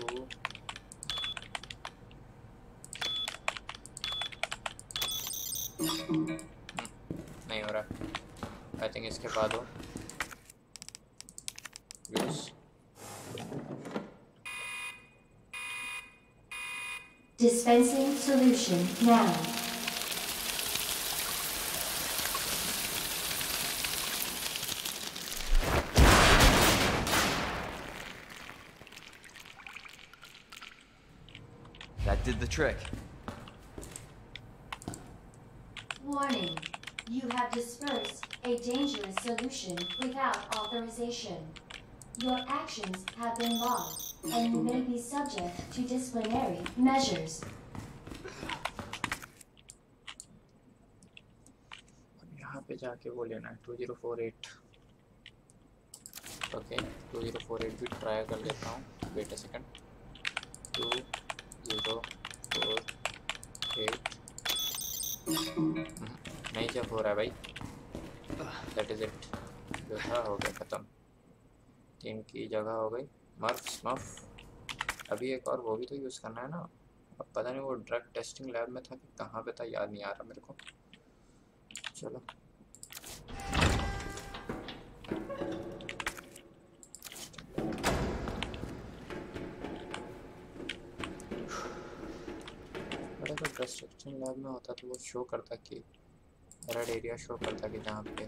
2 नहीं हो रहा। आई थिंक इसके बाद हो dispensing solution now. That did the trick. Warning, you have dispersed a dangerous solution without authorization. Your actions have been logged and you may be subject to disciplinary measures. यहाँ पे जाके वो लेना है 2048। Okay 2048 भी ट्राई कर लेता हूँ। वेट अ सेकंड 2048 नहीं जब हो रहा है भाई। That is it, जो था हो गया खत्म। 3 की जगह हो गई मर्फ स्मफ। अभी एक और वो भी तो यूज़ करना है ना। अब पता नहीं वो ड्रग टेस्टिंग लैब में था कि कहाँ पे था, याद नहीं आ रहा मेरे को। चलो बड़ा तो ड्रग टेस्टिंग लैब में होता तो वो शो करता कि रेड एरिया शो करता कि जहाँ पे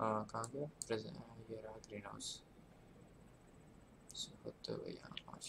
कहाँ गया प्रेजेंट। ये रहा ग्रीन हाउस से होते हुए यहाँ पहुँच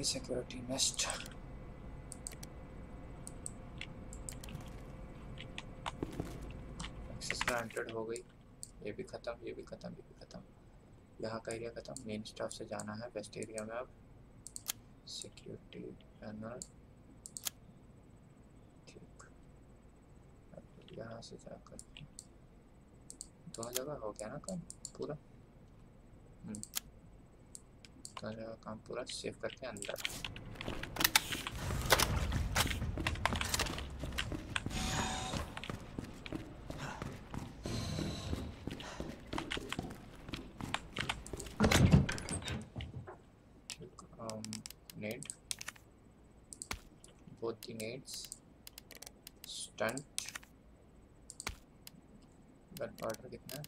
Free security Nest. Access granted हो गई. ये भी खत्म, ये भी खत्म, ये भी खत्म. यहाँ का एरिया खत्म. मेन स्टाफ से जाना है वेस्ट एरिया में. अब सिक्योरिटी पैनल ठीक. अब यहाँ से जाकर दो जगह हो गया ना काम पूरा. दो जगह काम पूरा सेव करके अंदर. Grenades, stunt, gunpowder कितना?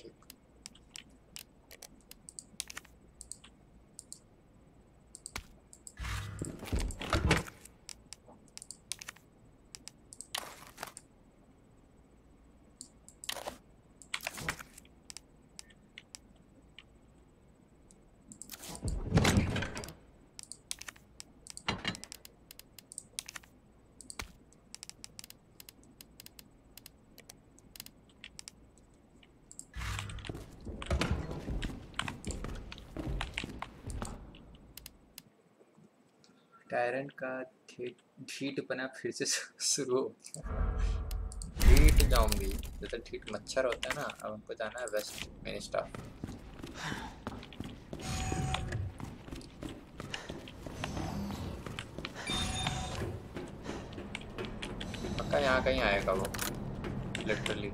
ठीक. टायरेंट का ठीट बना फिर से शुरू हो गया. ठीट जाऊंगी जैसे ठीट मच्छर होता है ना. अब उनको जाना है वेस्ट मेन स्टाफ. पक्का यहाँ कहीं आएगा वो लिटरली.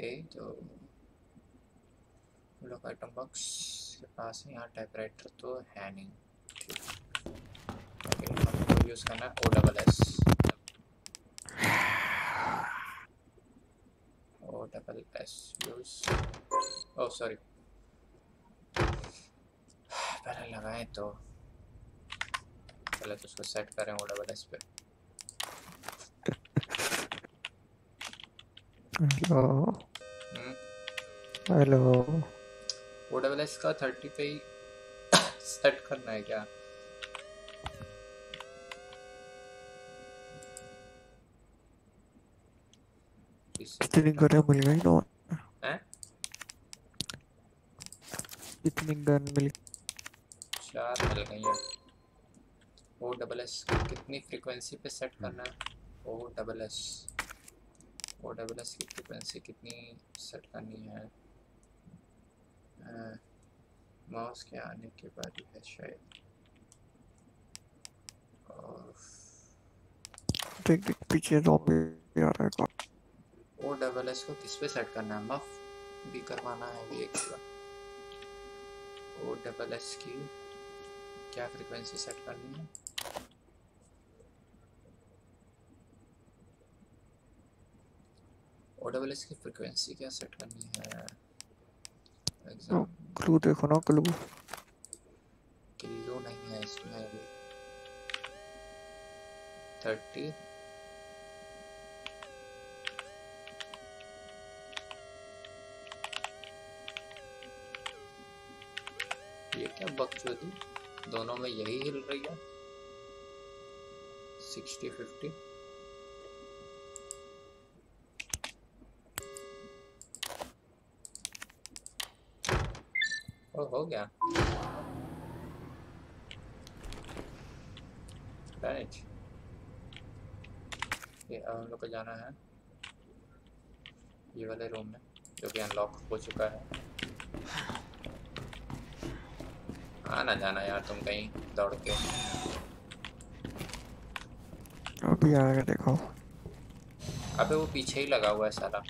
Okay, तो लोग आइटम बॉक्स के पास है. यहाँ टाइपराइटर तो है नहीं. ठीक. यूज करना ओ डबल एस. ओ double S use. Oh sorry पहले लगाए तो पहले तो उसको सेट करें ओ डबल एस पे. Hello hello O double S का 30 पे ही सेट करना है क्या? इतनी गन मिल गई ना हैं? इतनी गन मिल 4 मिल गई है. ओ डबल एस कितनी फ्रीक्वेंसी पे सेट करना है? ओ डबल एस OWS की फ्रीक्वेंसी कितनी सेट करनी है? माउस के आने के बाद है शायद. और देख देख पीछे ज़ॉम्बी आ रहा है. OWS को किस पे सेट करना है? मफ भी करवाना है ये एक. OWS की क्या फ्रीक्वेंसी सेट करनी है? OWS की फ्रीक्वेंसी क्या सेट करनी है एग्जाम क्लू देखो ना क्लू क्लू नहीं है इसमें 30 ये क्या बकचोदी दोनों में यही हिल रही है 60-50 हो गया राइट ये अब हम लोग को जाना है ये वाले रूम में जो कि अनलॉक हो चुका है आना जाना यार तुम कहीं दौड़ के अभी आ गया देखो अबे वो पीछे ही लगा हुआ है सारा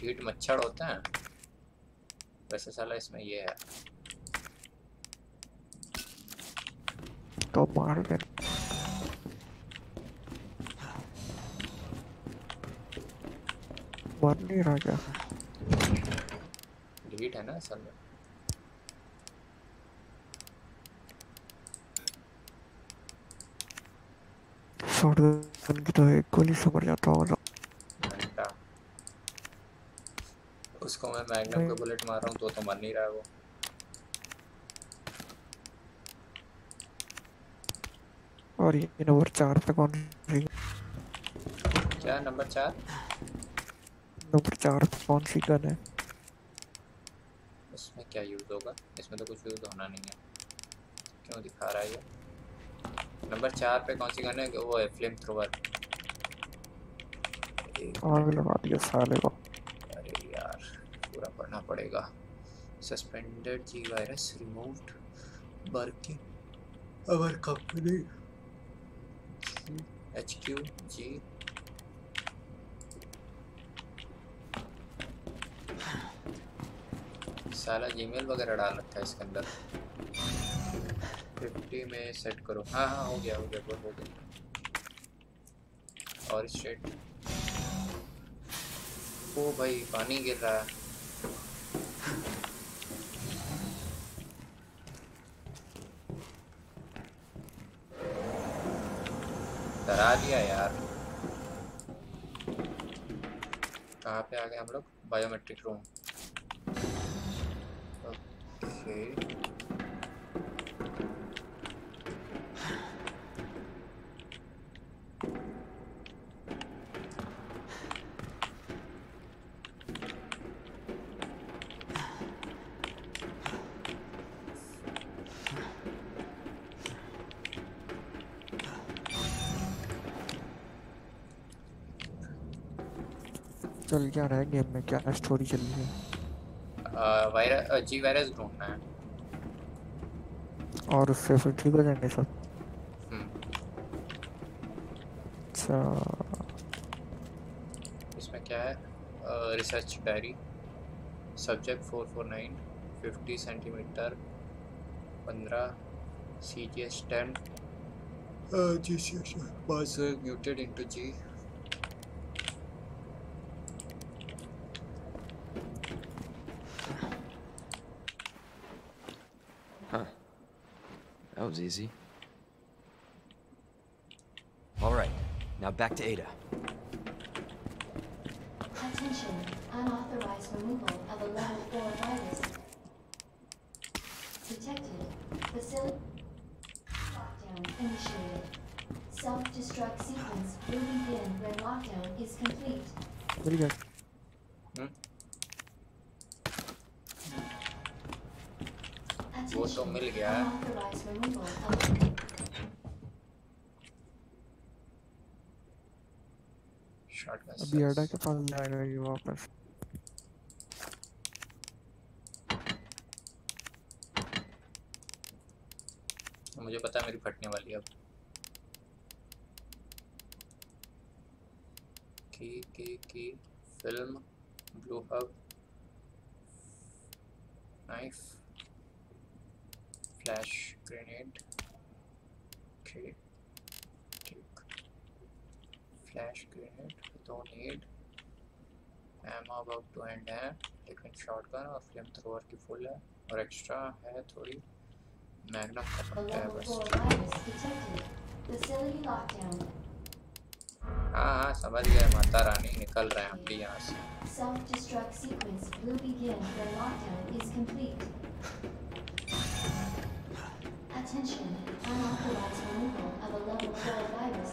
ढीठ मच्छर होता है वैसे साला इसमें ये है तो मार दे मार नहीं रहा क्या ढीठ है ना असल में शॉटगन की तो एक गोली से मर जाता हूँ उसको मैं मैग्नम के बुलेट मार रहा हूं तो मर नहीं रहा वो और ये नंबर 4 पे कौन क्या नंबर 4 कौन सी गन है इसमें क्या यूज होगा इसमें तो कुछ यूज होना नहीं है क्यों दिखा रहा है ये नंबर 4 पे कौन सी गन है वो है फ्लेम थ्रोवर और लगा दिया साले को पढ़ना पड़ेगा suspended G-Virus removed Birkin our company HQ G साला जीमेल वगैरह डाल रखा है इसके अंदर 50 में सेट करो हाँ हाँ हो गया और शेट ओ भाई पानी गिर रहा है डरा दिया यार कहाँ पे आ गए हम लोग बायोमेट्रिक रूम ओके चल क्या रहा है गेम में क्या स्टोरी चल रही है वायरस G-Virus ढूंढना है और उससे फिर ठीक हो जाएंगे सब अच्छा इसमें क्या है research diary subject 449 50 centimetre 15 CGS 10 GCS was muted into G That was easy. All right, now back to Ada. Attention, unauthorized removal of a level 4 virus. Detected. Facility lockdown initiated. Self-destruct sequence will begin when lockdown is complete. What do you got? Huh? वो तो मिल गया अभी आड़ा के पास जाएगा ये वापस मुझे पता है मेरी फटने वाली है अब की film blue hub knife flash grenade ठीक flash grenade, don't need. ammo about to end है, लेकिन shotgun और flamethrower की full है और extra है थोड़ी magnum का सकता है बस। हाँ समझ गए माता रानी, निकल रहे हैं हम भी यहाँ से। Self-destruct sequence will begin when lockdown is complete. Attention, unauthorized removal of a level 4 virus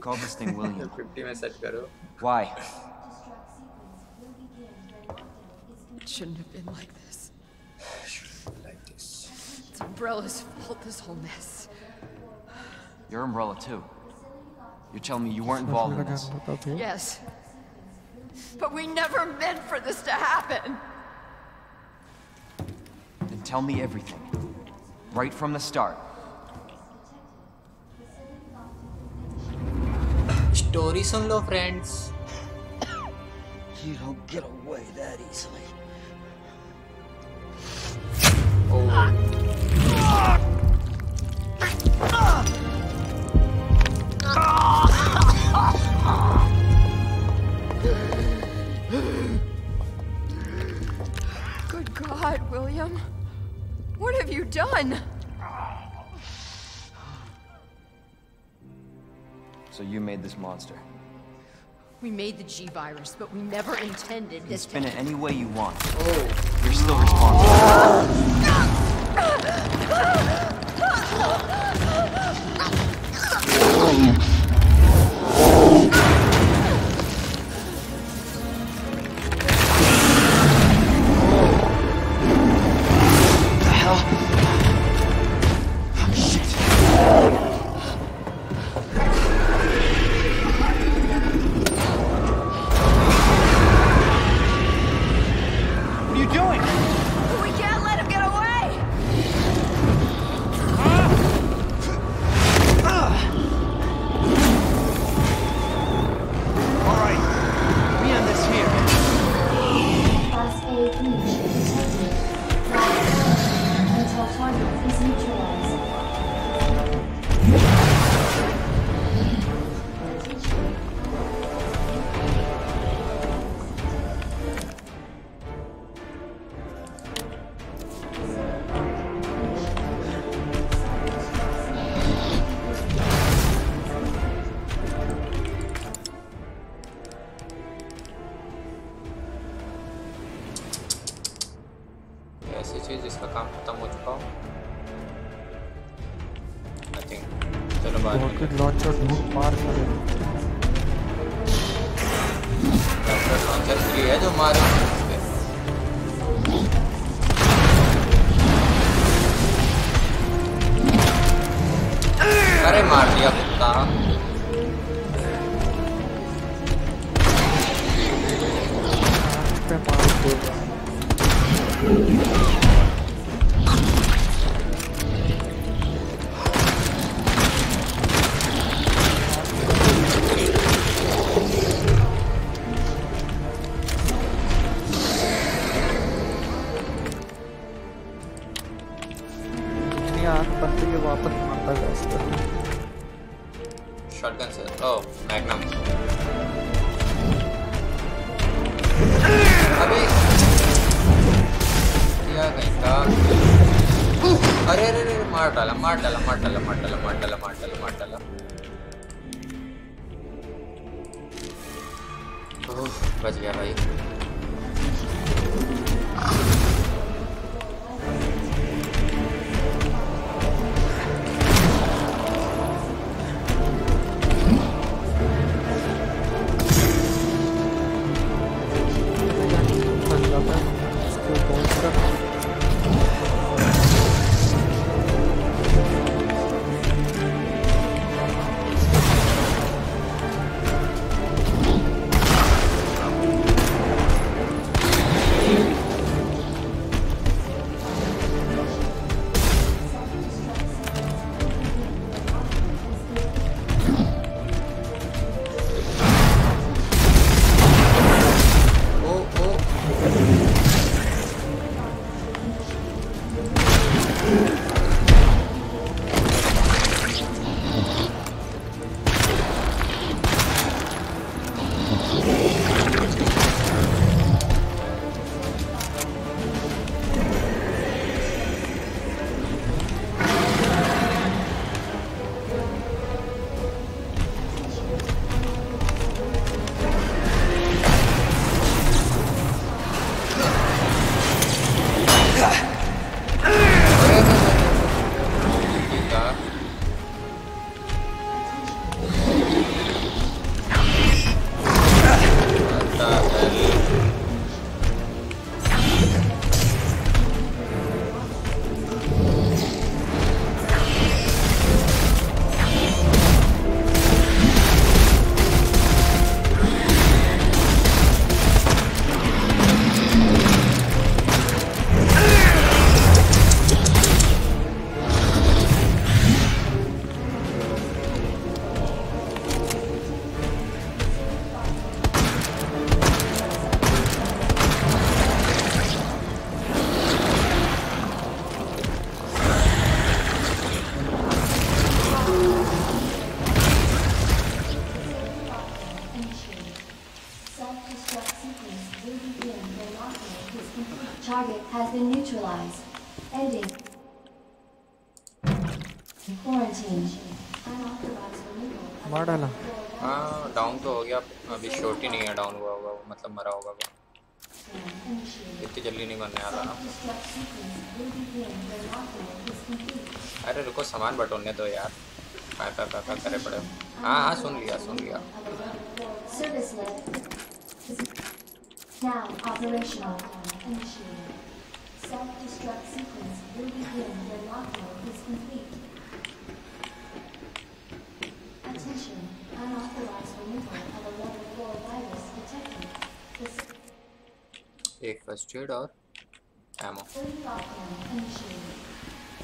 Call this thing William. 50 में set करो. Why? It shouldn't have been like this. It's Umbrella's fault, this whole mess. You're Umbrella too. You're telling me you weren't involved in this. Yes. But we never meant for this to happen. Then tell me everything. Right from the start. Story sun lo friends. You don't get away that easily. Oh. Good God, William. What have you done? So you made this monster. We made the G-Virus, but we never intended this to... You can spin it any way you want. Oh. You're still responsible. What the hell? Oh, shit. self-destruct sequence will begin when his complete target has been neutralized. Ending. Quarantine. Unauthorized removal. मार डाला. हाँ, down तो हो गया. अभी short ही नहीं है down हुआ होगा. मतलब मरा होगा वो. इतनी जल्दी नहीं मरने वाला ना. अरे रुको सामान बटोरने दो यार. का करे पड़े. हाँ हाँ सुन लिया सुन लिया. एक फर्स्ट एड और ammo.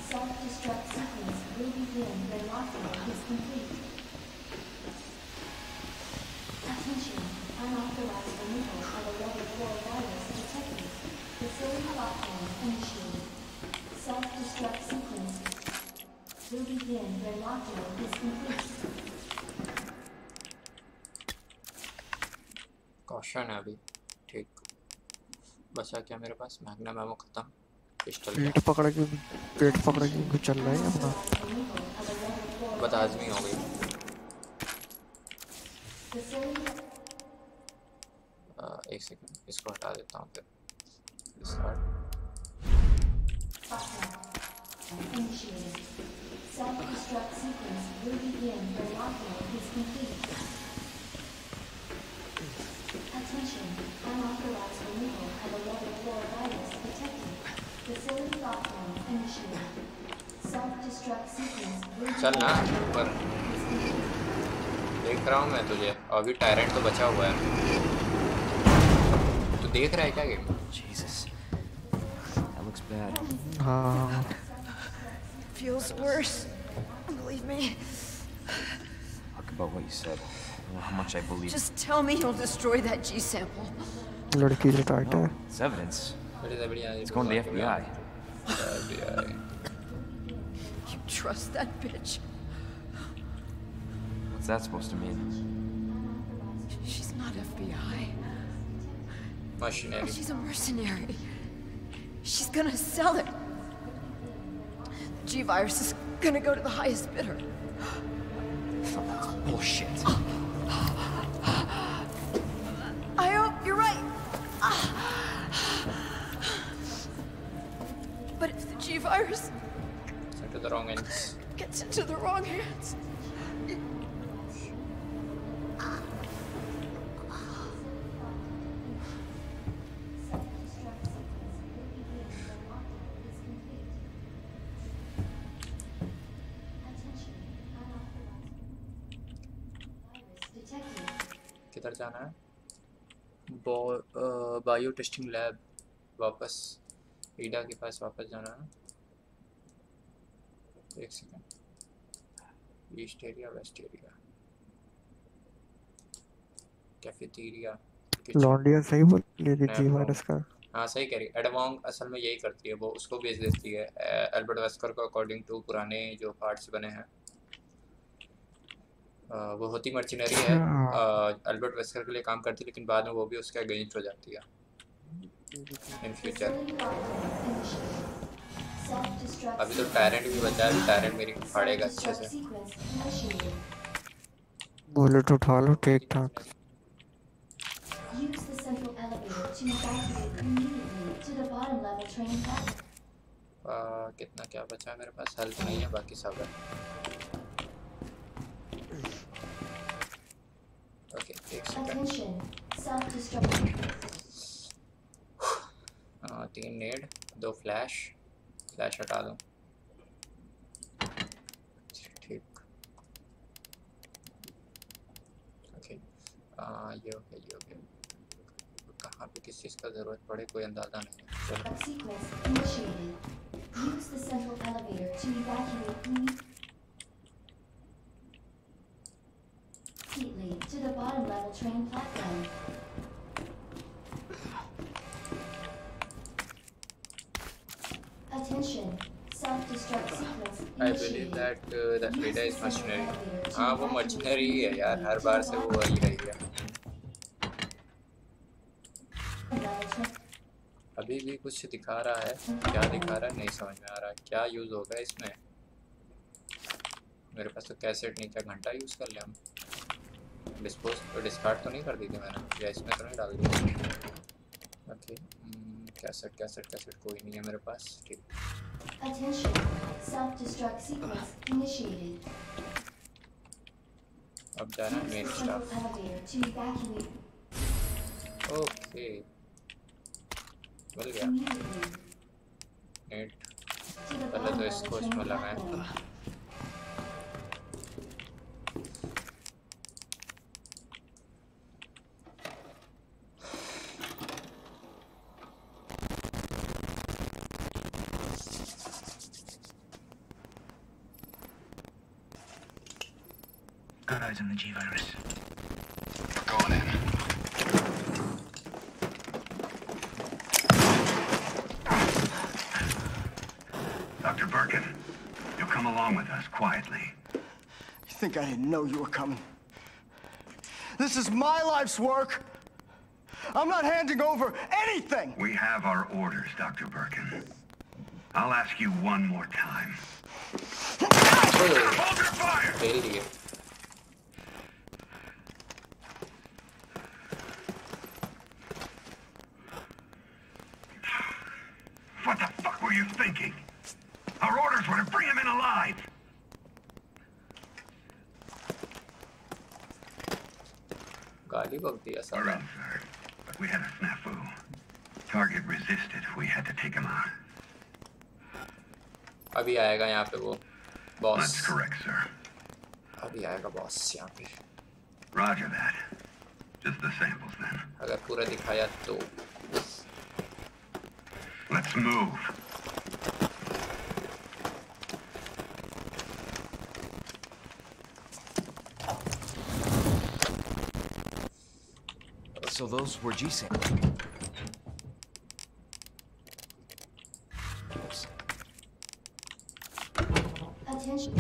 Self-destruct sequence will begin when lockdown is complete. Attention, unauthorized removal of a level 4 virus detected. Facility lockdown initiated. Self-destruct sequence will begin when lockdown is complete. Caution अभी, ठीक. बचा क्या मेरे पास? Magnum ammo खत्म. पेट पकड़ के चल रहा है अपना. बता आदमी हो गई. एक सेकंड इसको हटा देता हूँ. चल ना ऊपर. देख रहा हूँ मैं तुझे. अभी टायरेंट तो बचा हुआ है. तू देख रहा है क्या game? Jesus, that looks bad. हाँ. Feels worse. Believe me. Talk about what you said. How much I believe. Just tell me you'll destroy that G sample. लड़की जो टाइट है. It's evidence. It's going to the FBI. FBI. You trust that bitch? What's that supposed to mean? She's not FBI. Mercenary. She's a mercenary. She's gonna sell it. The G-Virus is gonna go to the highest bidder. Bullshit. I hope you're right. But if the G-Virus gets into the wrong hands, किधर जाना है? Bio testing lab. वापस Ada के पास वापस जाना है. एक second. East area west area cafeteria लॉन्डिया. सही बोल ले रही थी वायरस का. हाँ सही कह रही. एडवांग असल में यही करती है. वो उसको बेच देती है अल्बर्ट वेस्कर को. अकॉर्डिंग टू पुराने जो पार्ट्स बने हैं वो होती मर्चेनरी है. अल्बर्ट वेस्कर के लिए काम करती है लेकिन बाद में वो भी उसके अगेंस्ट हो जाती है इन फ्यूचर. अभी तो टैरेंट भी बचा है. टैरेंट मेरी फाड़ेगा अच्छे से. बुलेट उठा लो ठीक ठाक. कितना क्या बचा है मेरे पास? हेल्थ नहीं है बाकी सब है. ओके एक सेकंड. 3 नेड 2 फ्लैश. फ्लैश हटा दो ठीक. ओके ये ओके ये ओके. कहाँ पे किस चीज़ का ज़रूरत पड़े कोई अंदाज़ा नहीं. I believe that the Ada is mercenary. हाँ वो mercenary ही है यार. हर बार से वो वही रही है. अभी भी कुछ दिखा रहा है, क्या दिखा रहा है नहीं समझ में आ रहा, क्या यूज़ होगा इसमें। मेरे पास तो कैसेट नहीं था, घंटा यूज़ कर लिया हम। डिस्कार्ड तो नहीं कर दी थी मैंने, या इसमें तो नहीं डाल दी। ओके कैसेट कैसेट कैसेट कोई नहीं है मेरे पास, ठीक। अब जाना मेन स्टाफ। ओके मिल गया नेट, पहले तो इसको इसमें लगाएं। Eyes on the G-Virus. Go on in. Dr. Birkin, you'll come along with us quietly. You think I didn't know you were coming? This is my life's work. I'm not handing over anything. We have our orders, Dr. Birkin. I'll ask you one more time. Hold your fire! Idiot. We're in, sir, but we had a snafu. Target resisted. We had to take him out. अभी आएगा यहाँ पे वो boss. That's correct, sir. अभी आएगा boss यहाँ पे. Roger that. Just the samples then. अगर पूरा दिखाया तो. Let's move. So those were G-samples. Attention.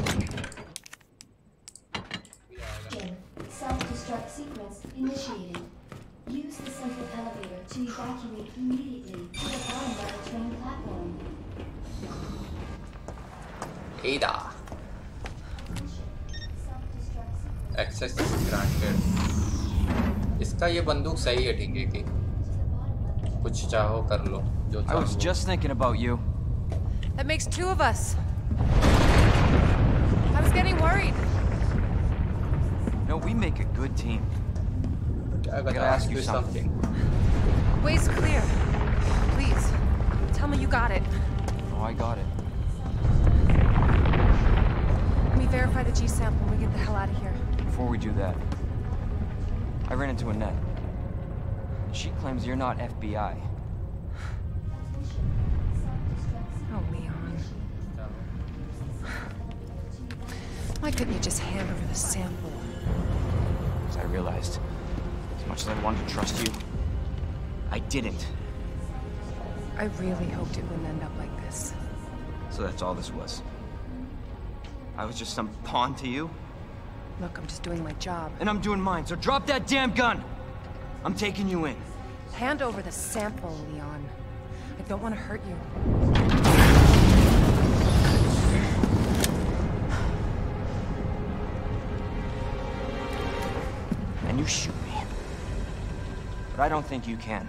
Self-destruct sequence initiated. Use the central elevator to evacuate immediately to the bottom of the train platform. Ada. Access granted. इसका ये बंदूक सही है, ठीक है कि कुछ चाहो कर लो जो चाहो। I was just thinking about you. That makes two of us. I was getting worried. No, we make a good team. I gotta ask you something. Way's clear. Please, tell me you got it. Oh, I got it. Let me verify the G sample when we get the hell out of here. Before we do that. I ran into Annette. She claims you're not FBI. Oh, Leon. Why couldn't you just hand over the sample? As I realized, as much as I wanted to trust you, I didn't. I really hoped it wouldn't end up like this. So that's all this was? I was just some pawn to you? Look, I'm just doing my job. And I'm doing mine, so drop that damn gun! I'm taking you in. Hand over the sample, Leon. I don't want to hurt you. And you shoot me. But I don't think you can.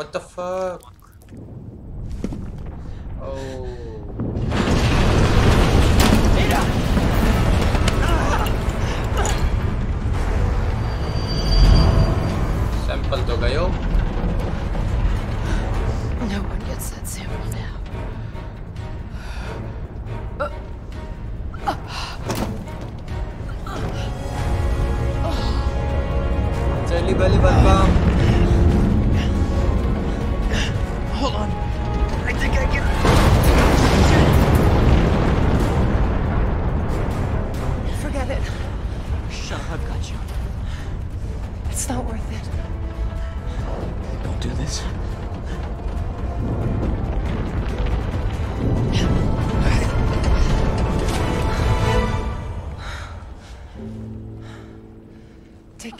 What the fuck? Oh. Ada! Sample to gayo. No one gets that sample now. Jelly belly bum bum.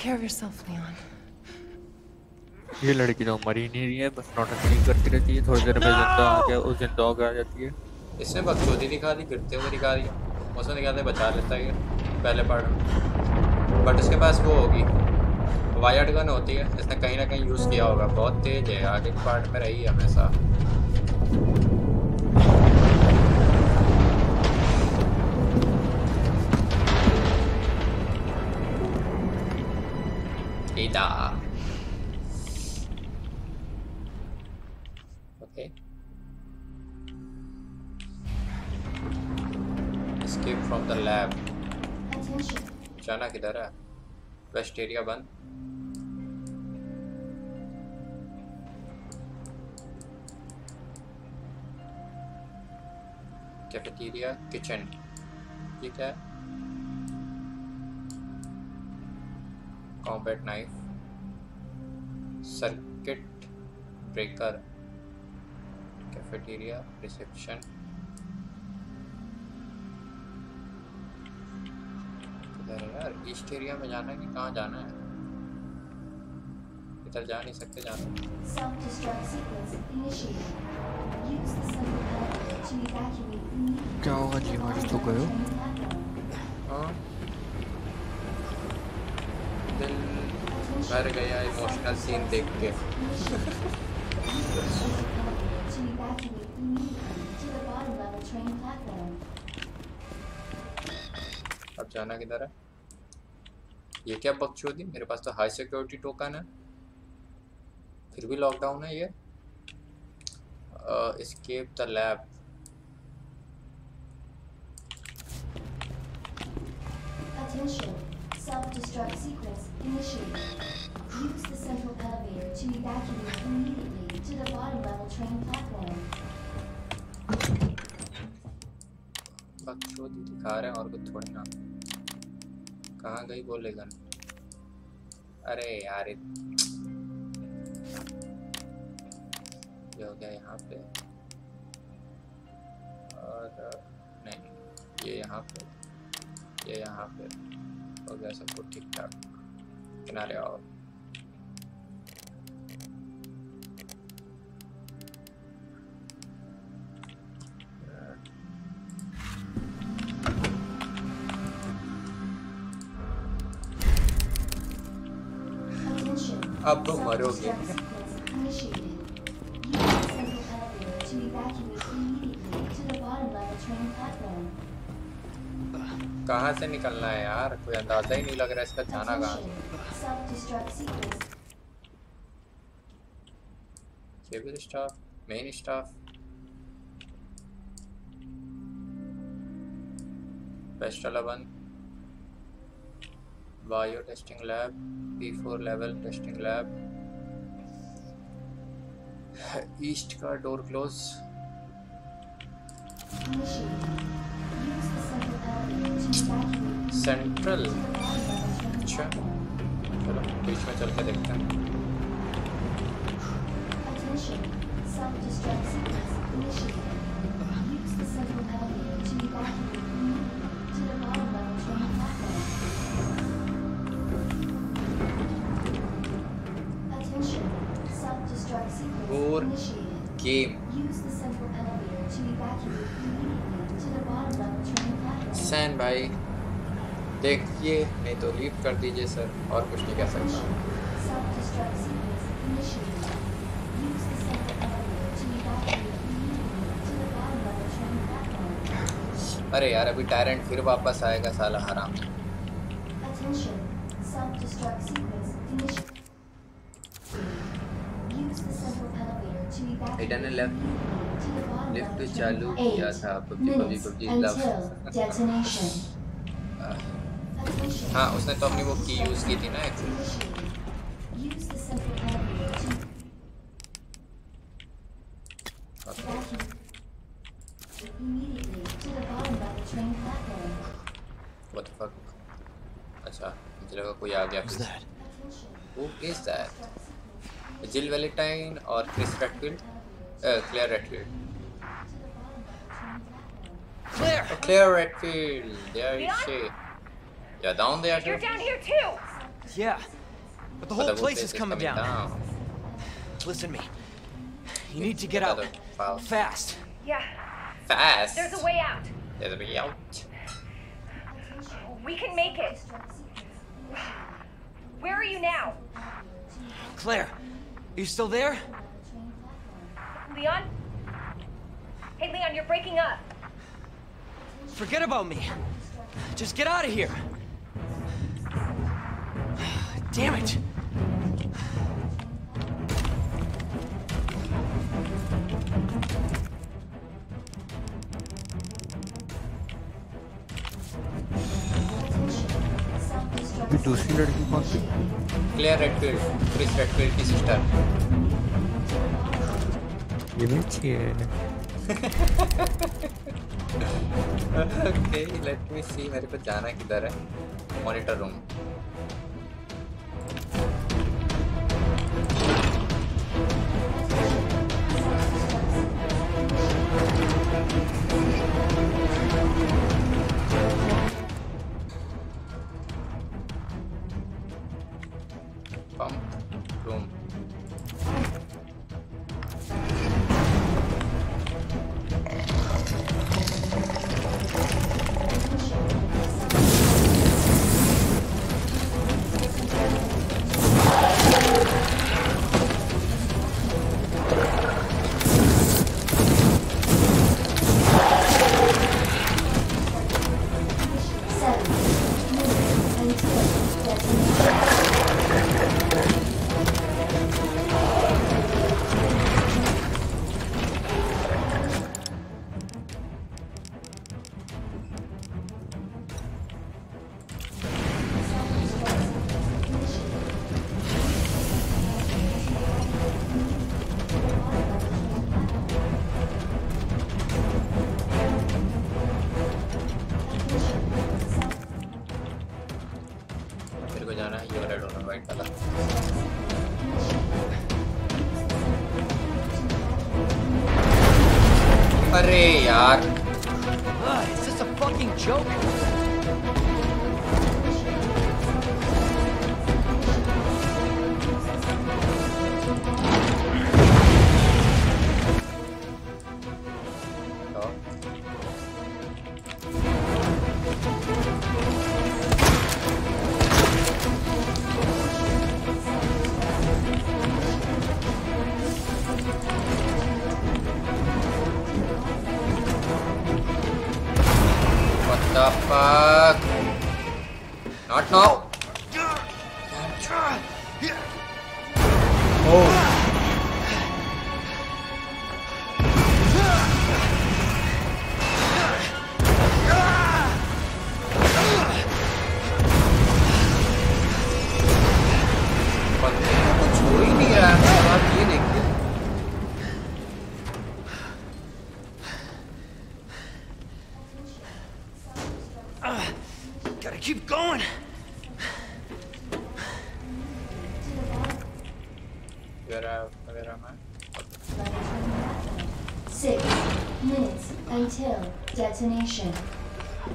care of yourself, Leon. ये लड़की तो मरी नहीं रही है, बस नौटंकी करती रहती है, थोड़ी देर में जिंदा आ गया, वो जिंदा हो गया जाती है। इसने बदसूदी निकाली, गिरते हुए निकाली, उसने निकालने बचा लेता है पहले पार्ट, बट इसके पास वो होगी वायर गन होती है, इसने कहीं ना कहीं यूज़ किया होगा, बहुत तेज है, आगे के पार्ट में रही है हमेशा। Ada. Okay. Escape from the lab. Attention. जाना किधर है? West area बंद. Cafeteria, kitchen. ठीक है. Combat knife, circuit breaker, cafeteria, reception. इधर यार ईस्ट एरिया में जाना है कि कहाँ जाना है? इधर जा नहीं सकते जाना। क्या होगा G-Virus तो गयो? हाँ दिल भर गया इमोशनल सीन देख के। अब जाना किधर है? ये क्या बकचोदी, मेरे पास तो हाई सिक्योरिटी टोकन है फिर भी लॉकडाउन है ये। Escape the lab, self-destruct sequence initiated. Use the central elevator to evacuate immediately to the bottom level train platform. बच्चों दिखा रहे हैं और कुछ थोड़ी ना। कहाँ गई बोलेगा? अरे यार ये हो गया यहाँ पे और नहीं ये यहाँ पे ये यहाँ पे हो गया सब कुछ ठीक ठाक। किनारे आओ, अब तो मरोगे। कहाँ से निकलना है यार, कोई अंदाजा ही नहीं लग रहा इसका जाना कहाँ। स्टाफ, मेन स्टाफ, बेस्ट अलावन, bio testing lab, P4 level testing lab, east का डोर क्लोज। सेंट्रल, अच्छा चलो बीच में चल के देखते हैं। और गेम सैन भाई देखिए, नहीं तो लीव कर दीजिए सर, और कुछ नहीं कर सकता। अरे यार अभी टायरेंट फिर वापस आएगा साला हराम। हिडन लेफ्ट लिफ्ट चालू किया था हाँ उसने तो अपनी वो की यूज की थी ना एक्चुअली। अच्छा मुझे लगा कोई आ गया। वो किस दैट जिल वैलेंटाइन और Chris Redfield, Claire Redfield, Claire Redfield, there is she. Yeah, down there. You're down here too. Yeah, but the whole place is coming down. Listen to me. You need to get out fast. Yeah. Fast. There's a way out. There's a way out. We can make it. Where are you now? Claire, are you still there? Leon? Hey, Leon, you're breaking up. Forget about me. Just get out of here. Damn it. Claire Redfield, Chris Redfield की sister. ये बच्ची है. Okay, let me see मेरे को जाना किधर है? Monitor room.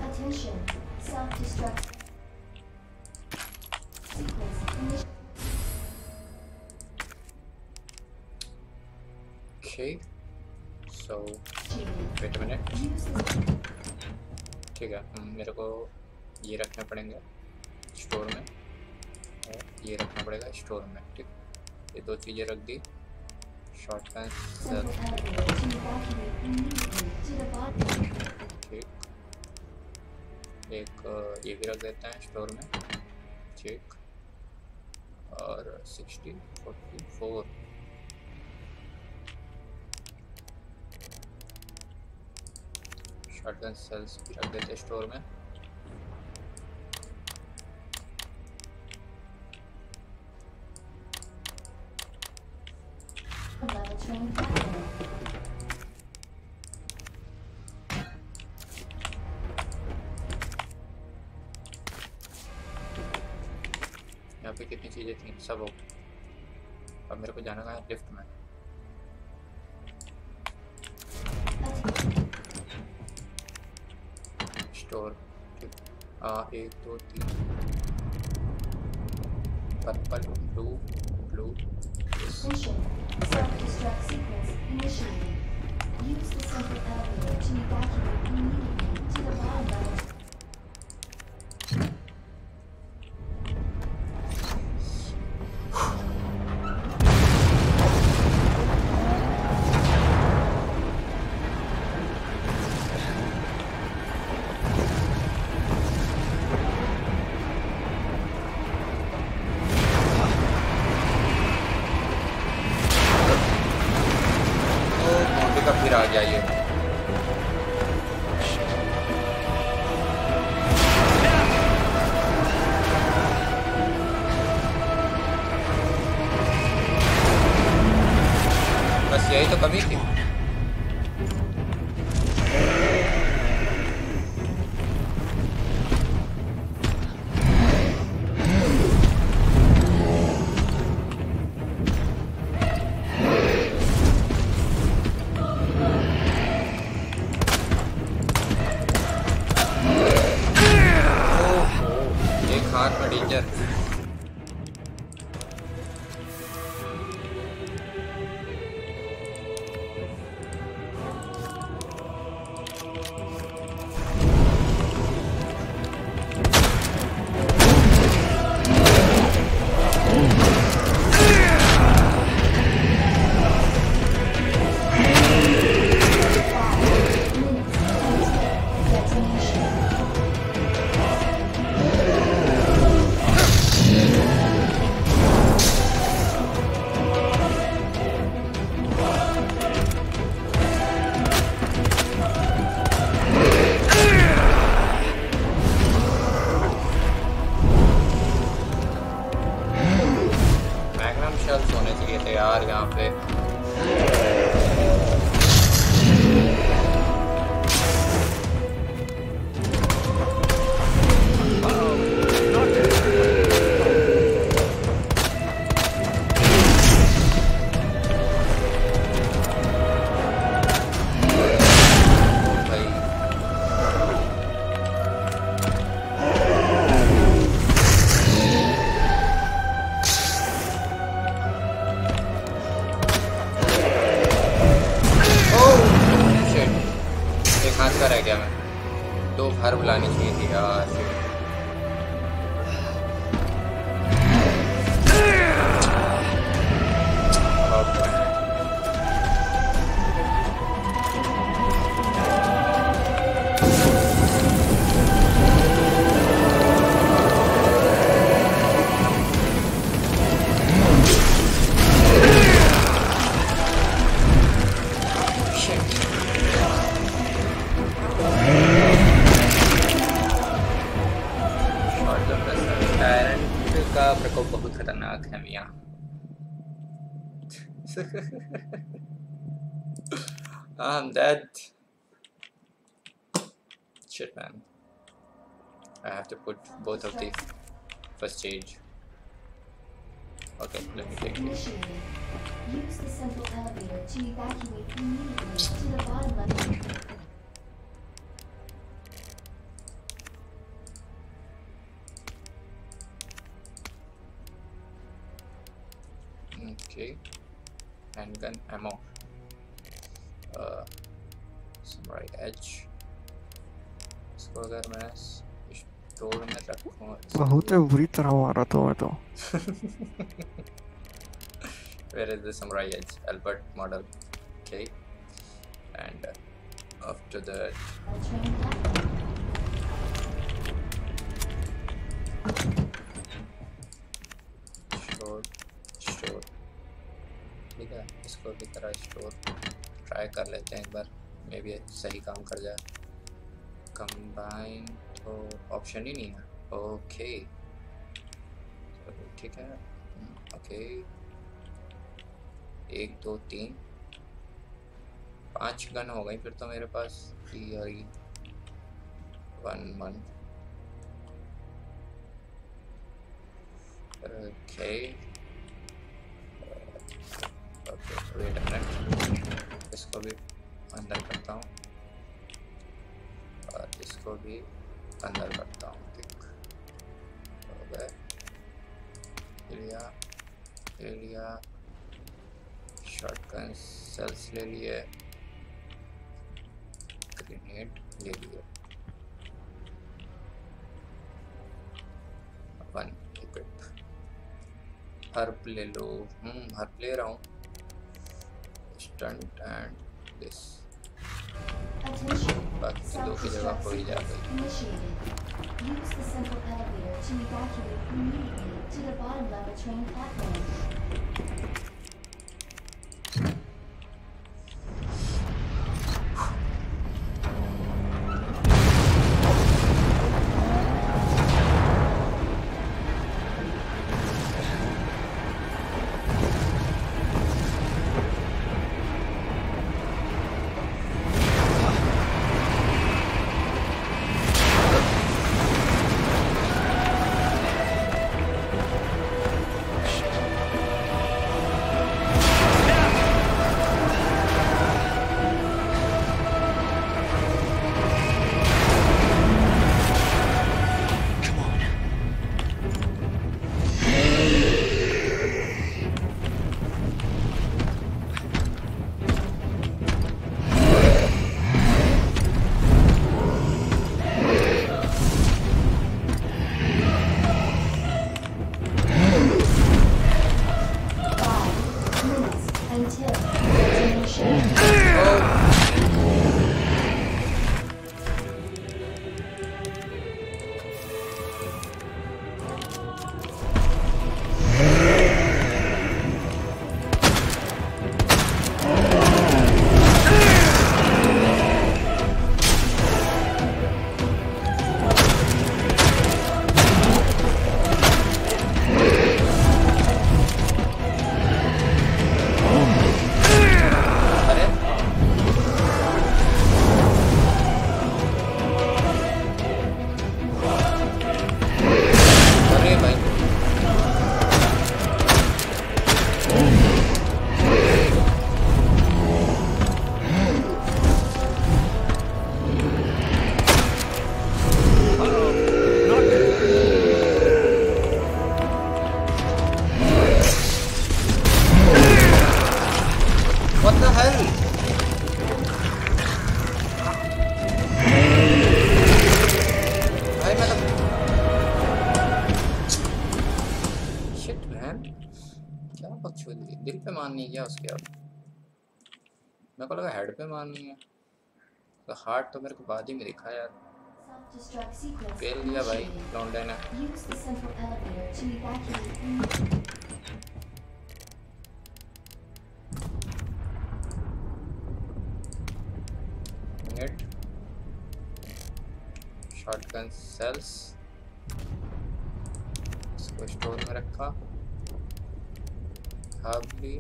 Attention, self-destruct. Okay, so wait a minute. ठीक है, मेरे को ये रखना पड़ेगा स्टोर में और ये रखना पड़ेगा स्टोर में. ठीक, ये दो चीजें रख दी. Shotgun. एक ये भी रख देते हैं स्टोर में. ठीक, और 60 44. शॉटगन सेल्स भी रख देते हैं स्टोर में. सब हो, अब मेरे को जाना है लिफ्ट में. Store. 1 2 3 purple, blue. Mission. Self-destruct sequence initiated. Use the central elevator to evacuate immediately to the bottom level. I'm dead. Shit, man. I have to put both of these for stage. Okay, let me take this. Use the central elevator to evacuate immediately to the bottom level. Okay. Handgun ammo. Samurai edge. इसको अगर मैं इस door में रखूँ बहुत ही बुरी तरह मारा तो मैं तो। Where is the samurai edge? Albert model. Okay. And after that. Store. ठीक है इसको भी तरह store. ट्राई कर लेते हैं एक बार मे बी सही काम कर जाए कंबाइन तो ऑप्शन ही नहीं है ओके ठीक है ओके 1 2 3 5 गन हो गई फिर तो मेरे पास ये 1 1 okay okay wait a minute इसको भी अंदर करता हूँ और इसको भी अंदर करता हूँ ठीक हो गया ले लिया शॉटगन सेल्स ले लिए, ग्रेनेड ले लिए, अपन इक्विप हर्प ले लो। हर्प ले रहा हूँ, स्टंट एंड दिस। बाकी दो की जगह हो ही जाएगी। मेरे को लगा हेड पे मारनी है, तो हार्ट तो मेरे को बाद ही में दिखा यार। फेल लिया भाई, लौंडे ना। नेट, शॉटगन सेल्स, इसको स्टोर में रखा। हाबली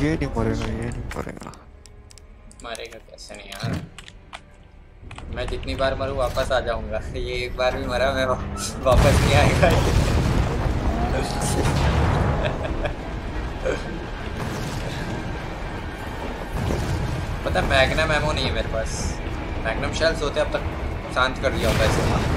ये नहीं मरेगा। मारेगा कैसे नहीं यार, मैं जितनी बार मरूँ वापस आ जाऊंगा। ये एक बार भी मरा, मैं वापस नहीं आएगा। पता मैग्नम एमो नहीं है मेरे पास, मैग्नम शेल्स होते अब तक शांत कर दिया होता इसको।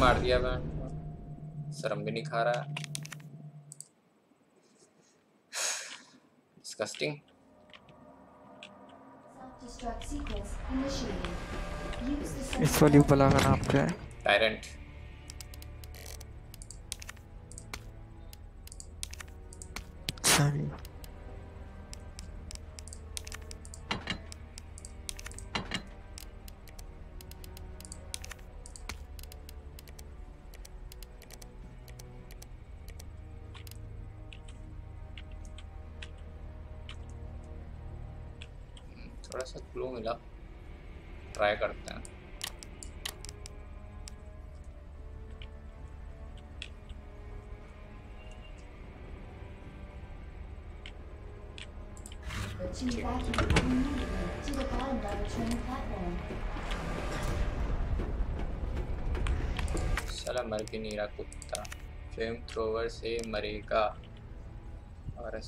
मार दिया मैं, शर्म भी नहीं खा रहा। डिस्गस्टिंग। इस वाली उपला का नाम क्या है? टायरेंट। सॉरी। थोड़ा सा क्लू मिला, ट्राई करते हैं। साला मर भी नहीं रहा कुत्ता, फ्लेम थ्रोवर से मरेगा। और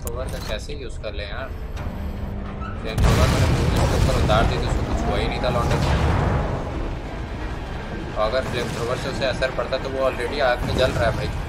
थ्रोवर का कैसे यूज़ कर ले यार, फ्लेम थ्रोवर मैंने ऊपर उतार दी तो उसको कुछ हुआ ही नहीं था लॉन्डर में। अगर फ्लेम थ्रोवर से उसे असर पड़ता तो वो ऑलरेडी आग में जल रहा है भाई।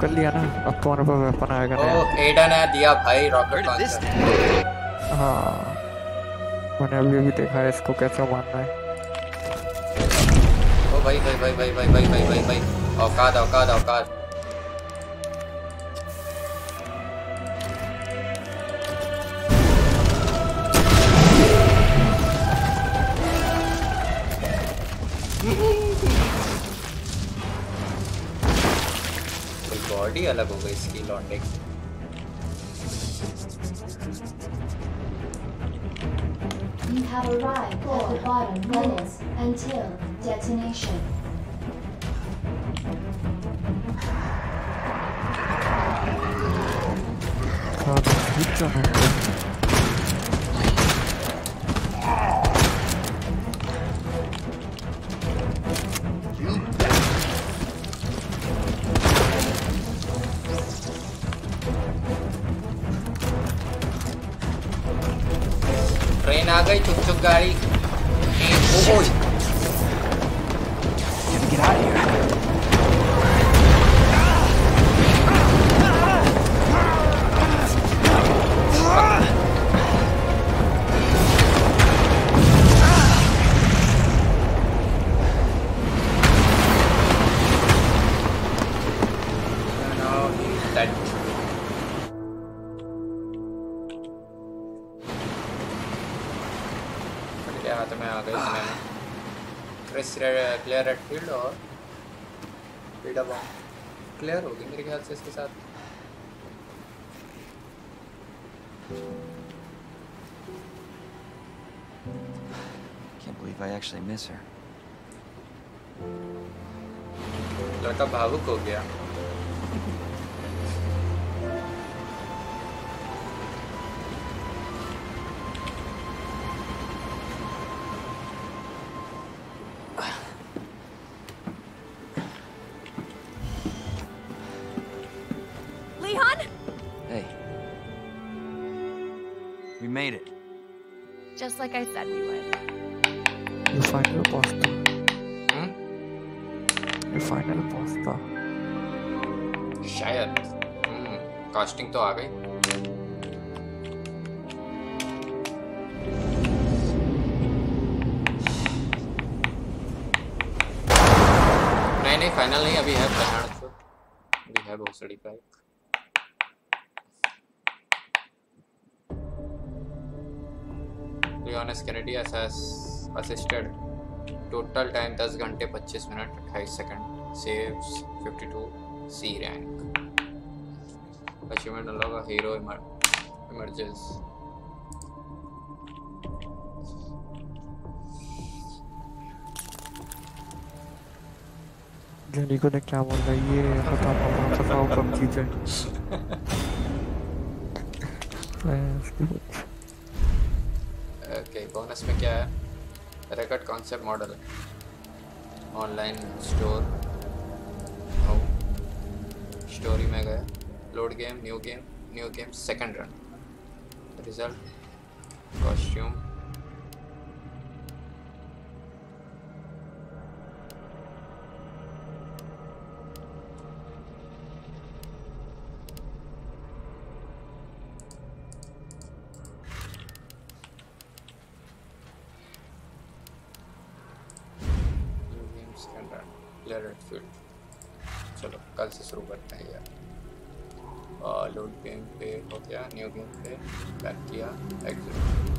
कर लिया ना, अब फोन पर वेपन आएगा। ओ एडा ने दिया भाई रॉकेट लॉन्चर। हाँ मैंने अभी अभी देखा है इसको कैसा मारना है। ओ भाई भाई भाई भाई भाई भाई भाई भाई औकात औकात औकात। बॉडी अलग हो गई इसकी लॉन्डे की। You have arrived at the bottom levels until detonation. आ गई चुप चुप गाड़ी। क्लेयर रेडफील्ड और पेड़ा बॉम्ब क्लेयर होगी मेरे ख्याल से इसके साथ। can't believe I actually miss her. लड़का भावुक हो गया. Just like I said we would. You find your pasta. Hmm? You find your pasta. Shayad. Casting to aa gayi. Nahi nahi final nahi abhi hai Pahad se. Abhi hai Bhosadi pack. Leon S. Kennedy has assisted. Total time 10 घंटे 25 minute 28 second. Saves 52 C rank. Achievement allows a hero emerges. Kennedy को ने क्या बोला ये पता कम चीजें. Bonus में क्या है? Record concept model online store story में गया. Load game new game second run result costume हो गया. न्यू गेम पे बैक किया एग्जिट